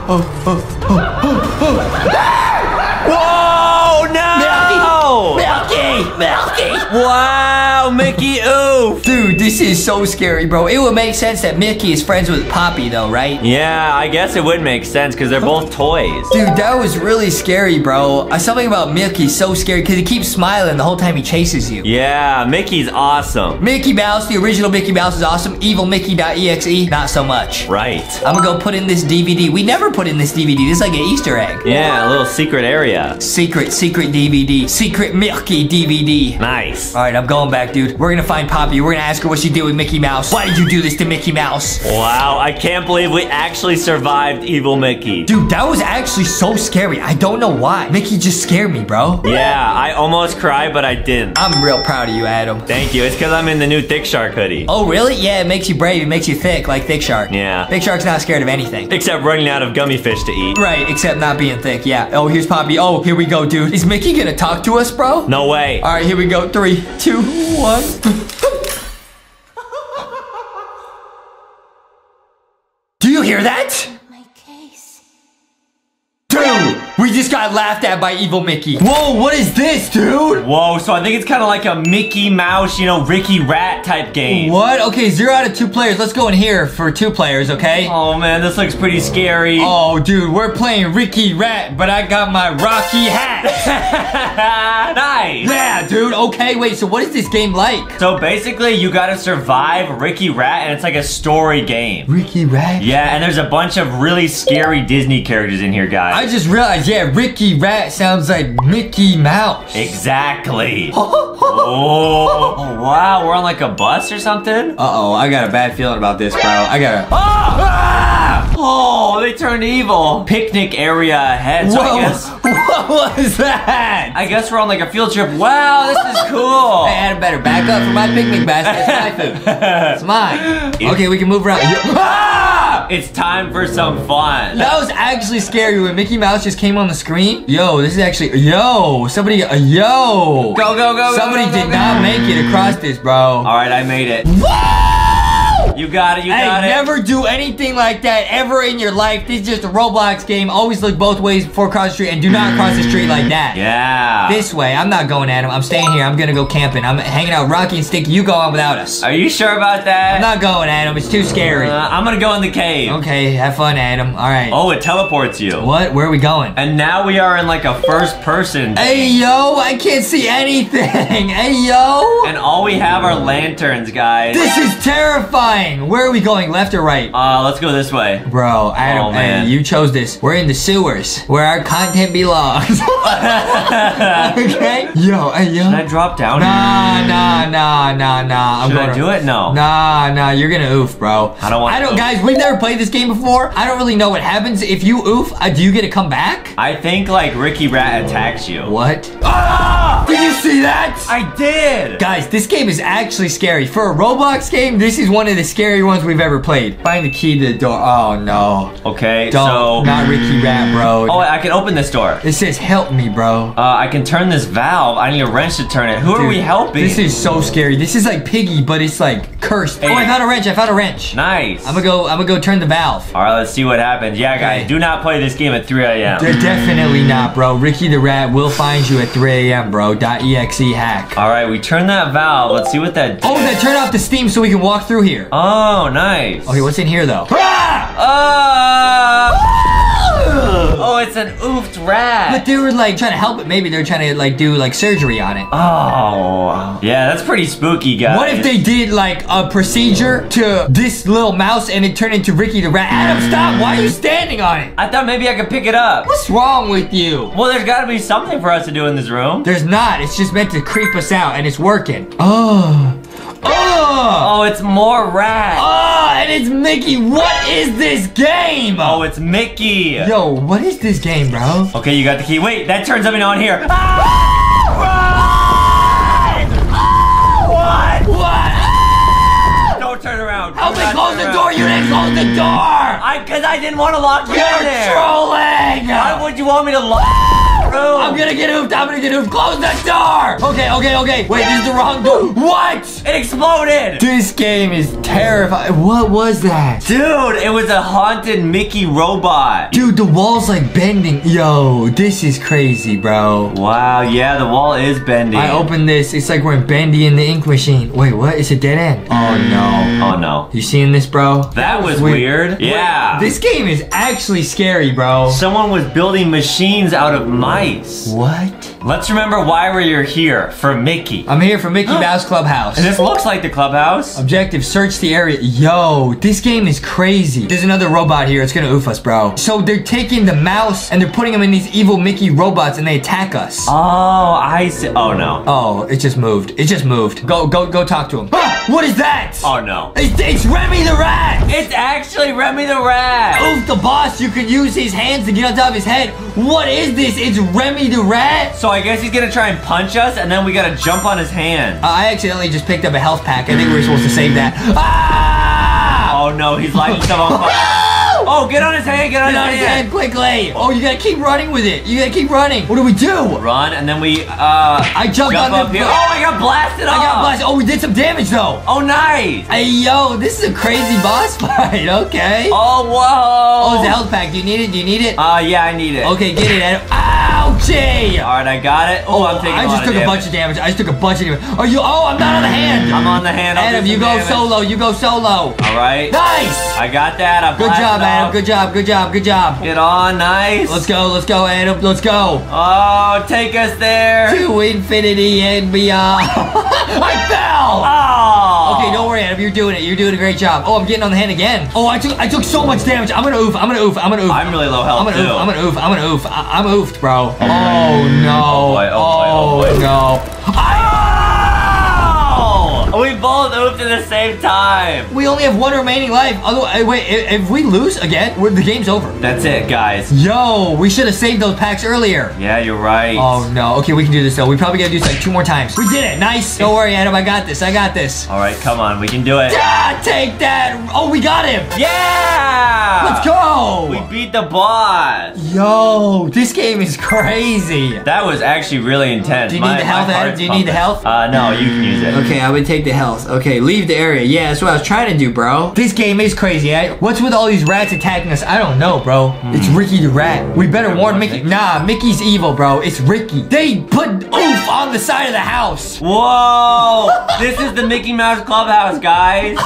no! Milky! Milky! Wow, Mickey, oof. Dude, this is so scary, bro. It would make sense that Mickey is friends with Poppy, though, right? Yeah, I guess it would make sense because they're both toys. Dude, that was really scary, bro. Something about Mickey's so scary because he keeps smiling the whole time he chases you. Yeah, Mickey's awesome. Mickey Mouse, the original Mickey Mouse is awesome. Evil Mickey.EXE, not so much. Right. I'm gonna go put in this DVD. We never put in this DVD. This is like an Easter egg. Yeah, a little secret area. Secret DVD. Secret Mickey DVD. Nice. All right, I'm going back, dude. We're gonna find Poppy. We're gonna ask her what she did with Mickey Mouse. Why did you do this to Mickey Mouse? Wow, I can't believe we actually survived Evil Mickey. Dude, that was actually so scary. I don't know why. Mickey just scared me, bro. Yeah, I almost cried, but I didn't. I'm real proud of you, Adam. Thank you. It's because I'm in the new Thick Shark hoodie. Oh, really? Yeah, it makes you brave. It makes you thick, like Thick Shark. Yeah. Thick Shark's not scared of anything. Except running out of gummy fish to eat. Right, except not being thick, yeah. Oh, here's Poppy. Oh, here we go, dude. Is Mickey gonna talk to us, bro? No way. All right, here we go. 3, 2, 1. Do you hear that? My case. Dude, we just got laughed at by Evil Mickey. Whoa, what is this, dude? Whoa, so I think it's kind of like a Mickey Mouse, you know, Ricky Rat type game. What? Okay, 0 out of 2 players. Let's go in here for 2 players, okay? Oh, man, this looks pretty scary. Oh, dude, we're playing Ricky Rat, but I got my Rocky hat. Nice. Yeah, dude. Okay, wait, so what is this game like? So basically, you got to survive Ricky Rat, and it's like a story game. Ricky Rat? Yeah, and there's a bunch of really scary Disney characters in here, guys. I just realized, yeah. Yeah, Ricky Rat sounds like Mickey Mouse. Exactly. Oh, wow. We're on like a bus or something? Uh-oh, I got a bad feeling about this, bro. I got a... Oh, they turned evil. Picnic area ahead, so I guess... What was that? I guess we're on like a field trip. Wow, this is cool. Hey, Adam, better back up for my picnic basket. It's my food. It's mine. Okay, we can move around. It's time for some fun. That was actually scary when Mickey Mouse just came on the screen. Yo, this is actually, yo. Go, go, go, somebody go, go, go, did go. Not make it across this, bro. All right, I made it. Whoa! You got it, you got it. Never do anything like that ever in your life. This is just a Roblox game. Always look both ways before crossing the street and do not cross the street like that. Yeah. This way, I'm not going at him. I'm staying here. I'm gonna go camping. I'm hanging out with Rocky and Sticky. You go on without us. Are you sure about that? I'm not going at him. It's too scary. I'm gonna go in the cave. Okay, have fun, Adam. All right. Oh, it teleports you. What? Where are we going? And now we are in like a first person. Hey, yo, I can't see anything. Hey, yo. And all we have are lanterns, guys. This is terrifying. Where are we going? Left or right? Let's go this way. Bro, Adam, man, you chose this. We're in the sewers where our content belongs. Okay? Yo, hey, yo. Should I drop down? Nah. Should I do it? No. Nah, you're gonna oof, bro. I don't want to. Guys, we've never played this game before. I don't really know what happens. If you oof, do you get to come back? I think like Ricky Rat attacks you. What? Ah! Did you see that? I did. Guys, this game is actually scary. For a Roblox game, this is one of the scary ones we've ever played. Find the key to the door. Oh, no. Okay, so... Not Ricky Rat, bro. Oh, I can open this door. It says help me, bro. I can turn this valve. I need a wrench to turn it. Dude, are we helping? This is so scary. This is like Piggy, but it's like cursed. Hey. Oh, I found a wrench. I found a wrench. Nice. I'm gonna go turn the valve. All right, let's see what happens. Yeah, guys, do not play this game at 3 a.m. They're definitely not, bro. Ricky the Rat will find you at 3 a.m., bro. .exe hack. All right, we turn that valve. Let's see what that does. Oh, that turned off the steam so we can walk through here. Oh, nice. Okay, what's in here, though? Ah! Oh, Oh, it's an oofed rat. But they were like trying to help it. Maybe they're trying to like do like surgery on it. Oh, yeah, that's pretty spooky, guys. What if they did like a procedure to this little mouse and it turned into Ricky the Rat? Adam, stop. Why are you standing on it? I thought maybe I could pick it up. What's wrong with you? Well, there's got to be something for us to do in this room. There's not. It's just meant to creep us out, and it's working. Oh. Oh, it's more rats. Oh, and it's Mickey. What is this game? Oh, it's Mickey. Yo, what is this game, bro? Okay, you got the key. Wait, that turns something on here. Ah! What? Ah! Don't turn around. Help me close the door. You didn't close the door. Because I didn't want to lock you in there. You're trolling. Why would you want me to lock room? I'm gonna get oofed. I'm gonna get oofed. Close the door. Okay, okay, okay. Wait, this is the wrong door. What? It exploded. This game is terrifying. What was that? Dude, it was a haunted Mickey robot. Dude, the wall's like bending. Yo, this is crazy, bro. Wow, yeah, the wall is bending. I opened this. It's like we're Bendy in the Ink Machine. Wait, what? It's a dead end. Oh, no. Oh, no. You seeing this, bro? That was weird. Yeah. This game is actually scary, bro. Someone was building machines out of mice. What? Let's remember why we're here. For Mickey. I'm here for Mickey Mouse Clubhouse. And this looks like the clubhouse. Objective, search the area. Yo, this game is crazy. There's another robot here. It's gonna oof us, bro. So they're taking the mouse and they're putting them in these evil Mickey robots and they attack us. Oh, I see. Oh, no. Oh, it just moved. It just moved. Go talk to him. Ah, what is that? Oh, no. It's Remy the Rat. It's actually Remy the Rat. Oof the boss. You could use his hands to get on top of his head. What is this? It's Remy the Rat. So I guess he's gonna try and punch us, and then we gotta jump on his hand. I accidentally just picked up a health pack. I think we were supposed to save that. Ah! Oh no, he's lighting stuff on fire. Oh, get on his hand, get on his hand quickly. Oh, you gotta keep running with it. You gotta keep running. What do we do? Run, and then we, I jumped on up here. Oh, I got blasted off. I got blasted. Oh, we did some damage, though. Oh, nice. Hey, yo, this is a crazy boss fight, okay. Oh, whoa. Oh, it's a health pack. Do you need it? Do you need it? Yeah, I need it. Okay, get it, Adam. Ouchie. All right, I got it. Oh, I'm taking I just took a bunch of damage. I just took a bunch of damage. Are you, I'm not on the hand. I'm on the hand. Adam, you go solo. You go solo. All right. Nice. I got that. I'm good job, Adam. Good job, good job, good job. Get on, nice. Let's go, Adam, let's go. Oh, take us there. To infinity and beyond. I fell. Oh. Okay, don't worry, Adam, you're doing it. You're doing a great job. Oh, I'm getting on the hand again. Oh, I took so much damage. I'm gonna oof, I'm gonna oof, I'm gonna oof. I'm really low health, too. I'm gonna oof, I'm gonna oof, I'm gonna oof. I'm oofed, bro. Oh, no. Oh, boy, oh, boy, oh, boy. No. We both oofed at the same time. We only have one remaining life. Otherwise, wait, if we lose again, the game's over. That's it, guys. Yo, we should have saved those packs earlier. Yeah, you're right. Oh, no. Okay, we can do this, though. We probably got to do this like 2 more times. We did it. Nice. Don't worry, Adam. I got this. I got this. All right, come on. We can do it. Ah, take that. Oh, we got him. Yeah. Let's go. We beat the boss. Yo, this game is crazy. That was actually really intense. Do you need the health, Adam? Do you need the health? No, you can use it. Okay, I would take the health. Okay, leave the area. Yeah, that's what I was trying to do, bro. This game is crazy, eh? What's with all these rats attacking us? I don't know, bro. It's Ricky the Rat. We better warn Mickey. Nah, Mickey's evil, bro. It's Ricky. They put oof on the side of the house. Whoa. This is the Mickey Mouse Clubhouse, guys.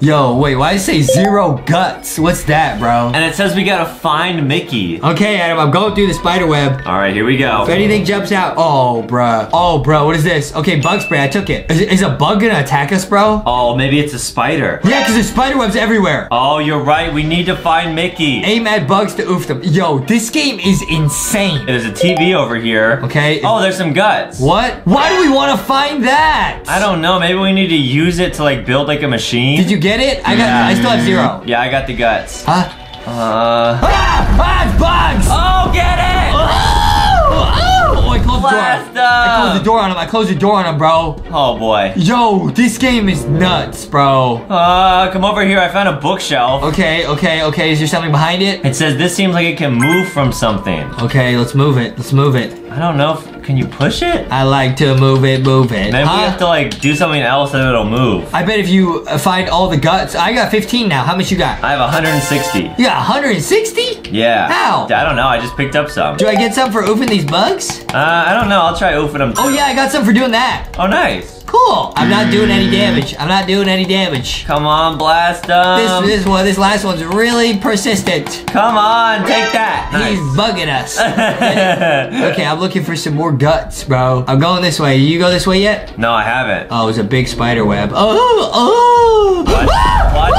Yo, wait, why did it say 0 guts? What's that, bro? And it says we gotta find Mickey. Okay, Adam, I'm going through the spider web. All right, here we go. If anything jumps out. Oh, bro. Oh, bro, what is this? Okay, bug spray, I took it. Is a bug gonna attack us, bro? Oh, maybe it's a spider. Yeah, because there's spider webs everywhere. Oh, you're right. We need to find Mickey. Aim at bugs to oof them. Yo, this game is insane. There's a TV over here. Okay. Oh, there's some guts. What? Why do we want to find that? I don't know. Maybe we need to use it to, like, build, like, a machine. Did you get it? I still have 0. Yeah, I got the guts. Huh? It's bugs! Oh, get it! Oh, I closed the door. I closed the door on him. I closed the door on him, bro. Oh, boy. Yo, this game is nuts, bro. Come over here. I found a bookshelf. Okay, okay, okay. Is there something behind it? It says this seems like it can move from something. Okay, let's move it. Let's move it. I don't know if... Can you push it? I like to move it, move it. Maybe we have to like do something else and it'll move. I bet if you find all the guts, I got 15 now. How much you got? I have 160. You got 160? Yeah. How? I don't know. I just picked up some. Do I get some for oofing these bugs? I don't know. I'll try oofing them. Oh yeah, I got some for doing that. Oh nice. Cool. I'm not doing any damage. I'm not doing any damage. Come on, blast them. This last one's really persistent. Come on, take that. Nice. He's bugging us. Okay, I'm looking for some more guts, bro. I'm going this way. You go this way yet? No, I haven't. Oh, it was a big spider web. Oh, oh. What? What?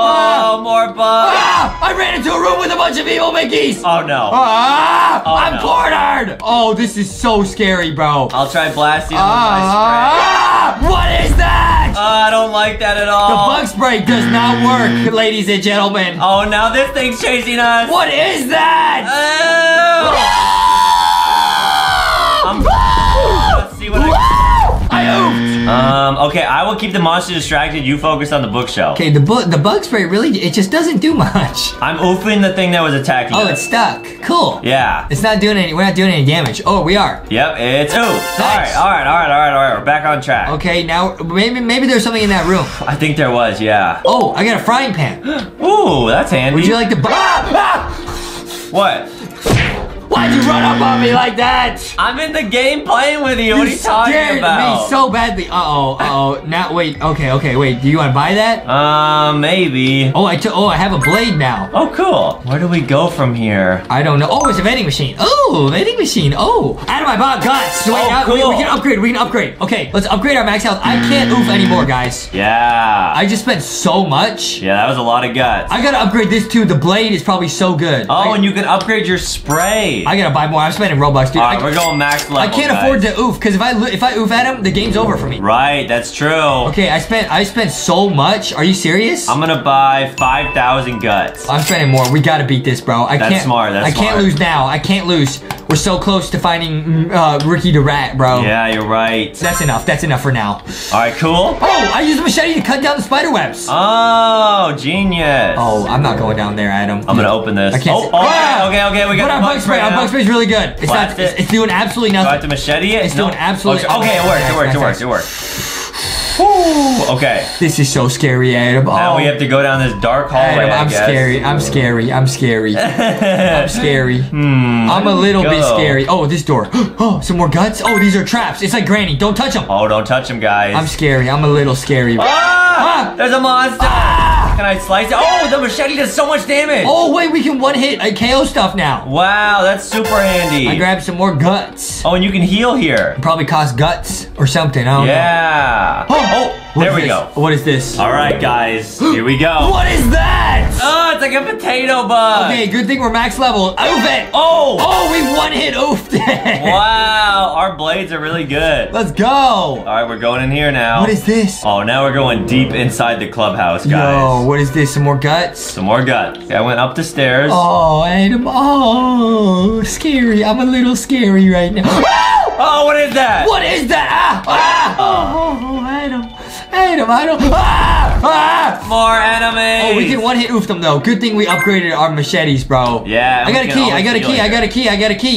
Oh, more bugs. Ah, I ran into a room with a bunch of evil Mickeys. Oh, no. Ah, oh, I'm cornered. Oh, this is so scary, bro. I'll try blasting with my spray. Ah, what is that? I don't like that at all. The bug spray does not work, ladies and gentlemen. Oh, now this thing's chasing us. What is that? Oh. Let's see what I ooped. Okay, I will keep the monster distracted. You focus on the bookshelf. Okay, the bug spray really, it just doesn't do much. I'm oofing the thing that was attacking us. Oh, it's stuck. Cool. Yeah. It's not doing any, we're not doing any damage. Oh, we are. Yep, it's ooh. Nice. All right. We're back on track. Okay, now, maybe there's something in that room. I think there was, yeah. Oh, I got a frying pan. Ooh, that's handy. Would you like to, what? Why'd you run up on me like that? I'm in the game playing with you. What are you talking about? Me so badly. Uh-oh, uh-oh. Now, wait. Okay, wait. Do you want to buy that? Maybe. Oh, I have a blade now. Oh, cool. Where do we go from here? I don't know. Oh, it's a vending machine. Oh, vending machine. Oh. Adam, I bought guts. Wait, oh, cool. we can upgrade. We can upgrade. Okay, let's upgrade our max health. I can't oof anymore, guys. Yeah. I just spent so much. Yeah, that was a lot of guts. I gotta upgrade this, too. The blade is probably so good. Oh, and you can upgrade your spray. I gotta buy more. I'm spending Robux, dude. All right, we're going max level. I can't afford to oof, because if I oof at him, the game's over for me. Right, that's true. Okay, I spent so much. Are you serious? I'm gonna buy 5,000 guts. I'm spending more. We gotta beat this, bro. I can't lose now. I can't lose. We're so close to finding Ricky the Rat, bro. Yeah, you're right. That's enough. That's enough for now. All right, cool. Oh, I used a machete to cut down the spider webs. Oh, genius. Oh, I'm not going down there, Adam. I'm gonna open this. I can't okay, we got the bug spray. Our bug spray's really good. It's not. It's doing absolutely nothing. Do I have to machete it? It's doing absolutely. Okay, it works. Ooh, okay. This is so scary, Adam. Oh. Now we have to go down this dark hallway, Adam, I'm scary. I'm scary. I'm a little bit scary. Oh, this door. Oh, some more guts. Oh, these are traps. It's like Granny. Don't touch them. Oh, don't touch them, guys. I'm scary. I'm a little scary. Ah! Ah! There's a monster. Ah! Can I slice it? Oh, the machete does so much damage. Oh, wait. We can one-hit KO stuff now. Wow, that's super handy. I grabbed some more guts. Oh, and you can heal here. It probably costs guts or something. I don't know. Yeah. Oh, there we go. What is this? All right, guys. Here we go. What is that? Oh, it's like a potato bug. Okay, good thing we're max level. Oof it. Oh. Oh, we one-hit oofed it. Wow. Our blades are really good. Let's go. All right, we're going in here now. What is this? Oh, now we're going deep inside the clubhouse, guys. Yo, what is this? Some more guts? Some more guts. Okay, I went up the stairs. Oh, Adam. Oh, scary. I'm a little scary right now. Oh, what is that? What is that? Ah, ah. Oh, Adam. Ah, ah. More enemies. Oh, we can one-hit oof them, though. Good thing we upgraded our machetes, bro. Yeah. I got a key.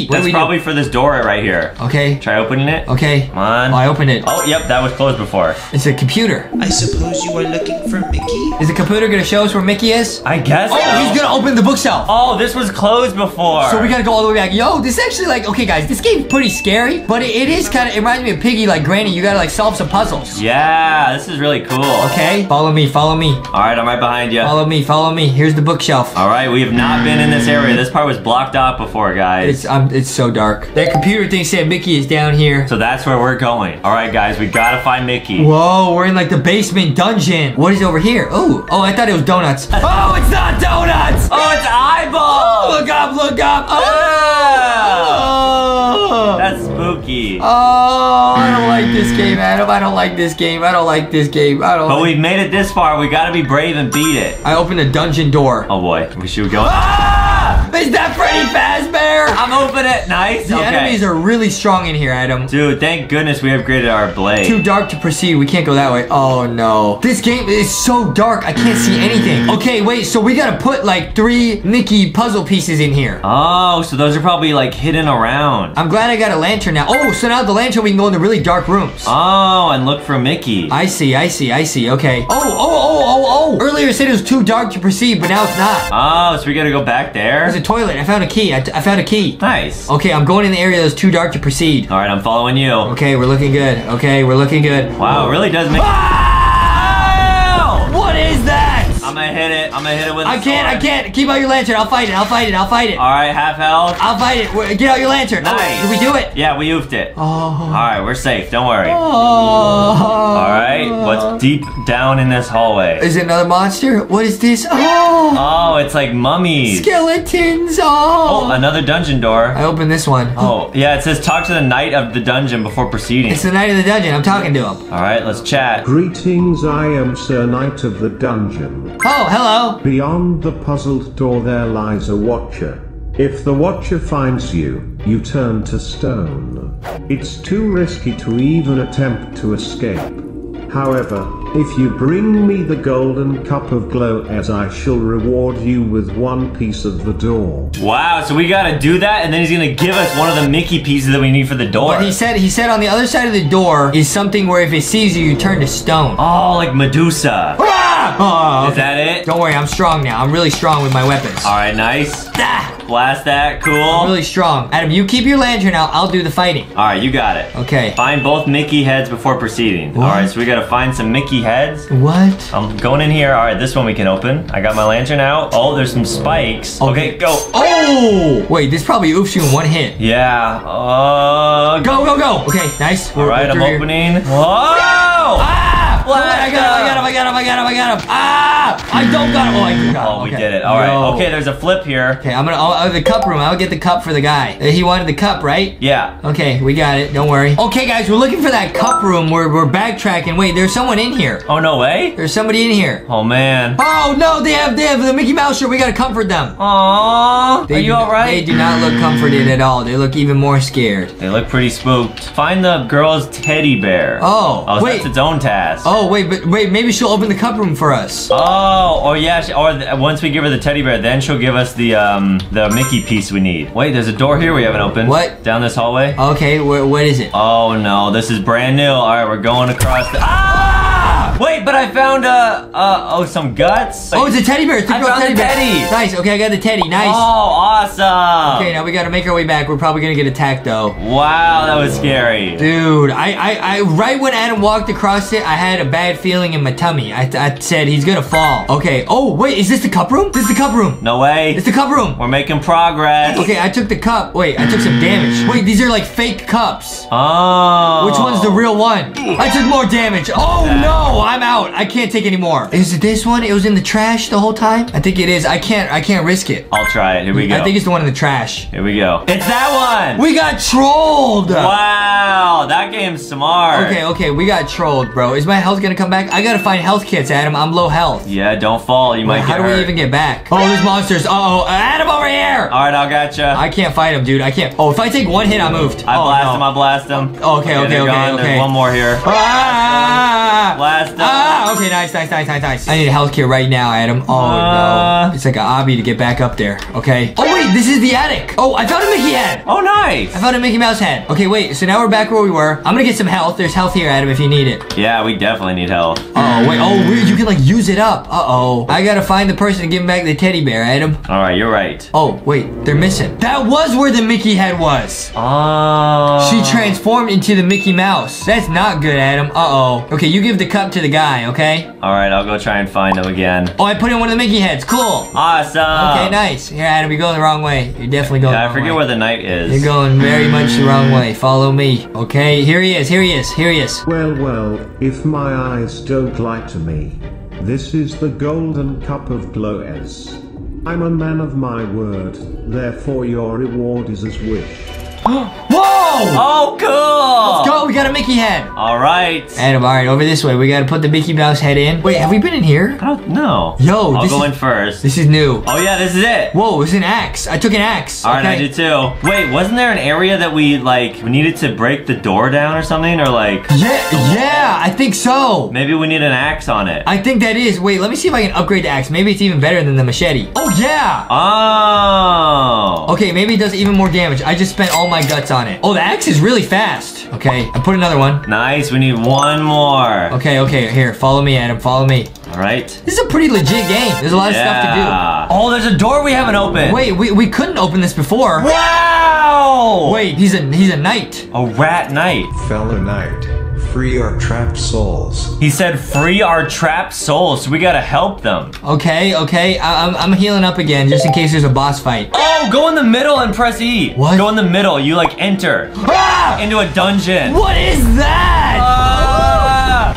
That's probably for this door right here. Okay. Try opening it. Okay. Come on. Oh, I opened it. Oh, yep. That was closed before. It's a computer. I suppose you are looking for Mickey? Is the computer going to show us where Mickey is? I guess so. He's going to open the bookshelf. Oh, this was closed before. So we got to go all the way back. Yo, this is actually like... Okay, guys. This game's pretty scary, but it is kind of... It reminds me of Piggy, like Granny. You got to, like, solve some puzzles. Yeah. This is really cool. Okay. Follow me. All right, I'm right behind you. Follow me. Here's the bookshelf. All right, we have not been in this area. This part was blocked off before, guys. It's so dark. That computer thing said Mickey is down here. So that's where we're going. All right, guys, we gotta find Mickey. Whoa, we're in like the basement dungeon. What is over here? Oh, I thought it was donuts. Oh, it's not donuts. Oh, it's eyeballs. Oh, look up. Oh. That's spooky. Oh, I don't like this game, Adam. I don't like this game. But we've made it this far. We gotta be brave and beat it. I opened a dungeon door. Oh boy, we should go. Ah! Is that Freddy Fazbear? I'm open it. Nice. The enemies are really strong in here, Adam. Dude, thank goodness we upgraded our blade. Too dark to proceed. We can't go that way. Oh no. This game is so dark. I can't see anything. Okay, wait. So we gotta put like 3 Mickey puzzle pieces in here. Oh, so those are probably like hidden around. I'm glad I got a lantern now. Oh, so now the lantern we can go into really dark rooms. Oh, and look for Mickey. I see. Okay. Oh. Earlier it said it was too dark to proceed, but now it's not. Oh, so we gotta go back there? There's a toilet. I found a key. I found a key. Nice. Okay, I'm going in the area that's too dark to proceed. All right, I'm following you. Okay, we're looking good. Wow, it really does make... Ah! What is that? I'm gonna hit it. I'm gonna hit it with a I can't. Keep out your lantern. I'll fight it. All right, half health. I'll fight it. Get out your lantern. Nice. Did we do it? Yeah, we oofed it. Oh. All right, we're safe. Don't worry. Oh. All right, what's deep down in this hallway? Is it another monster? What is this? Oh. Oh, it's like mummies. Skeletons. Oh. Oh, another dungeon door. I opened this one. Oh, yeah, it says talk to the knight of the dungeon before proceeding. It's the knight of the dungeon. I'm talking to him. All right, let's chat. Greetings, I am Sir Knight of the Dungeon. Oh, hello. Beyond the puzzled door there lies a watcher. If the watcher finds you, you turn to stone. It's too risky to even attempt to escape. However, if you bring me the golden cup of glow, as I shall reward you with one piece of the door. Wow, so we gotta do that, and then he's gonna give us one of the Mickey pieces that we need for the door. But he said on the other side of the door is something where if it sees you, you turn to stone. Oh, like Medusa. Ah! Oh, okay. Is that it? Don't worry, I'm strong now. I'm really strong with my weapons. All right, nice. Ah! Blast that, cool. I'm really strong. Adam, you keep your lantern out. I'll do the fighting. All right, you got it. Okay. Find both Mickey heads before proceeding. What? All right, so we gotta find some Mickey heads. What? I'm going in here. All right, this one we can open. I got my lantern out. Oh, there's some spikes. Okay, go. Oh! Wait, this probably oofs you in one hit. Yeah. Go, go, go. Okay, nice. All right, I'm opening. Here. Whoa! Ah! I got him. Ah! I don't got him. Oh, I do got him. Oh, we did it. All right. Okay, there's a flip here. Okay, I'm gonna... Oh, the cup room. I'll get the cup for the guy. He wanted the cup, right? Yeah. Okay, we got it. Don't worry. Okay, guys, we're looking for that cup room. We're backtracking. Wait, there's someone in here. Oh, no way? There's somebody in here. Oh, man. Oh, no, they have the Mickey Mouse shirt. We gotta comfort them. Aww. Are you all right? They do not look comforted at all. They look even more scared. They look pretty spooked. Find the girl's teddy bear. Oh, wait. That's its own task. Oh, wait, but wait, maybe she'll open the cup room for us. Oh, or yeah, once we give her the teddy bear, then she'll give us the Mickey piece we need. Wait, there's a door here we haven't opened. What? Down this hallway. Okay, what is it? Oh no, this is brand new. All right, we're going across the... Ah! Wait, but I found some guts. Oh, it's a teddy bear. I found the teddy bear. Nice, okay, I got the teddy, nice. Oh, awesome. Okay, now we gotta make our way back. We're probably gonna get attacked though. Wow, that was scary. Dude, I right when Adam walked across it, I had a bad feeling in my tummy. I said he's gonna fall. Okay. Oh wait, is this the cup room? This is the cup room. No way. It's the cup room. We're making progress. Okay, I took the cup. Wait, I took some damage. Wait, these are like fake cups. Oh. Which one's the real one? I took more damage. Oh no, I'm out. I can't take any more. Is it this one? It was in the trash the whole time? I think it is. I can't risk it. I'll try it. Here we go. I think it's the one in the trash. Here we go. It's that one. We got trolled. Wow, that game's smart. Okay, we got trolled, bro. Is my health gonna come back? I gotta find health kits, Adam. I'm low health. Yeah, don't fall. You might get hurt. How do we even get back? Oh, there's monsters. Uh-oh. Adam, over here! All right, I gotcha. I can't fight him, dude. I can't. Oh, if I take one hit, I'm oofed. I blast him. Okay. There's one more here. Ah! Blast him. Ah! Okay, nice. I need a health kit right now, Adam. Oh, no. It's like an obby to get back up there. Okay. Oh, wait. This is the attic. Oh, I found a Mickey head. Oh, nice. I found a Mickey Mouse head. Okay, wait. So now we're back where we were. I'm gonna get some health. There's health here, Adam, if you need it. Yeah, we definitely need health. Oh, wait. Oh, weird. You can, like, use it up. Uh-oh. I gotta find the person to give him back the teddy bear, Adam. All right, you're right. Oh, wait. They're missing. That was where the Mickey head was. Oh. She transformed into the Mickey Mouse. That's not good, Adam. Uh-oh. Okay, you give the cup to the guy, okay? All right, I'll go try and find him again. Oh, I put in one of the Mickey heads. Cool. Awesome. Okay, nice. Here, Adam, you're going the wrong way. You're definitely going the wrong way. I forget where the knight is. You're going very much the wrong way. Follow me. Okay, here he is. Well, if my eyes don't lie to me, this is the golden cup of glow. I'm a man of my word, therefore your reward is as wish. Whoa! Oh, cool! Let's go, we got a Mickey head. All right. Adam, all right, over this way. We gotta put the Mickey Mouse head in. Wait, have we been in here? I don't know. Yo, I'll go in first. This is new. Oh yeah, this is it. Whoa, it's an axe. I took an axe. All right, I did too. Wait, wasn't there an area that we needed to break the door down or something? Or like... Yeah, I think so. Maybe we need an axe on it. I think that is. Wait, let me see if I can upgrade the axe. Maybe it's even better than the machete. Oh yeah! Oh! Okay, maybe it does even more damage. I just spent all my guts on it. Oh, the axe is really fast. Okay, I put another one. Nice, we need one more. Okay, here, follow me, Adam, follow me. All right. This is a pretty legit game. There's a lot of stuff to do. Oh, there's a door we haven't opened. Wait, we couldn't open this before. Wow! Wait, he's a knight. A rat knight. Fellow knight. free our trapped souls. He said free our trapped souls, so we gotta help them. Okay, okay, I'm healing up again just in case there's a boss fight. Oh, go in the middle and press E. What? Go in the middle, you like enter into a dungeon. What is that?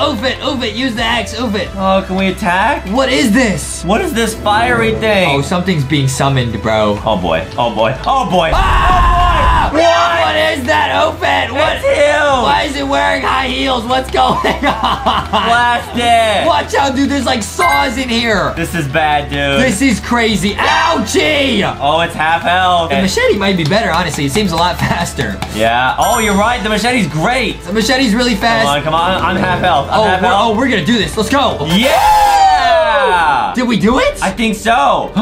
Oof it, oof it, use the axe, oof it. Oh, can we attack? What is this? What is this fiery thing? Oh, something's being summoned, bro. Oh boy, oh boy, oh boy. Ah! Oh boy! What is that, oof it? What? It's him. Why is it wearing high heels? What's going on? Blast it. Watch out, dude, there's like saws in here. This is bad, dude. This is crazy. Ouchie! Oh, it's half health. The machete might be better, honestly. It seems a lot faster. Yeah, oh, you're right, the machete's great. The machete's really fast. Come on, come on, I'm half health. We're gonna do this. Let's go. Yeah! Did we do it? I think so.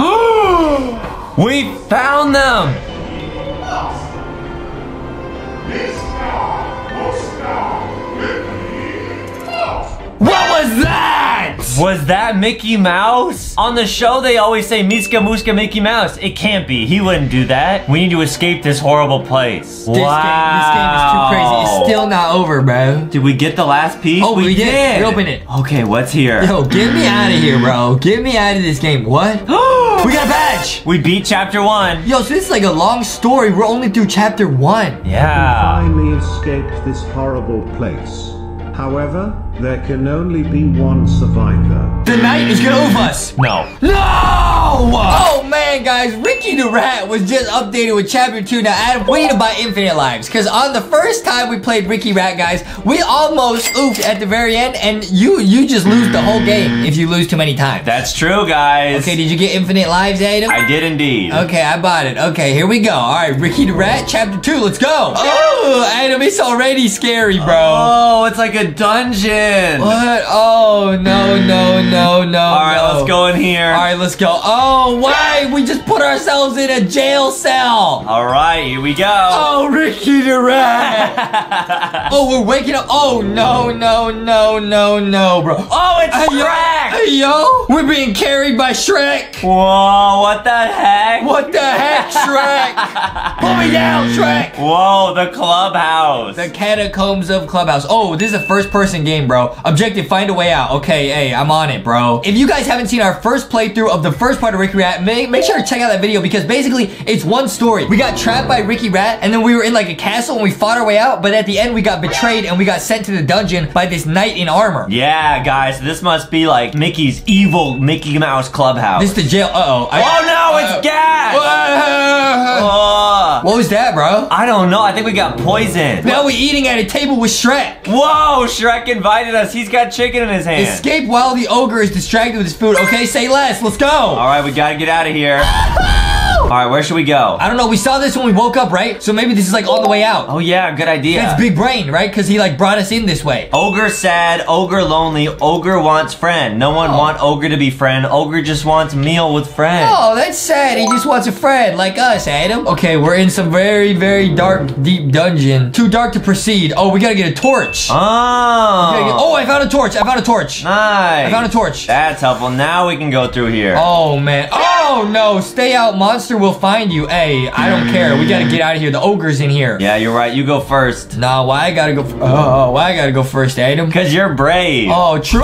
We found them. What was that? Was that Mickey Mouse? On the show, they always say, Miska Muska Mickey Mouse. It can't be. He wouldn't do that. We need to escape this horrible place. This game is too crazy. It's still not over, bro. Did we get the last piece? Oh, we did. We opened it. Okay, what's here? Yo, get me out of here, bro. Get me out of this game. What? We got a badge. We beat chapter 1. Yo, so this is like a long story. We're only through chapter 1. Yeah. We finally escaped this horrible place. However, there can only be one survivor. The night is gonna over us. No. No! Oh man, guys, Ricky the Rat was just updated with chapter 2. Now, Adam, we need to buy infinite lives, because on the first time we played Ricky Rat, guys, we almost oofed at the very end, and you just lose the whole game if you lose too many times. That's true, guys. Okay, did you get infinite lives, Adam? I did indeed. Okay, I bought it. Okay, here we go. All right, Ricky the Rat, chapter 2, let's go. Oh, Adam, it's already scary, bro. Oh, it's like a dungeon. What? Oh, no. All right, let's go in here. All right, let's go. Oh, why? We just put ourselves in a jail cell. All right, here we go. Oh, Ricky the Rat. Oh, we're waking up. Oh, no, bro. Oh, it's Shrek. Yo, we're being carried by Shrek. Whoa, what the heck? What the heck, Shrek? Pull me down, Shrek. Whoa, the clubhouse. The catacombs of clubhouse. Oh, this is a first-person game, bro. Objective, find a way out. Okay, hey, I'm on it, bro. If you guys haven't seen our first playthrough of the first part of Ricky Rat, make sure to check out that video, because basically, it's one story. We got trapped by Ricky Rat, and then we were in like a castle, and we fought our way out, but at the end, we got betrayed, and we got sent to the dungeon by this knight in armor. Yeah, guys, this must be like Mickey's evil Mickey Mouse clubhouse. This is the jail. Uh-oh. Oh, no, it's gas! What was that, bro? I don't know. I think we got poisoned. Now we're eating at a table with Shrek. Whoa, Shrek invited us. He's got chicken in his hand. Escape while the ogre is distracted with his food. Okay, say less. Let's go. All right, we gotta get out of here. All right, where should we go? I don't know. We saw this when we woke up, right? So maybe this is like on the way out. Oh, yeah, good idea. That's Big Brain, right? Because he like brought us in this way. Ogre sad, ogre lonely, ogre wants friend. No one want ogre to be friend. Ogre just wants meal with friend. Oh, that's sad. He just wants a friend like us, Adam. Okay, we're in some very, very dark, deep dungeon. Too dark to proceed. Oh, we gotta get a torch. Oh. Oh, I found a torch. I found a torch. Nice. I found a torch. That's helpful. Now we can go through here. Oh, man. Oh, no. Stay out, monster. We'll find you. Hey, I don't care. We gotta get out of here. The ogre's in here. Yeah, you're right. You go first. Nah, why I gotta go? Why I gotta go first, Adam? Because you're brave. Oh, true.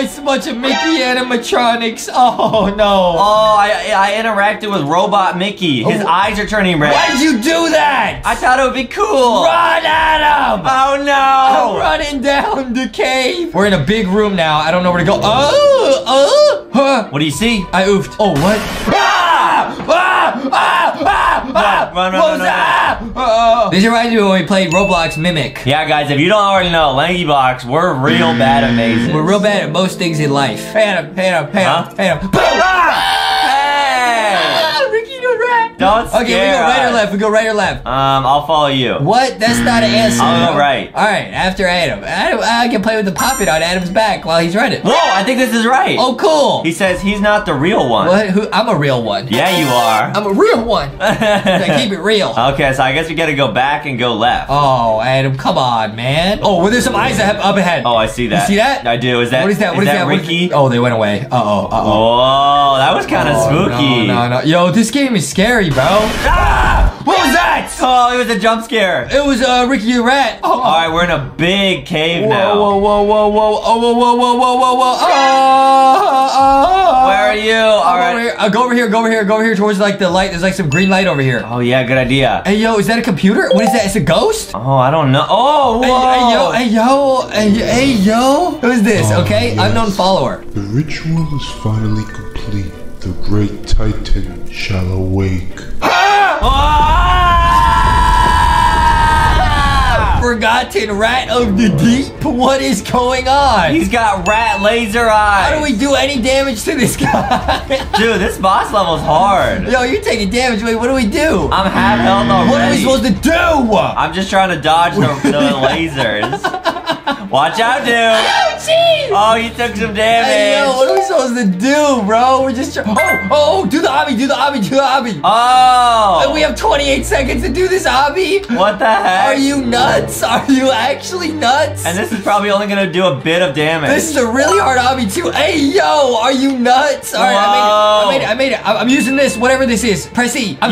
It's a bunch of Mickey animatronics. Oh, no. Oh, I interacted with Robot Mickey. His eyes are turning red. Why'd you do that? I thought it would be cool. Run, Adam! Oh, no. I'm running down the cave. We're in a big room now. I don't know where to go. What do you see? I oofed. Oh, what? Run. This reminds me of when we played Roblox Mimic. Yeah, guys, if you don't already know, LankyBox, we're real bad at mazes. We're real bad at most things in life. Pay him. Don't scare. Okay, we go right or left. We go right or left. I'll follow you. What? That's not an answer. I'll go right. All right, after Adam. I can play with the puppet on Adam's back while he's running. Whoa, I think this is right. Oh, cool. He says he's not the real one. What? Who? I'm a real one. Yeah, you are. I'm a real one. Like, keep it real. Okay, so I guess we got to go back and go left. Oh, Adam, come on, man. Oh, well, there's some eyes up ahead. Oh, I see that. You see that? I do. Is that? What is that? What is that? Ricky? Oh, they went away. Oh, that was kind of spooky. No. Yo, this game is scary, bro. Ah! What was that? Oh, it was a jump scare. It was Ricky Rat. Oh. All right, we're in a big cave now. Whoa, whoa, whoa, whoa, oh, whoa, whoa, whoa, whoa, whoa, whoa. Where are you? All right, over here. Go over here. Go over here. Go over here towards like the light. There's like some green light over here. Oh yeah, good idea. Hey yo, is that a computer? What is that? It's a ghost? Oh, I don't know. Oh, whoa. Hey, hey yo, hey yo, hey yo. Who's this? Okay, yes. Unknown follower. The ritual is finally complete. The great Titan shall awake. Ah! Forgotten rat of the deep? What is going on? He's got rat laser eyes. How do we do any damage to this guy? Dude, this boss level's hard. Yo, you're taking damage. Wait, what do we do? I'm half health already. What are we supposed to do? I'm just trying to dodge the lasers. Watch out, dude. Oh, jeez. Oh, you took some damage. Hey, yo, what are we supposed to do, bro? We're just trying. Oh, oh, do the obby, do the obby, do the obby. Oh. And we have 28 seconds to do this obby. What the heck? Are you nuts? Are you actually nuts? And this is probably only going to do a bit of damage. This is a really hard obby, too. Hey, yo, are you nuts? All right, I made it. I made it. I made it. I'm using this, whatever this is. Press E. We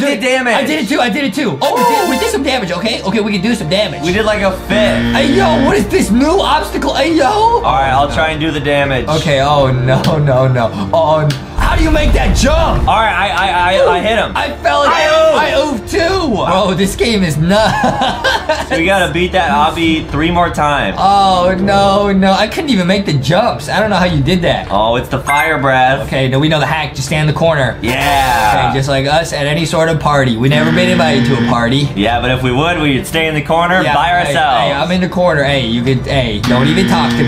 did damage. I did it, too. I did it, too. Oh, we did some damage, okay? Okay, we can do some damage. We did like a fit. Hey, yo. Oh, what is this new obstacle? Hey, yo! Alright, I'll try and do the damage. Okay, oh no, no, no. Oh, how do you make that jump? Alright, I hit him. I fell in. I oofed too! Bro, this game is nuts. So we gotta beat that obby 3 more times. Oh, no, no. I couldn't even make the jumps. I don't know how you did that. Oh, it's the fire breath. Okay, no, we know the hack. Just stand in the corner. Yeah. Okay, just like us at any sort of party. We never been invited to a party. Yeah, but if we would, we would stay in the corner by ourselves. Hey, I'm in the corner. Hey, you could. Hey, don't even talk to me.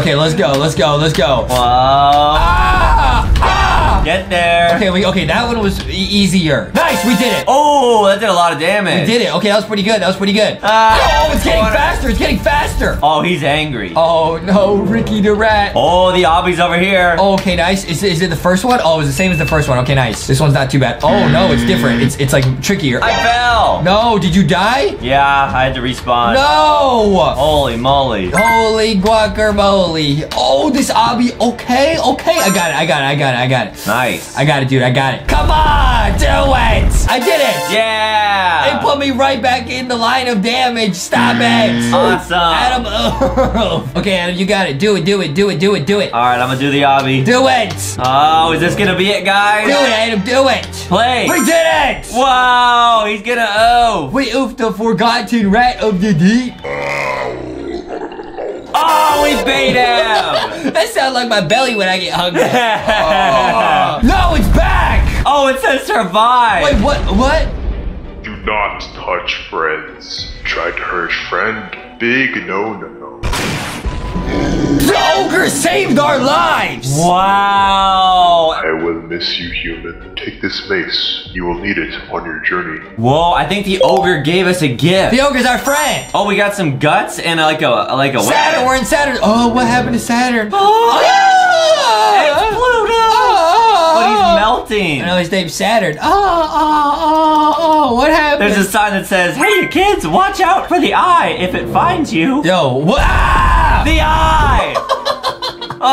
Okay, let's go. Let's go. Let's go. Whoa. Ah, ah. Get there. Okay, okay, that one was easier. Nice, we did it. Oh, that did a lot of damage. We did it. Okay, that was pretty good. That was pretty good. Oh, it's getting faster. It's getting faster. Oh, he's angry. Oh no, Ricky the Rat. Oh, the obby's over here. Oh, okay, nice. Is it the first one? Oh, it was the same as the first one. Okay, nice. This one's not too bad. Oh no, it's different. It's like trickier. I fell. No, did you die? Yeah, I had to respawn. No. Holy moly. Holy guacamole. Oh, this obby. Okay, okay. I got it, I got it, I got it, I got it. Nice. I got it, dude, I got it. Come on, do it. I did it. Yeah. They put me right back in the line of damage. Stop it. Awesome. Adam, oh. Okay, Adam, you got it. Do it, do it, do it, do it, do it. All right, I'm gonna do the obby. Do it. Oh, is this gonna be it, guys? Do it, Adam, do it. Play. We did it. Wow, he's gonna oof. We oofed the forgotten rat of the deep. Oh, we bait him! That sounds like my belly when I get hungry. Oh. No, it's back! Oh, it says survive. Wait, what? What? Do not touch friends. Try to hurt friend. Big no-no. The ogre saved our lives! Wow! I will miss you, human. Take this mace. You will need it on your journey. Whoa, I think the ogre gave us a gift. The ogre's our friend! Oh, we got some guts and like a Saturn, we're in Saturn! Oh, what happened to Saturn? Oh! Yeah! It's Pluto! But he's melting. I know his name's Saturn. Oh, oh, oh, oh, what happened? There's a sign that says, hey, kids, watch out for the eye if it finds you. Yo, what? Ah! The eye! Oh, I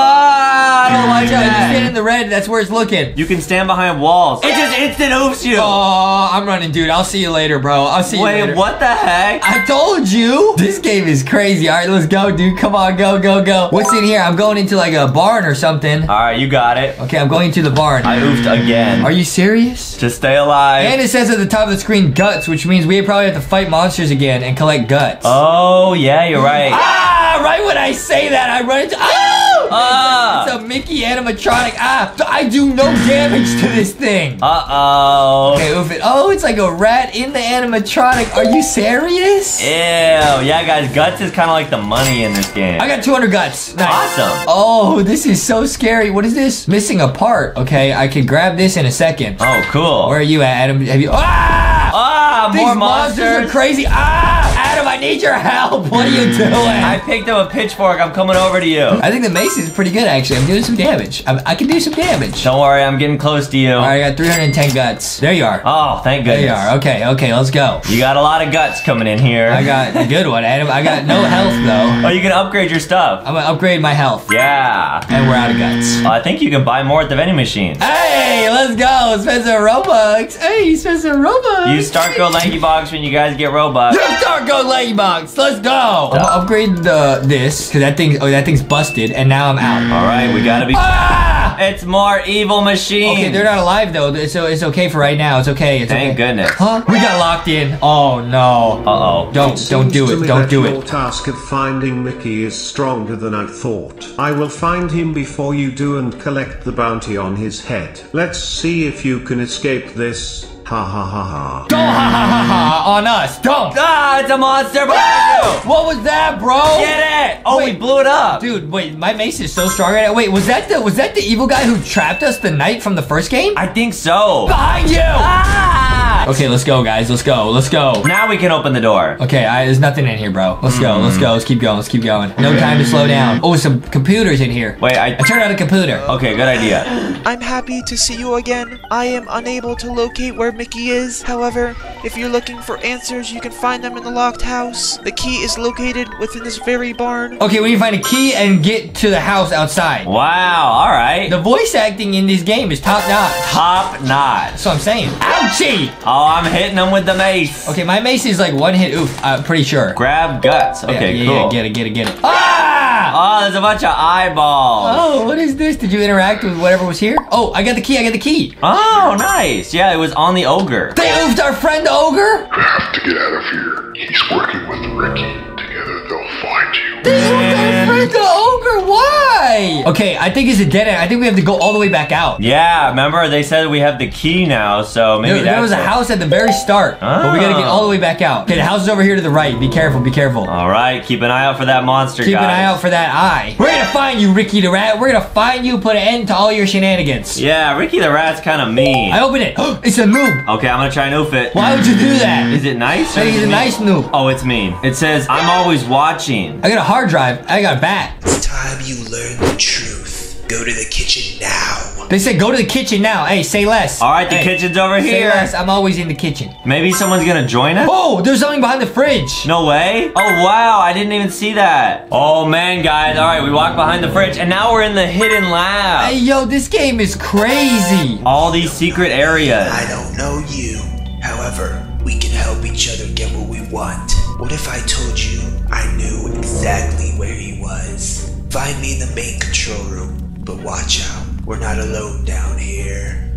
don't like that. If you get in the red, that's where it's looking. You can stand behind walls. It just instant oofs you. Oh, I'm running, dude. I'll see you later, bro. I'll see you later. Wait, what the heck? I told you. This game is crazy. All right, let's go, dude. Come on, go, go, go. What's in here? I'm going into like a barn or something. All right, you got it. Okay, I'm going to the barn. I oofed again. Are you serious? Just stay alive. And it says at the top of the screen, guts, which means we probably have to fight monsters again and collect guts. Oh, yeah, you're right. Ah, right when I say that, I run into... Oh! It's a Mickey animatronic. Ah, I do no damage to this thing. Uh-oh. Okay, oof it. Oh, it's like a rat in the animatronic. Are you serious? Ew. Yeah, guys, guts is kind of like the money in this game. I got 200 guts. Nice. Awesome. Oh, this is so scary. What is this? Missing a part. Okay, I can grab this in a second. Oh, cool. Where are you at, Adam? Have you... Ah! Ah, more monsters. These monsters are crazy. Ah! Adam, Adam, I need your help. What are you doing? I picked up a pitchfork. I'm coming over to you. I think the mace is pretty good, actually. I'm doing some damage. I can do some damage. Don't worry. I'm getting close to you. All right, I got 310 guts. There you are. Oh, thank goodness. There you are. Okay, okay, let's go. You got a lot of guts coming in here. I got a good one, Adam. I got no health, though. Oh, you can upgrade your stuff. I'm going to upgrade my health. Yeah. And we're out of guts. I think you can buy more at the vending machine. Hey, let's go. Spend some Robux. Hey, spend some Robux. You start go LankyBox when you guys get Robux. You start go LankyBox. Let's go. I'm going to upgrade this, because that thing's busted, and now I'm out. All right, we got to be... Ah! It's more evil machines. Okay, they're not alive, though, so it's okay for right now. It's okay. It's Thank goodness. Huh? We got locked in. Oh, no. Uh-oh. Don't do it. Don't do it. Your task of finding Mickey is stronger than I thought. I will find him before you do and collect the bounty on his head. Let's see if you can escape this. Ha ha ha ha. Don't ha ha ha ha on us. Don't. Ah, it's a monster. What was that, bro? Get it. Oh, wait, we blew it up. Dude, wait, my mace is so strong right now. Wait, was that the evil guy who trapped us the night from the first game? I think so. Behind you. Ah. Okay, let's go, guys. Let's go. Let's go. Now we can open the door. Okay, there's nothing in here, bro. Let's go. Let's go. Let's keep going. Let's keep going. No time to slow down. Oh, some computers in here. Wait, I turned on a computer. Okay, good idea. I'm happy to see you again. I am unable to locate where Mickey is. However, if you're looking for answers, you can find them in the locked house. The key is located within this very barn. Okay, we can find a key and get to the house outside. Wow, all right. The voice acting in this game is top notch. Top notch. That's what I'm saying. Ouchie! Oh, I'm hitting him with the mace. Okay, my mace is like one hit. Oof, I'm pretty sure. Grab guts. Okay, yeah, cool. Yeah, get it. Ah! Oh, there's a bunch of eyeballs. Oh, what is this? Did you interact with whatever was here? Oh, I got the key. Oh, nice. Yeah, it was on the ogre. They oofed our friend ogre? You have to get out of here. He's working with Ricky. Together they'll find you. They oofed our friend the ogre? Why? Okay, I think it's a dead end. I think we have to go all the way back out. Yeah, remember they said we have the key now, so maybe there was a house at the very start, but we gotta get all the way back out. Okay, the house is over here to the right. Be careful, be careful. All right, keep an eye out for that monster, guys. Keep an eye out for that eye. We're gonna find you, Ricky the Rat. We're gonna find you, put an end to all your shenanigans. Yeah, Ricky the Rat's kind of mean. I opened it. It's a noob. Okay, I'm gonna try and noob it. Why would you do that? Is it nice? I think it's a nice noob. Oh, it's mean. It says, I'm always watching. I got a hard drive. I got a bat. It's time you learn the truth. Go to the kitchen now. They said go to the kitchen now. Hey, say less. All right, the kitchen's over here. Say less. I'm always in the kitchen. Maybe someone's going to join us. Oh, there's something behind the fridge. No way. Oh, wow. I didn't even see that. Oh, man, guys. All right, we walked behind the fridge, and now we're in the hidden lab. Hey, yo, this game is crazy. All these secret areas. I don't know you. However, we can help each other get what we want. What if I told you I knew exactly where he was? Find me in the main control room, but watch out. We're not alone down here.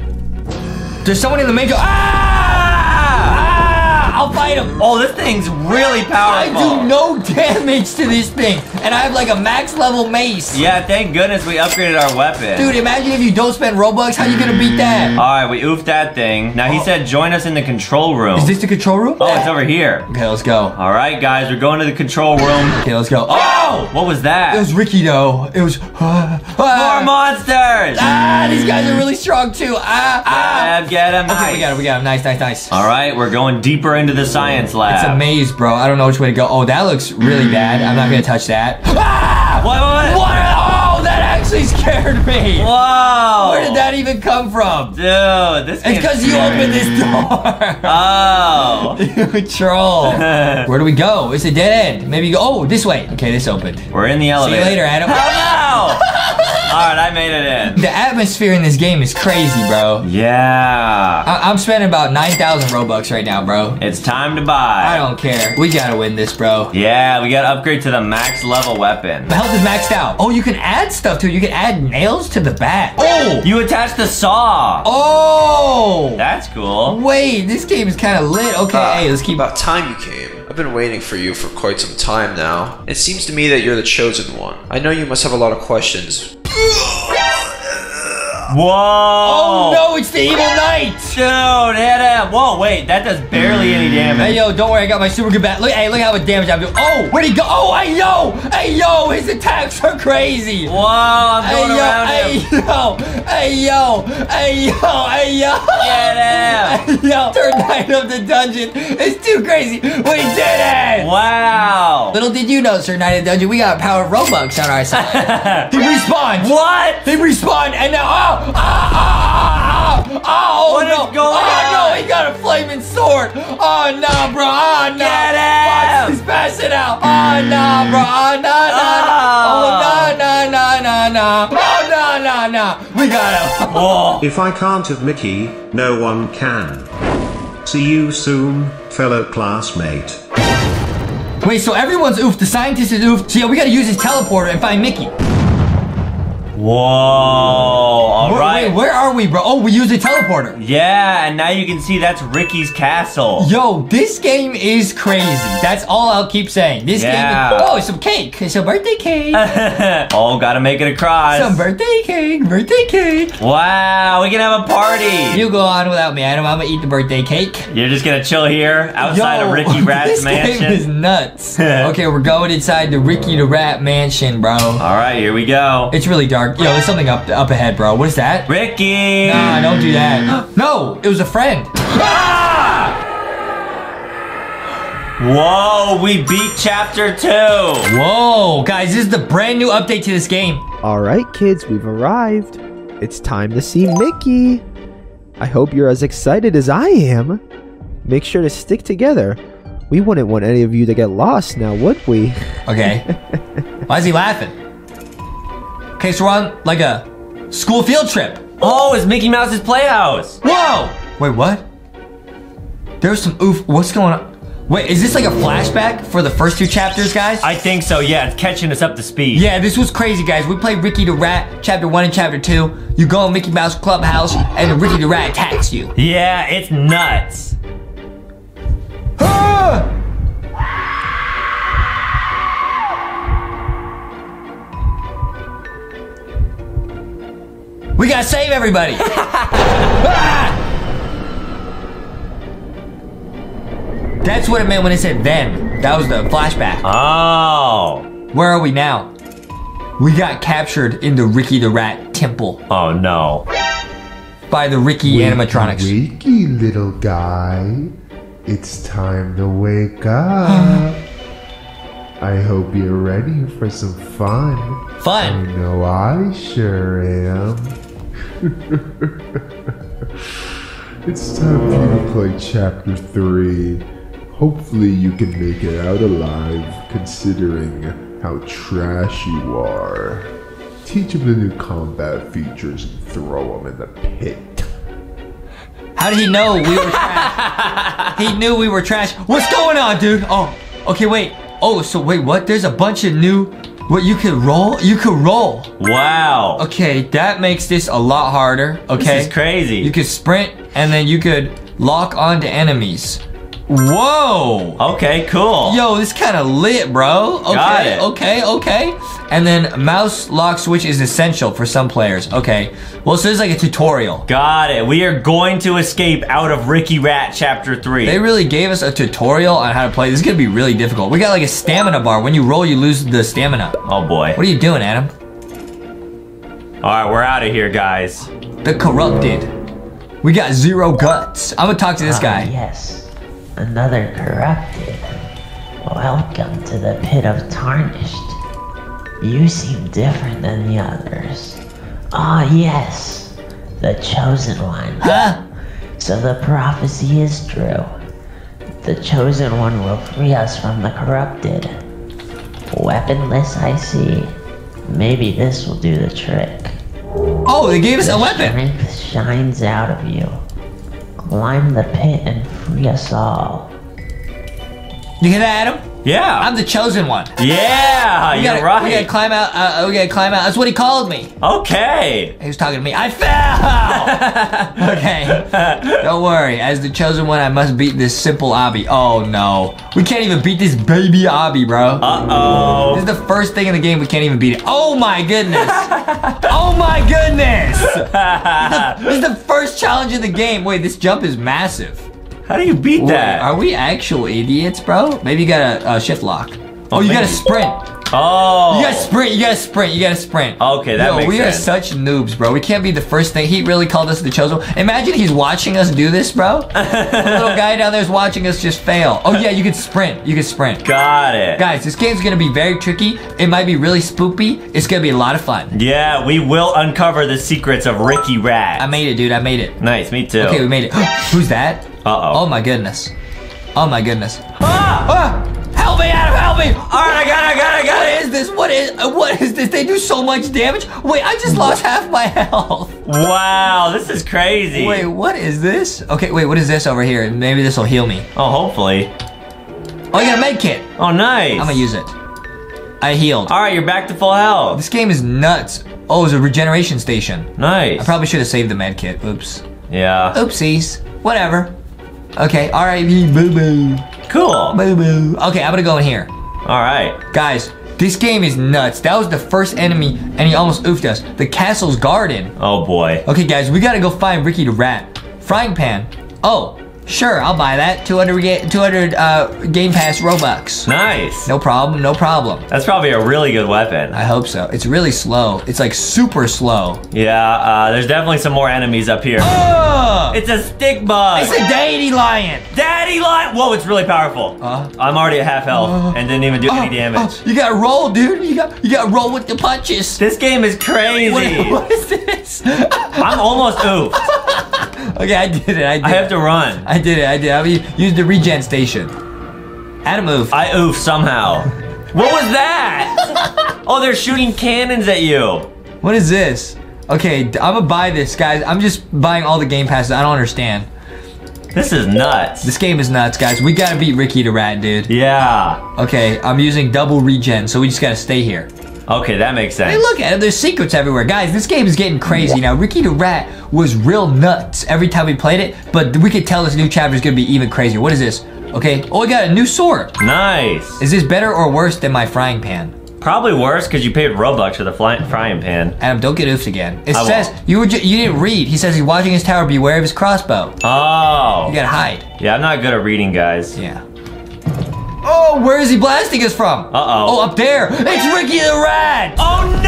There's someone in the main control. Ah! I'll fight him. Oh, this thing's really powerful. I do no damage to this thing, and I have like a max level mace. Yeah, thank goodness we upgraded our weapon. Dude, imagine if you don't spend Robux. How you gonna beat that? All right, we oofed that thing. Now he said join us in the control room. Is this the control room? Oh, it's over here. Okay, let's go. All right, guys, we're going to the control room. Okay, let's go. Oh, what was that? It was Ricky, though. It was... More monsters! Ah, these guys are really strong, too. Get him. Nice. Okay, we got him. Nice. All right, we're going deeper into the science lab. It's a maze, bro. I don't know which way to go. Oh, that looks really bad. I'm not gonna touch that. Ah! What? Actually scared me. Whoa. Where did that even come from? Dude, this is... It's because you opened this door. Oh. You troll. Where do we go? It's a dead end. Maybe you go... Oh, this way. Okay, this opened. We're in the elevator. See you later, Adam. Hello! All right, I made it in. The atmosphere in this game is crazy, bro. Yeah. I'm spending about 9,000 Robux right now, bro. It's time to buy. I don't care. We gotta win this, bro. Yeah, we gotta upgrade to the max level weapon. The health is maxed out. Oh, you can add stuff to it. You can add nails to the bat. Oh! You attach the saw. Oh! That's cool. Wait, this game is kind of lit. Okay, hey, let's keep... About time you came. I've been waiting for you for quite some time now. It seems to me that you're the chosen one. I know you must have a lot of questions. Whoa! Oh no, it's the evil knight! Dude, hit him! Whoa, wait, that does barely any damage. Hey, yo, don't worry, I got my super good bat. Look, hey, look how much damage I'm doing. Oh, where'd he go? Oh, hey, yo! Hey, yo, his attacks are crazy! Whoa, I'm going around him. Hey, yo! Hey, yo! Hey, yo! Get him! Hey, yo! Turn night of the dungeon. It's too crazy. We did it! Wow! Little did you know, Sir Knight of the Dungeon, we got a power of Robux on our side. He respawned! What? He respawned, and now, oh! What no! Is going on? No! He got a flaming sword! Oh, nah, bro! Oh, nah! Get it! Fox is passing out! Oh, nah, bro! Oh, nah, nah! Oh, nah, nah, nah, nah, nah! Oh, nah, nah, nah! We got him! Oh. If I can't have Mickey, no one can. See you soon, fellow classmate. Wait, so everyone's oofed. The scientist is oofed. So yeah, we gotta use his teleporter and find Mickey. Whoa, alright. Wait, where are we, bro? Oh, we used a teleporter. Yeah, and now you can see that's Ricky's castle. Yo, this game is crazy. That's all I'll keep saying. This game is... Oh, some cake. It's a birthday cake. Oh, gotta make it across. Some birthday cake, birthday cake. Wow, we can have a party. You go on without me, Adam. I'm gonna eat the birthday cake. You're just gonna chill here outside of Ricky Rat's mansion. This game is nuts. Okay, we're going inside the Ricky the Rat mansion, bro. Alright, here we go. It's really dark. Yo, there's something up ahead, bro. What is that? Ricky! Nah, don't do that. No, it was a friend. Ah! Whoa, we beat Chapter 2. Whoa, guys, this is the brand new update to this game. All right, kids, we've arrived. It's time to see Mickey. I hope you're as excited as I am. Make sure to stick together. We wouldn't want any of you to get lost now, would we? Okay. Why is he laughing? Okay, so we're on like a school field trip. Oh, it's Mickey Mouse's Playhouse. Whoa! Wait, what? There's some oof. What's going on? Wait, is this like a flashback for the first two chapters, guys? I think so, yeah. It's catching us up to speed. Yeah, this was crazy, guys. We played Ricky the Rat, Chapter 1 and Chapter 2. You go in Mickey Mouse Clubhouse, and Ricky the Rat attacks you. Yeah, it's nuts. Ah! We gotta save everybody! Ah! That's what it meant when it said them. That was the flashback. Oh. Where are we now? We got captured in the Ricky the Rat temple. Oh no. By the Ricky animatronics. Wakey, little guy. It's time to wake up. I hope you're ready for some fun. Fun? I know I sure am. It's time for you to play Chapter 3. Hopefully you can make it out alive, considering how trash you are. Teach him the new combat features and throw him in the pit. How did he know we were trash? He knew we were trash. What's going on, dude? Oh, okay, wait. Oh, so wait, what? There's a bunch of new... What, you could roll? You could roll. Wow. Okay, that makes this a lot harder. Okay. This is crazy. You could sprint, and then you could lock onto enemies. Whoa. Okay, cool. Yo, this kind of lit, bro. Okay, got it. Okay, okay. And then mouse lock switch is essential for some players. Okay. Well, so there's like a tutorial. Got it. We are going to escape out of Ricky Rat Chapter 3. They really gave us a tutorial on how to play. This is going to be really difficult. We got like a stamina bar. When you roll, you lose the stamina. Oh, boy. What are you doing, Adam? All right, we're out of here, guys. The corrupted. We got zero guts. I'm going to talk to this guy. Yes. Another corrupted. Welcome to the pit of tarnished. You seem different than the others. Ah, yes. The chosen one. Huh? So the prophecy is true. The chosen one will free us from the corrupted. Weaponless, I see. Maybe this will do the trick. Oh, they gave us a weapon! Strength shines out of you. Climb the pit and free us all. You hear that, Adam? Yeah. I'm the chosen one. Yeah, you're right. We gotta climb out. We gotta climb out. That's what he called me. Okay. He was talking to me. I fell. Okay. Don't worry. As the chosen one, I must beat this simple obby. Oh no, we can't even beat this baby obby, bro. Uh oh. This is the first thing in the game we can't even beat it. Oh my goodness. Oh my goodness. This is the first challenge in the game. Wait, this jump is massive. How do you beat that? Are we actual idiots, bro? Maybe you gotta shift lock. Oh, you gotta sprint. Oh. You gotta sprint, you gotta sprint, you gotta sprint. Okay, that makes sense. We are such noobs, bro. We can't be the first thing. He really called us the chosen one. Imagine he's watching us do this, bro. The little guy down there's watching us just fail. Oh yeah, you can sprint. You can sprint. Got it. Guys, this game's gonna be very tricky. It might be really spoopy. It's gonna be a lot of fun. Yeah, we will uncover the secrets of Ricky Rat. I made it, dude. I made it. Nice, me too. Okay, we made it. Who's that? Uh-oh. Oh my goodness. Oh my goodness. Ah! Ah! Help me, Adam, help me! Alright, I got it. What is this? What is this? They do so much damage. Wait, I just lost half my health. Wow, this is crazy. Wait, what is this? Okay, wait, what is this over here? Maybe this will heal me. Oh, hopefully. Oh, I got a med kit. Oh, nice. I'm gonna use it. I healed. Alright, you're back to full health. This game is nuts. Oh, it's a regeneration station. Nice. I probably should have saved the med kit. Oops. Yeah. Oopsies. Whatever. Okay, alright, boo-boo. Cool. Boo-boo. Okay, I'm gonna go in here. Alright. Guys, this game is nuts. That was the first enemy, and he almost oofed us. The castle's garden. Oh, boy. Okay, guys, we gotta go find Ricky the Rat. Frying pan. Oh, sure, I'll buy that. 200 Game Pass Robux. Nice. No problem, no problem. That's probably a really good weapon. I hope so. It's really slow. It's like super slow. Yeah, there's definitely some more enemies up here. Oh! It's a stick bug. It's a daddy lion. Daddy lion. Whoa, it's really powerful. I'm already at half health and didn't even do any damage. You gotta roll, dude. You gotta roll with the punches. This game is crazy. What is this? I'm almost oofed. Okay, I did it. I have to run. I did it. I did. I used the regen station. Adam oofed. I oofed somehow. What was that? Oh, they're shooting cannons at you. What is this? Okay, I'm gonna buy this, guys. I'm just buying all the game passes. I don't understand. This is nuts. This game is nuts, guys. We gotta beat Ricky the Rat, dude. Yeah. Okay, I'm using double regen, so we just gotta stay here. Okay, that makes sense. Hey, look at it. There's secrets everywhere. Guys, this game is getting crazy now. Ricky the Rat was real nuts every time we played it, but we could tell this new chapter is going to be even crazier. What is this? Okay. Oh, I got a new sword. Nice. Is this better or worse than my frying pan? Probably worse because you paid Robux for the frying pan. Adam, don't get oofed again. It says, you didn't read. He says he's watching his tower. Beware of his crossbow. Oh. You got to hide. Yeah, I'm not good at reading, guys. Yeah. Oh, where is he blasting us from? Uh-oh. Oh, up there. It's Ricky the Rat. Oh,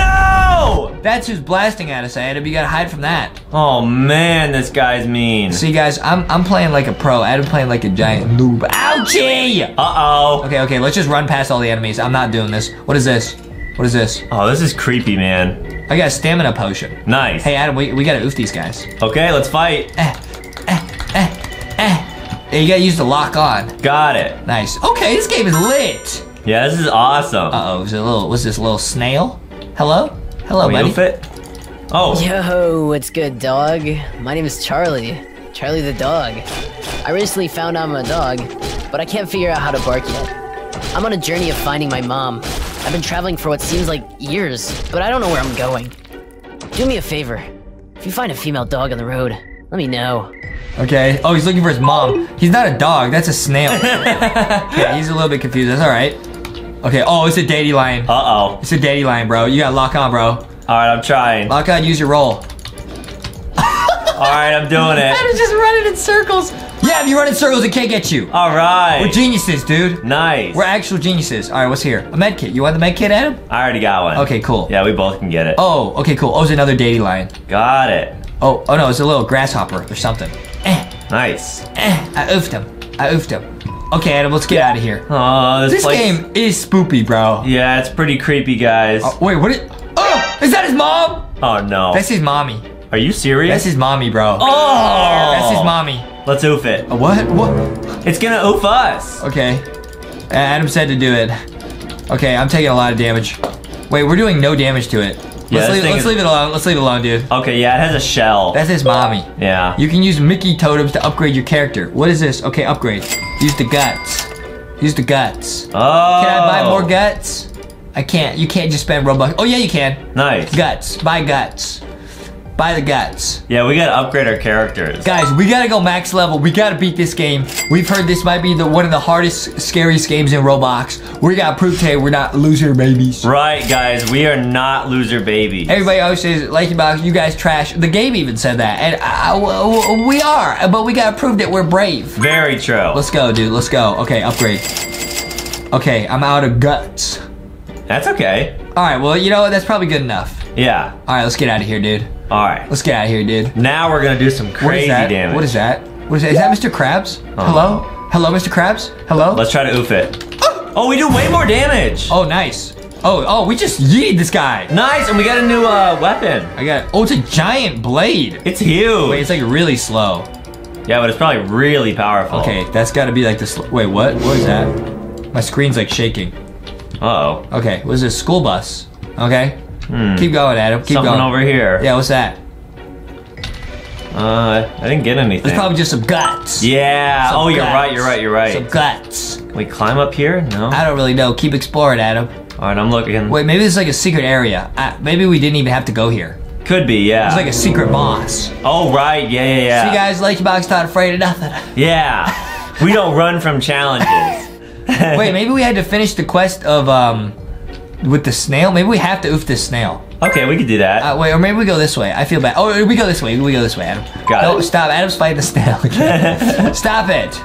no. That's who's blasting at us, Adam. You got to hide from that. Oh, man, this guy's mean. See, guys, I'm playing like a pro. Adam playing like a giant noob. Ouchie. Uh-oh. Okay, let's just run past all the enemies. I'm not doing this. What is this? What is this? Oh, this is creepy, man. I got a stamina potion. Nice. Hey, Adam, we got to oof these guys. Okay, let's fight. Yeah, you gotta use the lock on. Got it. Nice. Okay, this game is lit. Yeah, this is awesome. Uh-oh, was this a little snail? Hello? Hello, buddy. Oof it? Oh. Yo, what's good, dog? My name is Charlie. Charlie the dog. I recently found out I'm a dog, but I can't figure out how to bark yet. I'm on a journey of finding my mom. I've been traveling for what seems like years, but I don't know where I'm going. Do me a favor. If you find a female dog on the road, let me know. Okay. Oh, he's looking for his mom. He's not a dog. That's a snail. Okay, he's a little bit confused. That's all right. Okay. Oh, it's a dandelion. Uh-oh. It's a dandelion, bro. You gotta lock on, bro. All right, I'm trying. Lock on. Use your roll. All right, I'm doing it. I'm just running in circles. Yeah, if you run in circles, it can't get you. All right. We're geniuses, dude. Nice. We're actual geniuses. All right, what's here? A med kit. You want the med kit, Adam? I already got one. Okay, cool. Yeah, we both can get it. Oh, okay, cool. Oh, it's another dandelion. Got it. Oh no, it's a little grasshopper or something. Nice. I oofed him. I oofed him. Okay, Adam, let's get out of here. Oh, this game is spoopy, bro. Yeah, it's pretty creepy, guys. Wait, what is... Oh, is that his mom? Oh, no. That's his mommy. Are you serious? That's his mommy, bro. Oh! That's his mommy. Let's oof it. What? What? It's gonna oof us. Okay. Adam said to do it. Okay, I'm taking a lot of damage. Wait, we're doing no damage to it. Yeah, let's leave it alone. Let's leave it alone, dude. Okay, yeah, it has a shell. That's his mommy. Yeah. You can use Mickey totems to upgrade your character. What is this? Okay, upgrade. Use the guts. Use the guts. Oh. Can I buy more guts? I can't. You can't just spend Robux. Oh, yeah, you can. Nice. Guts. Buy guts. Buy the guts. Yeah, we gotta upgrade our characters. Guys, we gotta go max level. We gotta beat this game. We've heard this might be one of the hardest, scariest games in Roblox. We gotta prove today we're not loser babies. Right, guys, we are not loser babies. Everybody always says, LankyBox, you guys trash. The game even said that, and we are, but we gotta prove that we're brave. Very true. Let's go, dude, let's go. Okay, upgrade. Okay, I'm out of guts. That's okay. All right, well, you know what? That's probably good enough. Yeah. All right, let's get out of here, dude. All right. Let's get out of here, dude. Now we're going to do some crazy damage. What is that? What is that? Is that Mr. Krabs? Oh. Hello? Hello, Mr. Krabs? Hello? Let's try to oof it. Oh! Oh, we do way more damage. Oh, nice. Oh, oh, we just yeeted this guy. Nice, and we got a new weapon. I got, oh, it's a giant blade. It's huge. Wait, it's like really slow. Yeah, but it's probably really powerful. Okay, that's got to be like the wait, what? What is that? My screen's like shaking. Uh-oh. Okay, what is this? School bus. Okay. Hmm. Keep going, Adam. Keep going. Something over here. Yeah, what's that? I didn't get anything. It's probably just some guts. Yeah. Some guts. You're right. Some guts. Can we climb up here? No. I don't really know. Keep exploring, Adam. All right, I'm looking. Wait, maybe this is like a secret area. Maybe we didn't even have to go here. Could be, yeah. It's like a secret boss. Oh, right. Yeah. See, guys, LankyBox not afraid of nothing. Yeah. We don't run from challenges. Wait, maybe we had to finish the quest of, with the snail? Maybe we have to oof this snail. Okay, we could do that. Wait, or maybe we go this way. I feel bad. Oh, we go this way. We go this way, Adam. No, stop. Adam's fighting the snail. Okay. Stop it.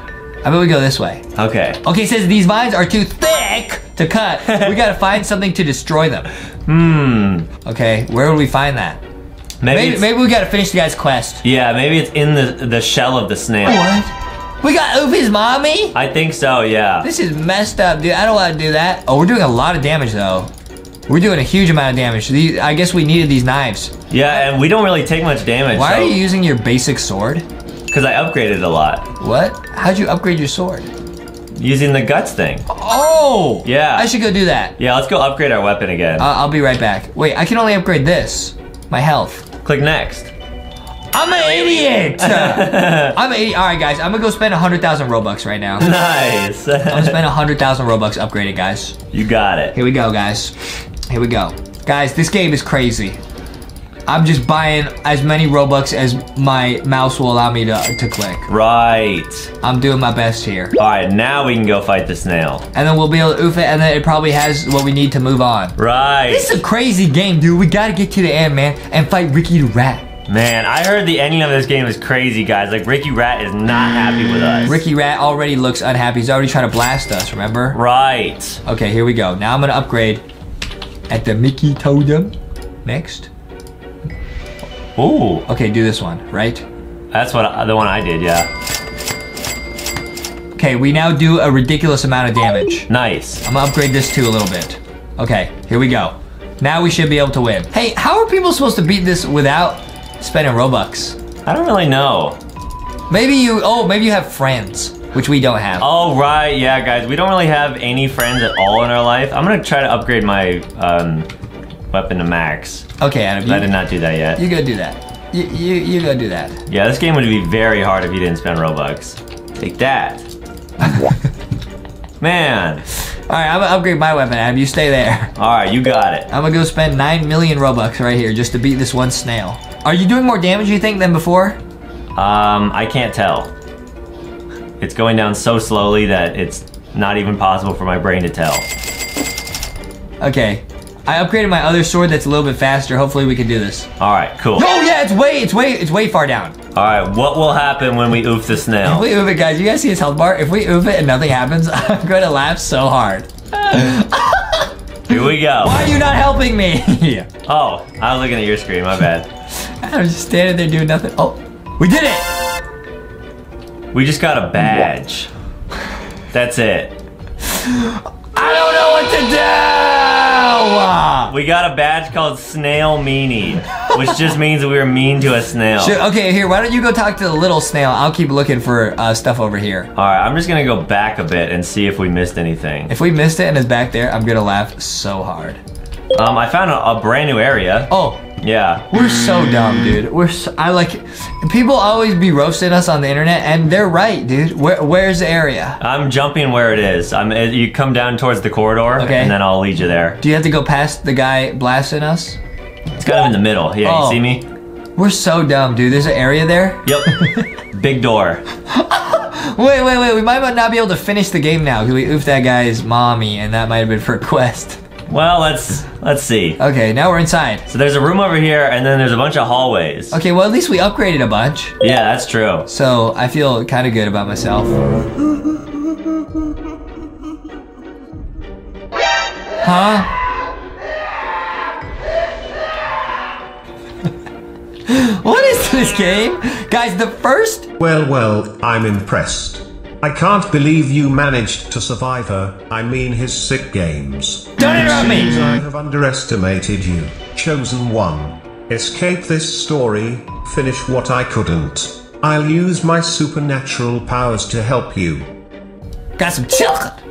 I bet we go this way. Okay. Okay, it says these vines are too thick to cut. We gotta find something to destroy them. Hmm. Okay, where would we find that? Maybe we gotta finish the guy's quest. Yeah, maybe it's in the shell of the snail. What? We got Oofy's mommy? I think so, yeah. This is messed up, dude. I don't want to do that. Oh, we're doing a lot of damage, though. We're doing a huge amount of damage. These, I guess we needed these knives. Yeah, and we don't really take much damage. Why are you using your basic sword? Because I upgraded a lot. What? How'd you upgrade your sword? Using the guts thing. Oh! Yeah. I should go do that. Yeah, let's go upgrade our weapon again. I'll be right back. Wait, I can only upgrade this. My health. Click next. I'm an idiot! I'm an idiot. All right, guys, I'm gonna go spend 100,000 Robux right now. Nice. I'm gonna spend 100,000 Robux upgrading, guys. You got it. Here we go, guys. Here we go. Guys, this game is crazy. I'm just buying as many Robux as my mouse will allow me to click. Right. I'm doing my best here. All right, now we can go fight the snail. And then we'll be able to oof it, and then it probably has what we need to move on. Right. This is a crazy game, dude. We gotta get to the end, man, and fight Ricky Rat. Man, I heard the ending of this game is crazy, guys. Like, Ricky Rat is not happy with us. Ricky Rat already looks unhappy. He's already trying to blast us, remember? Right. Okay, here we go. Now I'm going to upgrade at the Mickey Totem. Next. Ooh. Okay, do this one, right? That's what the one I did, yeah. Okay, we now do a ridiculous amount of damage. Nice. I'm going to upgrade this, too, a little bit. Okay, here we go. Now we should be able to win. Hey, how are people supposed to beat this without spending Robux? I don't really know. Maybe you, oh, maybe you have friends, which we don't have. Oh, right, yeah, guys. We don't really have any friends at all in our life. I'm gonna try to upgrade my weapon to max. Okay, Adam. I did not do that yet. You go do that. You go do that. Yeah, this game would be very hard if you didn't spend Robux. Take that. Man. All right, I'm gonna upgrade my weapon, Adam. You stay there. All right, you got it. I'm gonna go spend 9 million Robux right here just to beat this one snail. Are you doing more damage, you think, than before? I can't tell. It's going down so slowly that it's not even possible for my brain to tell. Okay. I upgraded my other sword that's a little bit faster. Hopefully we can do this. All right, cool. Oh, yeah, it's way far down. All right, what will happen when we oof the snail? If we oof it, guys, you guys see his health bar? If we oof it and nothing happens, I'm going to laugh so hard. Here we go. Why are you not helping me? Oh, I was looking at your screen, my bad. I was just standing there doing nothing. Oh, we did it! We just got a badge. That's it. I don't know what to do! We got a badge called Snail Meanie, which just means we were mean to a snail. Sure, okay, here, why don't you go talk to the little snail? I'll keep looking for stuff over here. All right, I'm just gonna go back a bit and see if we missed anything. If we missed it and it's back there, I'm gonna laugh so hard. I found a brand new area. Oh, Yeah. We're so dumb, dude. We're so, people always be roasting us on the internet, and they're right, dude. Where's the area? I'm jumping where it is. You come down towards the corridor, okay, and then I'll lead you there. Do you have to go past the guy blasting us? It's kind of in the middle. Yeah, oh, you see me? We're so dumb, dude. There's an area there? Yep. Big door. Wait. We might not be able to finish the game now, because we oofed that guy's mommy, and that might have been for a quest. Well, let's see. Okay, now we're inside. So there's a room over here, and then there's a bunch of hallways. Okay, well, at least we upgraded a bunch. Yeah, that's true. So I feel kind of good about myself. Huh? What is this game? Guys, the first... Well, I'm impressed. I can't believe you managed to survive her, I mean his sick games. Don't interrupt me! I have underestimated you, chosen one. Escape this story, finish what I couldn't. I'll use my supernatural powers to help you. Got some chocolate!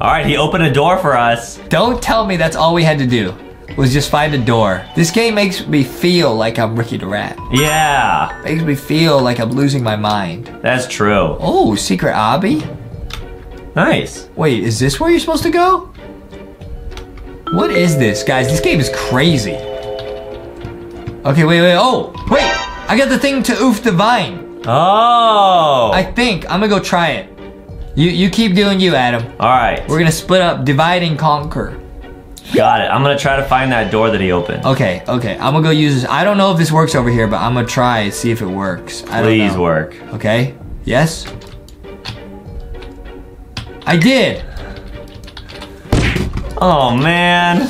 Alright, he opened a door for us. Don't tell me that's all we had to do, was just find a door. This game makes me feel like I'm Ricky Rat. Yeah. Makes me feel like I'm losing my mind. That's true. Oh, secret obby? Nice. Wait, is this where you're supposed to go? What is this, guys? This game is crazy. Okay, wait. Oh, wait. I got the thing to oof the vine. Oh. I think. I'm going to go try it. You keep doing you, Adam. All right. We're going to split up, divide and conquer. Got it. I'm going to try to find that door that he opened. Okay. I'm going to go use this. I don't know if this works over here, but I'm going to try and see if it works. Please work. Okay. Yes. I did. Oh, man.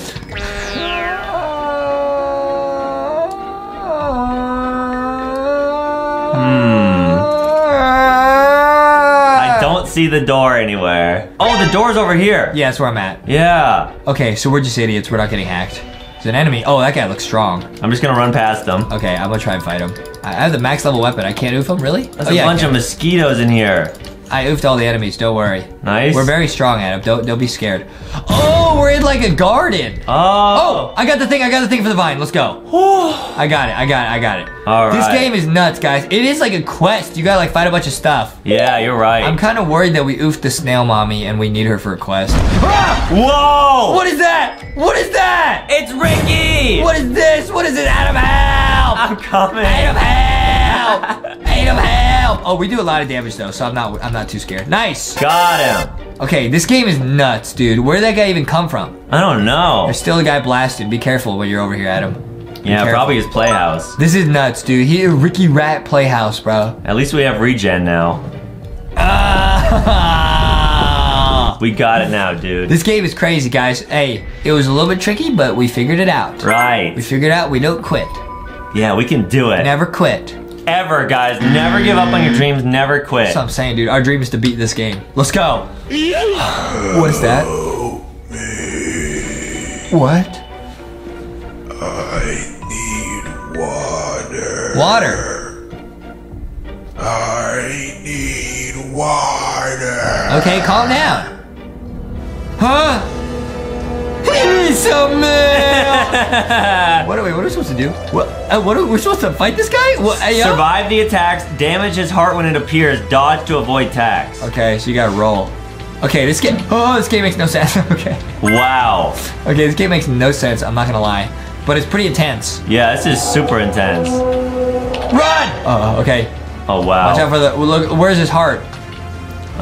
See the door anywhere. Oh, the door's over here. Yeah, that's where I'm at. Yeah. Okay, so we're just idiots. We're not getting hacked. There's an enemy. Oh, that guy looks strong. I'm just gonna run past him. Okay, I'm gonna try and fight him. I have the max level weapon. I can't oof him, really? There's a bunch of mosquitoes in here. I oofed all the enemies, don't worry. Nice. We're very strong, Adam. Don't be scared. Oh, we're in like a garden. Oh. Oh, I got the thing for the vine. Let's go. I got it. All right. This game is nuts, guys. It is like a quest. You gotta like fight a bunch of stuff. Yeah, you're right. I'm kind of worried that we oofed the snail mommy and we need her for a quest. Ah! Whoa! What is that? What is that? It's Ricky! What is this? What is it? Adam, help! I'm coming. Adam, help! Adam, help! Oh, we do a lot of damage though, so I'm not too scared. Nice! Got him! Okay, this game is nuts, dude. Where did that guy even come from? I don't know. There's still a guy blasted. Be careful when you're over here, Adam. Yeah, probably his playhouse. This is nuts, dude. Here, Ricky Rat playhouse, bro. At least we have regen now. We got it now, dude. This game is crazy, guys. Hey, it was a little bit tricky, but we figured it out. Right. We figured out we don't quit. Yeah, we can do it. Never quit. Ever, guys. Never give up on your dreams. Never quit. That's what I'm saying, dude. Our dream is to beat this game. Let's go. What is that? What? I need water. Water? I need water. Okay, calm down. Huh? Give me some milk. What are we supposed to do? What are we supposed to fight this guy? Survive the attacks, damage his heart when it appears, dodge to avoid attacks. Okay, so you gotta roll. Okay, this game makes no sense. Okay. Wow. Okay, this game makes no sense, I'm not gonna lie. But it's pretty intense. Yeah, this is super intense. Run! Oh, okay. Oh, wow. Watch out for the, look, where's his heart?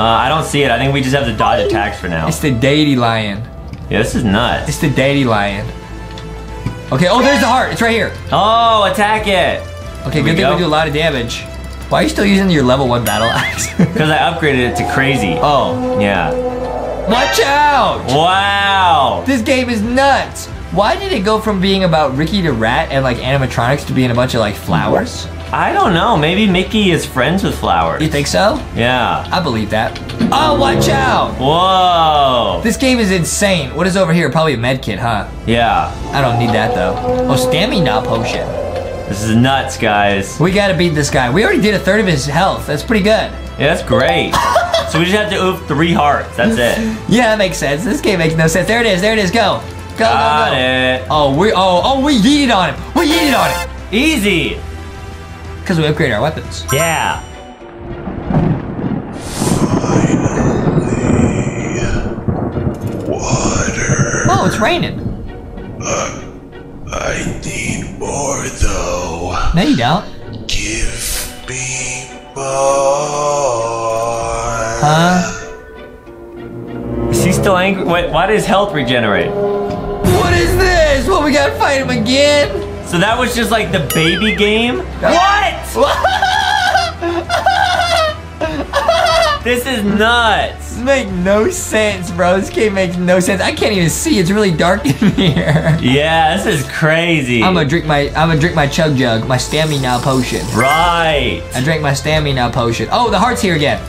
I don't see it, I think we just have to dodge attacks for now. It's the deity lion. Yeah, this is nuts. It's the daddy lion. Okay, oh, there's the heart. It's right here. Oh, attack it. Okay, good thing we do a lot of damage. Why are you still using your level 1 battle axe? Because I upgraded it to crazy. Oh. Yeah. Watch out. Wow. This game is nuts. Why did it go from being about Ricky the Rat and like animatronics to being a bunch of like flowers? I don't know. Maybe Mickey is friends with flowers. You think so? Yeah. I believe that. Oh, watch out! Whoa! This game is insane. What is over here? Probably a med kit, huh? Yeah. I don't need that, though. Oh, stamina potion. This is nuts, guys. We gotta beat this guy. We already did a third of his health. That's pretty good. Yeah, that's great. So we just have to oof 3 hearts. That's it. Yeah, that makes sense. This game makes no sense. There it is. Go. Go, got go, go. It. Oh, we yeeted on him. We yeeted on him. Easy. Because we upgrade our weapons. Yeah. Finally, water. Oh, it's raining. I need more though. No, you don't. Give me more. Huh? Is he still angry? Wait, why does health regenerate? What is this? What, we gotta fight him again? So that was just like the baby game? What? This is nuts. This makes no sense, bro. This game makes no sense. I can't even see. It's really dark in here. Yeah, this is crazy. I'm gonna drink my chug jug, my stamina potion. Right. I drank my stamina potion. Oh, the heart's here again.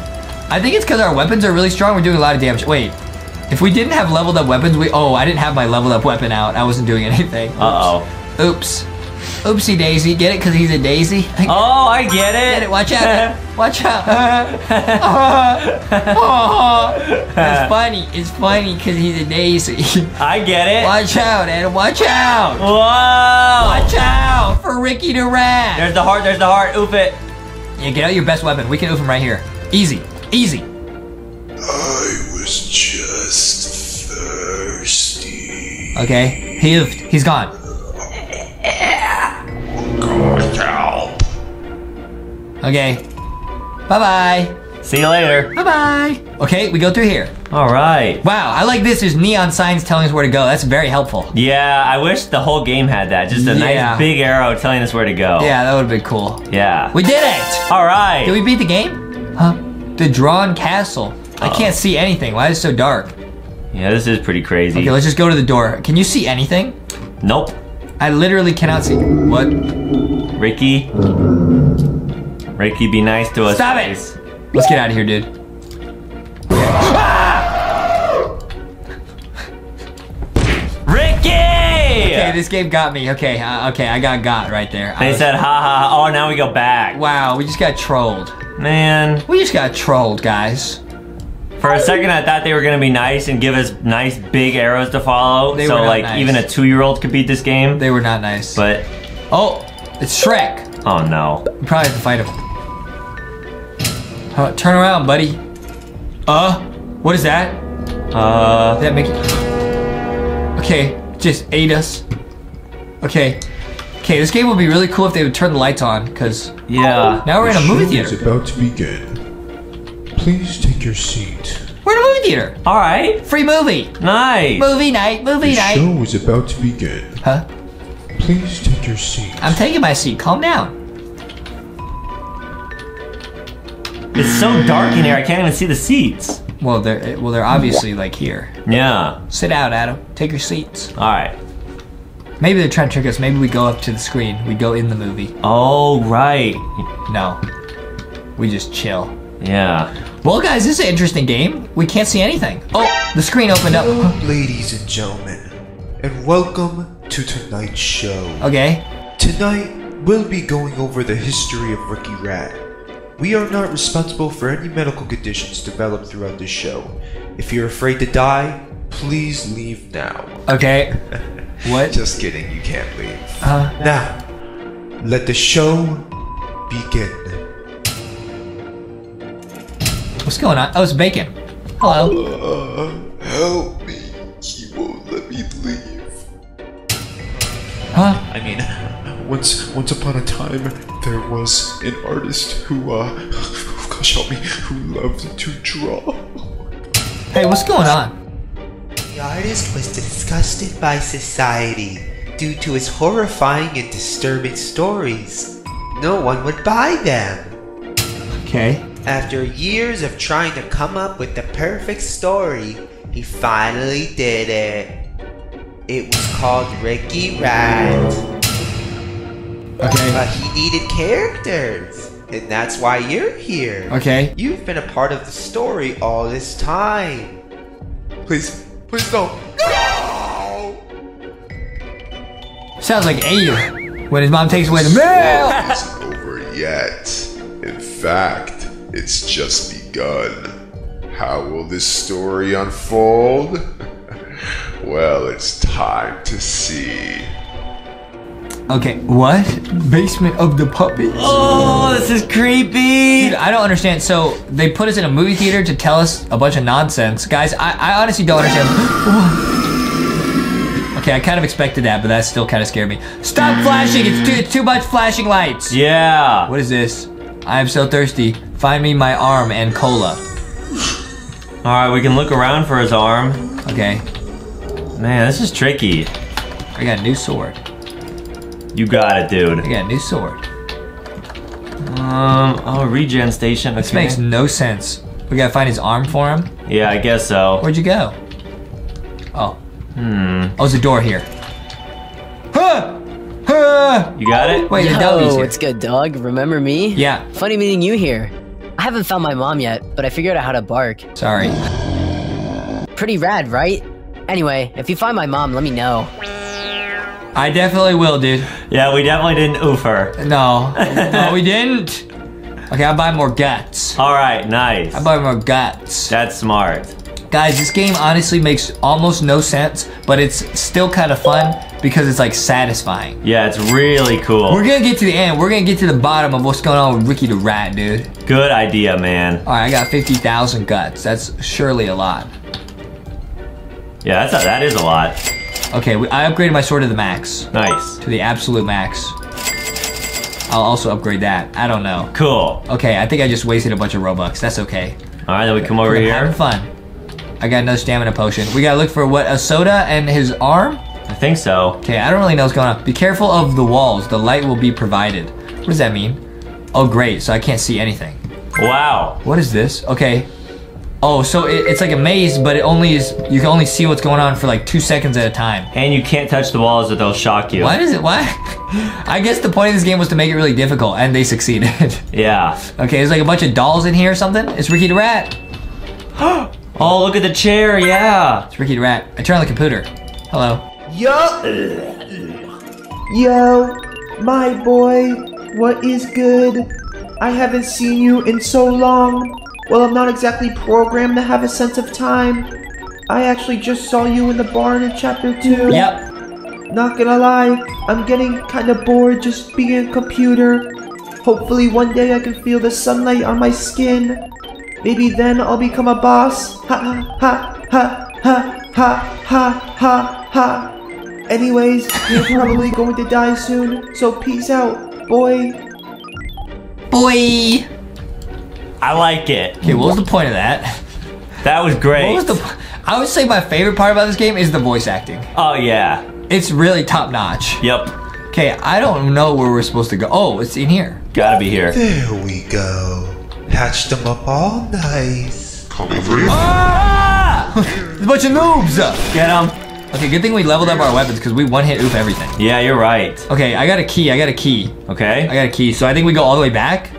I think it's because our weapons are really strong. We're doing a lot of damage. Wait. If we didn't have leveled up weapons, oh, I didn't have my leveled up weapon out. I wasn't doing anything. Uh-oh. Oops. Oopsie daisy. Get it? Because he's a daisy? Oh, I get it. Get it. Watch out. Watch out. It's funny. It's funny because he's a daisy. I get it. Watch out, Adam. Watch out. Whoa. Watch out for Ricky the Rat. There's the heart. There's the heart. Oof it. Yeah, get out your best weapon. We can oof him right here. Easy. Easy. I was just thirsty. Okay, he oofed. He's gone. God help. Okay. Bye-bye. See you later. Bye-bye. Okay, we go through here. All right. Wow, I like this. There's neon signs telling us where to go. That's very helpful. Yeah, I wish the whole game had that. Just a nice big arrow telling us where to go. Yeah, that would've been cool. Yeah. We did it! All right. Did we beat the game? Huh? The drawn castle. I can't see anything. Why is it so dark? Yeah, this is pretty crazy. Okay, let's just go to the door. Can you see anything? Nope. I literally cannot see. What? Ricky. Ricky, be nice to us. Stop guys. It! Let's get out of here, dude. Okay. Ah! Ricky! Okay, this game got me. Okay, okay, I got right there. They said, haha. Oh, now we go back. Wow, we just got trolled. Man. We just got trolled, guys. For a second, I thought they were gonna be nice and give us nice big arrows to follow. They so, like, nice. Even a 2-year-old could beat this game. They were not nice. But. Oh, it's Shrek. Oh, no. We probably have to fight him. Oh, turn around, buddy. What is that? Did that make it? Okay, just ate us. Okay. Okay, this game would be really cool if they would turn the lights on, because. Yeah. Now we're in a movie theater. It's about to begin. Please take your seat. We're in a movie theater. All right. Free movie. Nice. Movie night, movie night. The show is about to begin. Huh? Please take your seat. I'm taking my seat. Calm down. It's so dark in here. I can't even see the seats. Well, they're obviously like here. Yeah. Sit down, Adam. Take your seats. All right. Maybe they're trying to trick us. Maybe we go up to the screen. We go in the movie. Oh, right. No. We just chill. Yeah. Well, guys, this is an interesting game. We can't see anything. Oh, the screen opened up. Hello, ladies and gentlemen, and welcome to tonight's show. Okay. Tonight, we'll be going over the history of Ricky Rat. We are not responsible for any medical conditions developed throughout this show. If you're afraid to die, please leave now. Okay. What? Just kidding, you can't leave. Now, let the show begin. What's going on? Oh, it's bacon. Hello. Help me. He won't let me leave. Huh? I mean, once upon a time, there was an artist who, gosh help me, who loved to draw. Hey, what's going on? The artist was disgusted by society due to his horrifying and disturbing stories. No one would buy them. Okay. After years of trying to come up with the perfect story, he finally did it. It was called Ricky Rat. Okay. But he needed characters, and that's why you're here. Okay. You've been a part of the story all this time. Please, please don't. No! Sounds like Aiden when his mom takes away the mail. It's not over yet. In fact, it's just begun. How will this story unfold? Well, it's time to see. Okay, what? Basement of the Puppets? Oh, this is creepy. Dude, I don't understand. So they put us in a movie theater to tell us a bunch of nonsense. Guys, I honestly don't understand. Okay, I kind of expected that, but that still kind of scared me. Stop flashing. It's too much flashing lights. Yeah. What is this? I am so thirsty. Find me my arm and cola. All right, we can look around for his arm. Okay. Man, this is tricky. I got a new sword. You got it, dude. I got a new sword. Oh, regen station. Okay. This makes no sense. We gotta find his arm for him? Yeah, I guess so. Where'd you go? Oh. Hmm. Oh, there's a door here. Huh! Huh! You got it? Wait, the dog's here. What's good, dog? Remember me? Yeah. Funny meeting you here. I haven't found my mom yet, but I figured out how to bark. Sorry. Pretty rad, right? Anyway, if you find my mom, let me know. I definitely will, dude. Yeah, we definitely didn't oof her. No. No, we didn't. Okay, I'll buy more guts. All right, nice. I'll buy more guts. That's smart. Guys, this game honestly makes almost no sense, but it's still kind of fun because it's like satisfying. Yeah, it's really cool. We're gonna get to the end. We're gonna get to the bottom of what's going on with Ricky the Rat, dude. Good idea, man. All right, I got 50,000 guts. That's surely a lot. Yeah, that is a lot. Okay, I upgraded my sword to the max. Nice. To the absolute max. I'll also upgrade that. I don't know. Cool. Okay, I think I just wasted a bunch of Robux. That's okay. All right, then we come over here. Having fun. I got another stamina potion. We gotta look for what, a soda and his arm? I think so. Okay, I don't really know what's going on. Be careful of the walls. The light will be provided. What does that mean? Oh, great. So I can't see anything. Wow. What is this? Okay. Oh, so it's like a maze, but it only is, you can only see what's going on for like 2 seconds at a time. And you can't touch the walls or they'll shock you. Why? I guess the point of this game was to make it really difficult, and they succeeded. Yeah. Okay, there's like a bunch of dolls in here or something. It's Ricky the Rat. Oh, look at the chair, yeah. It's Ricky the Rat. I turn on the computer. Hello. Yo, my boy, what is good? I haven't seen you in so long. Well, I'm not exactly programmed to have a sense of time. I actually just saw you in the barn in Chapter 2. Yep. Not gonna lie, I'm getting kinda bored just being a computer. Hopefully one day I can feel the sunlight on my skin. Maybe then I'll become a boss. Ha ha ha ha ha ha ha ha. Anyways, you're probably going to die soon, so peace out, boy. Boy! I like it. Okay, what was the point of that? That was great. What was the? I would say my favorite part about this game is the voice acting. Oh, yeah. It's really top-notch. Yep. Okay, I don't know where we're supposed to go. Oh, it's in here. Gotta be here. There we go. Hatched them up all nice. Come over here. Ah! There's a bunch of noobs. Get them. Okay, good thing we leveled up our weapons because we one-hit oof everything. Yeah, you're right. Okay, I got a key. Okay. I got a key, so I think we go all the way back.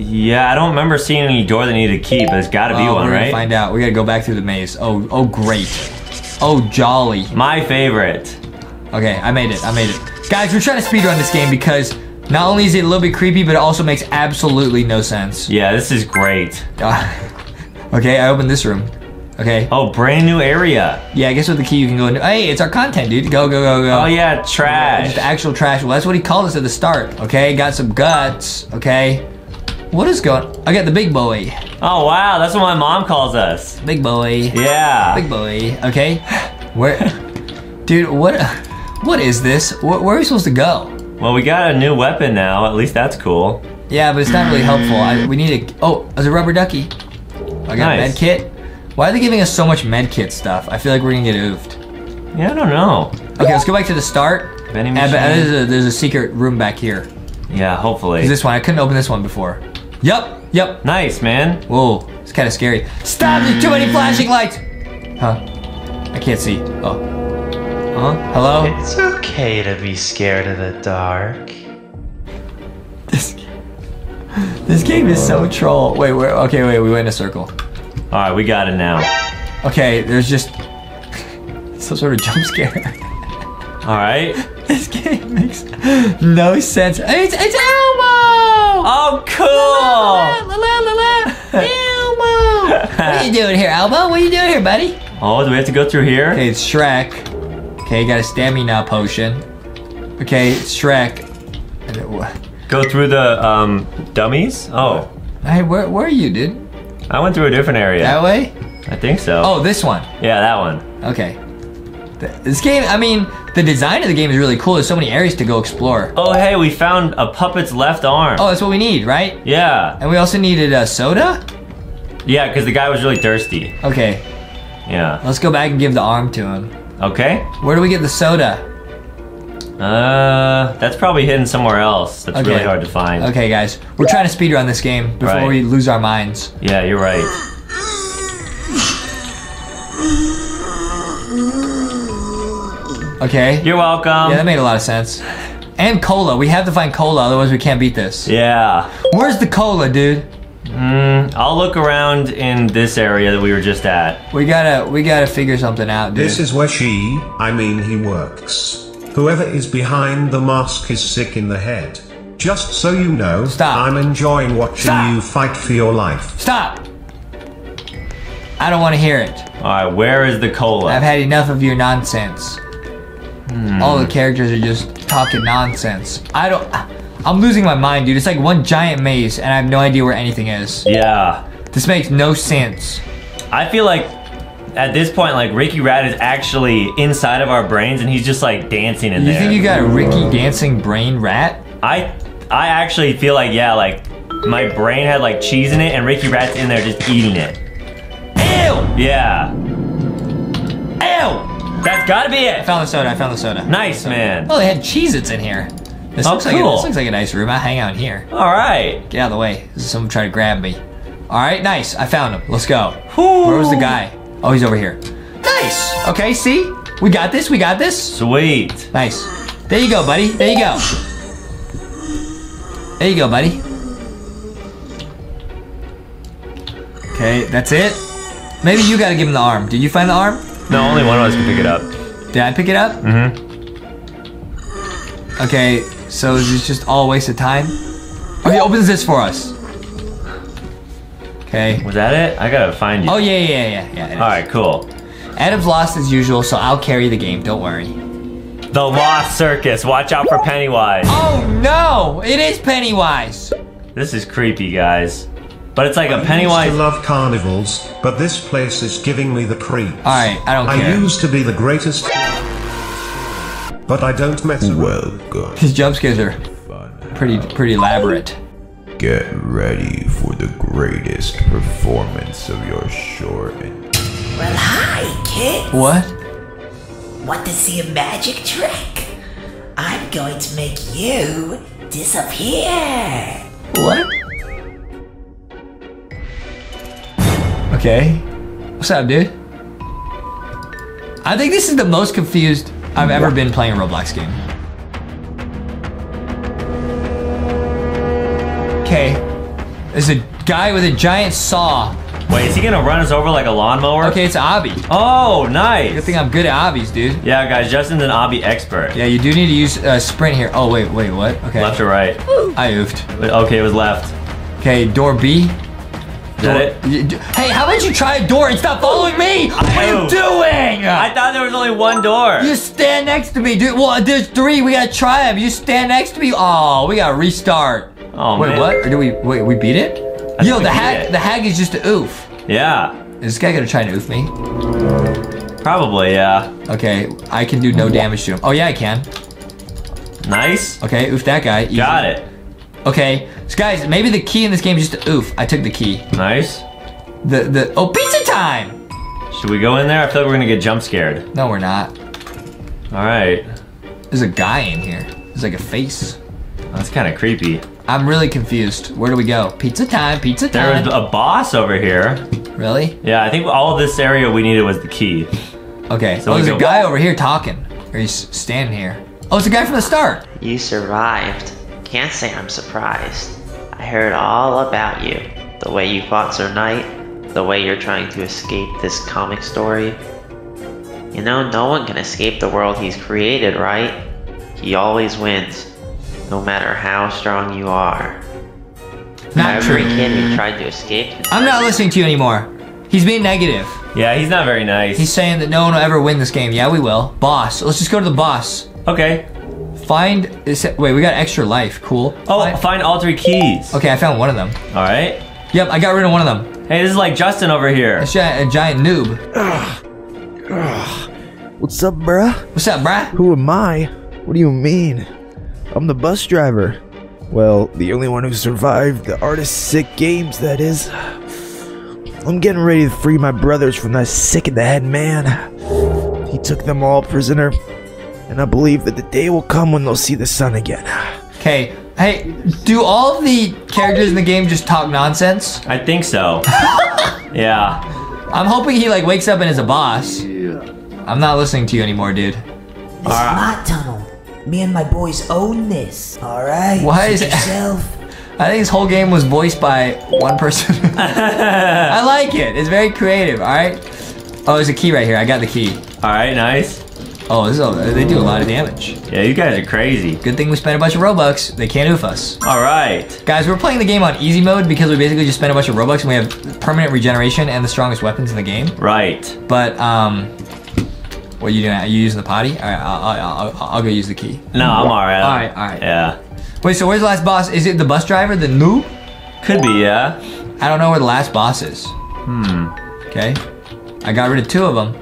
Yeah, I don't remember seeing any door that needed a key, but there's gotta be one, right? We're gonna find out. We gotta go back through the maze. Oh, great. Oh, jolly. My favorite. Okay, I made it. Guys, we're trying to speedrun this game because not only is it a little bit creepy, but it also makes absolutely no sense. Yeah, this is great. Okay, I opened this room. Okay. Oh, brand new area. Yeah, I guess with the key you can go into. Hey, it's our content, dude. Go, go, go, go. Oh, yeah, trash. It's actual trash. Well, that's what he called us at the start. Okay, got some guts. Okay. What is going on? I got the big boy. Oh, wow. That's what my mom calls us. Big boy. Yeah. Big boy. Okay. Where? Dude, what is this? Where are we supposed to go? Well, we got a new weapon now. At least that's cool. Yeah, but it's not really helpful. We need a... Oh, there's a rubber ducky. I got a med kit. Why are they giving us so much med kit stuff? I feel like we're going to get oofed. Yeah, I don't know. Okay, let's go back to the start. There's a secret room back here. Yeah, hopefully. This one. I couldn't open this one before. Yep. Nice, man. Whoa, it's kind of scary. Stop, there's too many flashing lights! Huh? I can't see. Oh. Uh-huh. Hello? It's okay to be scared of the dark. This game is so troll. Wait, wait, we went in a circle. Alright, we got it now. Okay, there's just some sort of jump scare. Alright. This game makes no sense. It's Elmo! Oh, cool! La, la, la, la, la, la. Elmo! What are you doing here, Elmo? What are you doing here, buddy? Oh, do we have to go through here? Okay, it's Shrek. Okay, got a stamina potion. Okay, it's Shrek. Go through the dummies? Oh. Hey, where are you, dude? I went through a different area. That way? I think so. Oh, this one. Yeah, that one. Okay. This game, I mean, the design of the game is really cool. There's so many areas to go explore. Oh, hey, we found a puppet's left arm. Oh, that's what we need, right? Yeah. And we also needed a soda? Yeah, because the guy was really thirsty. Okay. Yeah. Let's go back and give the arm to him. Okay. Where do we get the soda? That's probably hidden somewhere else. That's really hard to find. Okay, guys. We're trying to speedrun this game before we lose our minds. Yeah, you're right. Okay. You're welcome. Yeah, that made a lot of sense. And cola. We have to find cola, otherwise we can't beat this. Yeah. Where's the cola, dude? I'll look around in this area that we were just at. We gotta figure something out, dude. This is where he works. Whoever is behind the mask is sick in the head. Just so you know, I'm enjoying watching you fight for your life. Stop! I don't want to hear it. Alright, where is the cola? I've had enough of your nonsense. All the characters are just talking nonsense. I'm losing my mind, dude. It's like one giant maze, and I have no idea where anything is. Yeah. This makes no sense. I feel like at this point, like, Ricky Rat is actually inside of our brains, and he's just, like, dancing in there. You think you got a Ricky dancing brain rat? I actually feel like, yeah, like, my brain had, like, cheese in it, and Ricky Rat's in there just eating it. Ew! Yeah. Ew! That's gotta be it! I found the soda, Nice, man. Oh, they had Cheez-Its in here. This, this looks like a nice room. I'll hang out here. All right. Get out of the way. Someone tried to grab me. All right, nice. I found him. Let's go. Ooh. Where was the guy? Oh, he's over here. Nice. Okay, see? We got this. Sweet. Nice. There you go, buddy. Okay, that's it. Maybe you gotta give him the arm. Did you find the arm? No, only one of us can pick it up. Did I pick it up? Mm-hmm. Okay, so is this just all a waste of time? Oh, he opens this for us. Okay. Was that it? I gotta find you. Oh, yeah. Alright, cool. Adam's lost as usual, so I'll carry the game. Don't worry. The Lost Circus. Watch out for Pennywise. Oh, no! It is Pennywise! This is creepy, guys. But it's like a Pennywise... I used to love carnivals, but this place is giving me the creeps. Alright, I don't care. I used to be the greatest... But I don't mess around. His jump scares are pretty elaborate. Get ready for the greatest performance of your short. Well, hi, kids. What? Want to see a magic trick? I'm going to make you disappear. What? Okay. What's up, dude? I think this is the most confused I've ever been playing a Roblox game. Okay, there's a guy with a giant saw. Wait, is he gonna run us over like a lawnmower? Okay, it's Avi. Oh, nice. Good thing I'm good at Avis, dude. Yeah, guys, Justin's an Avi expert. Yeah, you do need to use sprint here. Oh, wait, what? Okay. Left or right? I oofed. Wait, okay, it was left. Okay, door B. Is that it? Hey, how about you try a door and stop following me? What are you doing? I thought there was only one door. You stand next to me, dude. Well, there's three. We gotta try them. You stand next to me. Oh, we gotta restart. Oh, man. What? Or do we, we beat it? Yo, the hag is just a oof. Yeah. Is this guy gonna try and oof me? Probably, yeah. Okay, I can do no damage to him. Oh, yeah, I can. Nice. Okay, oof that guy. Easy. Got it. Okay, so guys, maybe the key in this game is just a oof. I took the key. Nice. Oh, pizza time! Should we go in there? I feel like we're gonna get jump scared. No, we're not. All right. There's a guy in here. There's like a face. Oh, that's kind of creepy. I'm really confused. Where do we go? Pizza time, pizza time. There was a boss over here. Really? Yeah, I think all of this area we needed was the key. Okay, so there's a guy over here talking. Or he's standing here. Oh, it's a guy from the start. You survived. Can't say I'm surprised. I heard all about you. The way you fought Sir Knight. The way you're trying to escape this comic story. You know, no one can escape the world he's created, right? He always wins. No matter how strong you are. Not true. Every kid who tried to escape. I'm not listening to you anymore. He's being negative. Yeah, he's not very nice. He's saying that no one will ever win this game. Yeah, we will. Boss. Let's just go to the boss. Okay. Find... Wait, we got extra life. Cool. Oh, find all three keys. Okay, I found one of them. All right. Yep, I got rid of one of them. Hey, this is like Justin over here. That's a giant noob. Ugh. Ugh. What's up, bruh? What's up, bruh? Who am I? What do you mean? I'm the bus driver. Well, the only one who survived the artist's sick games, that is. I'm getting ready to free my brothers from that sick in the head man. He took them all prisoner, and I believe that the day will come when they'll see the sun again. Okay, hey, do all the characters in the game just talk nonsense? I think so. Yeah. I'm hoping he like wakes up and is a boss. Yeah. I'm not listening to you anymore, dude. It's my tunnel. Me and my boys own this. All right. Why is it? I think this whole game was voiced by one person. I like it. It's very creative. All right. Oh, there's a key right here. I got the key. All right. Nice. Oh, this is all, they do a lot of damage. Yeah, you guys are crazy. Good thing we spent a bunch of Robux. They can't oof us. All right. Guys, we're playing the game on easy mode because we basically just spent a bunch of Robux and we have permanent regeneration and the strongest weapons in the game. Right. But, what are you doing? Are you using the potty? All right, I'll go use the key. No, I'm all right. All right, all right. Yeah. Wait, so where's the last boss? Is it the bus driver, the noob? Could be, yeah. I don't know where the last boss is. Hmm. Okay. I got rid of two of them.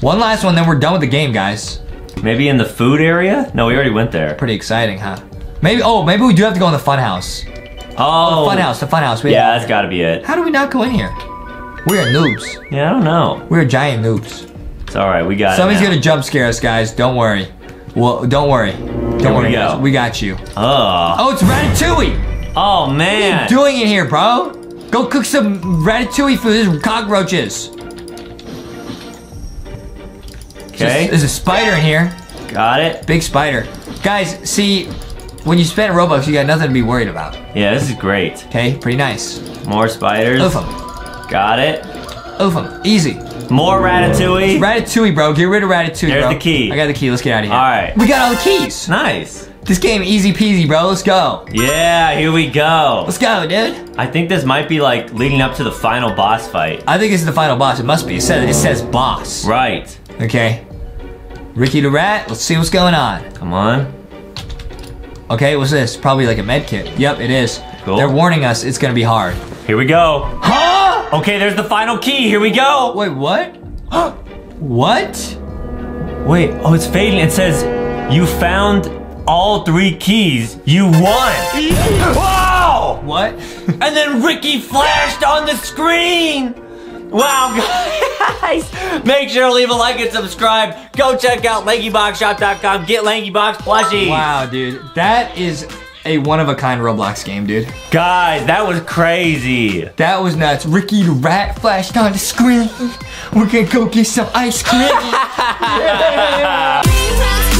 One last one, then we're done with the game, guys. Maybe in the food area? No, we already went there. Pretty exciting, huh? Maybe. Oh, maybe we do have to go in the fun house. Oh. The fun house. Yeah, that's got to be it. How do we not go in here? We are noobs. Yeah, I don't know. We are giant noobs. It's all right, we got Somebody's gonna jump scare us, guys. Don't worry. Well, don't worry. Don't worry, guys. We got you. Oh. Oh, it's Ratatouille. Oh man. What are you doing in here, bro? Go cook some Ratatouille food. There's cockroaches. Okay. There's a spider in here. Got it. Big spider. Guys, see, when you spend Robux, you got nothing to be worried about. Yeah, this is great. Okay, pretty nice. More spiders. Oof 'em. Got it. Oof 'em. Easy. More Ratatouille. Ratatouille, bro. Get rid of Ratatouille, bro. There's the key. I got the key. Let's get out of here. All right. We got all the keys. Nice. This game easy peasy, bro. Let's go. Yeah, here we go. Let's go, dude. I think this might be like leading up to the final boss fight. I think it's the final boss. It must be. It says boss. Right. Okay. Ricky the Rat. Let's see what's going on. Come on. Okay, what's this? Probably like a med kit. Yep, it is. Cool. They're warning us it's going to be hard. Here we go. Huh? Okay, there's the final key. Here we go. Wait, what? What? Wait, oh, it's fading. It says, you found all three keys. You won. Wow! What? And then Ricky flashed on the screen. Wow, guys. Make sure to leave a like and subscribe. Go check out LankyBoxShop.com. Get LankyBox plushies. Wow, dude. That is... a one-of-a-kind Roblox game, dude. Guys, that was crazy. That was nuts. Ricky the Rat flashed on the screen. We're gonna go get some ice cream. Yeah.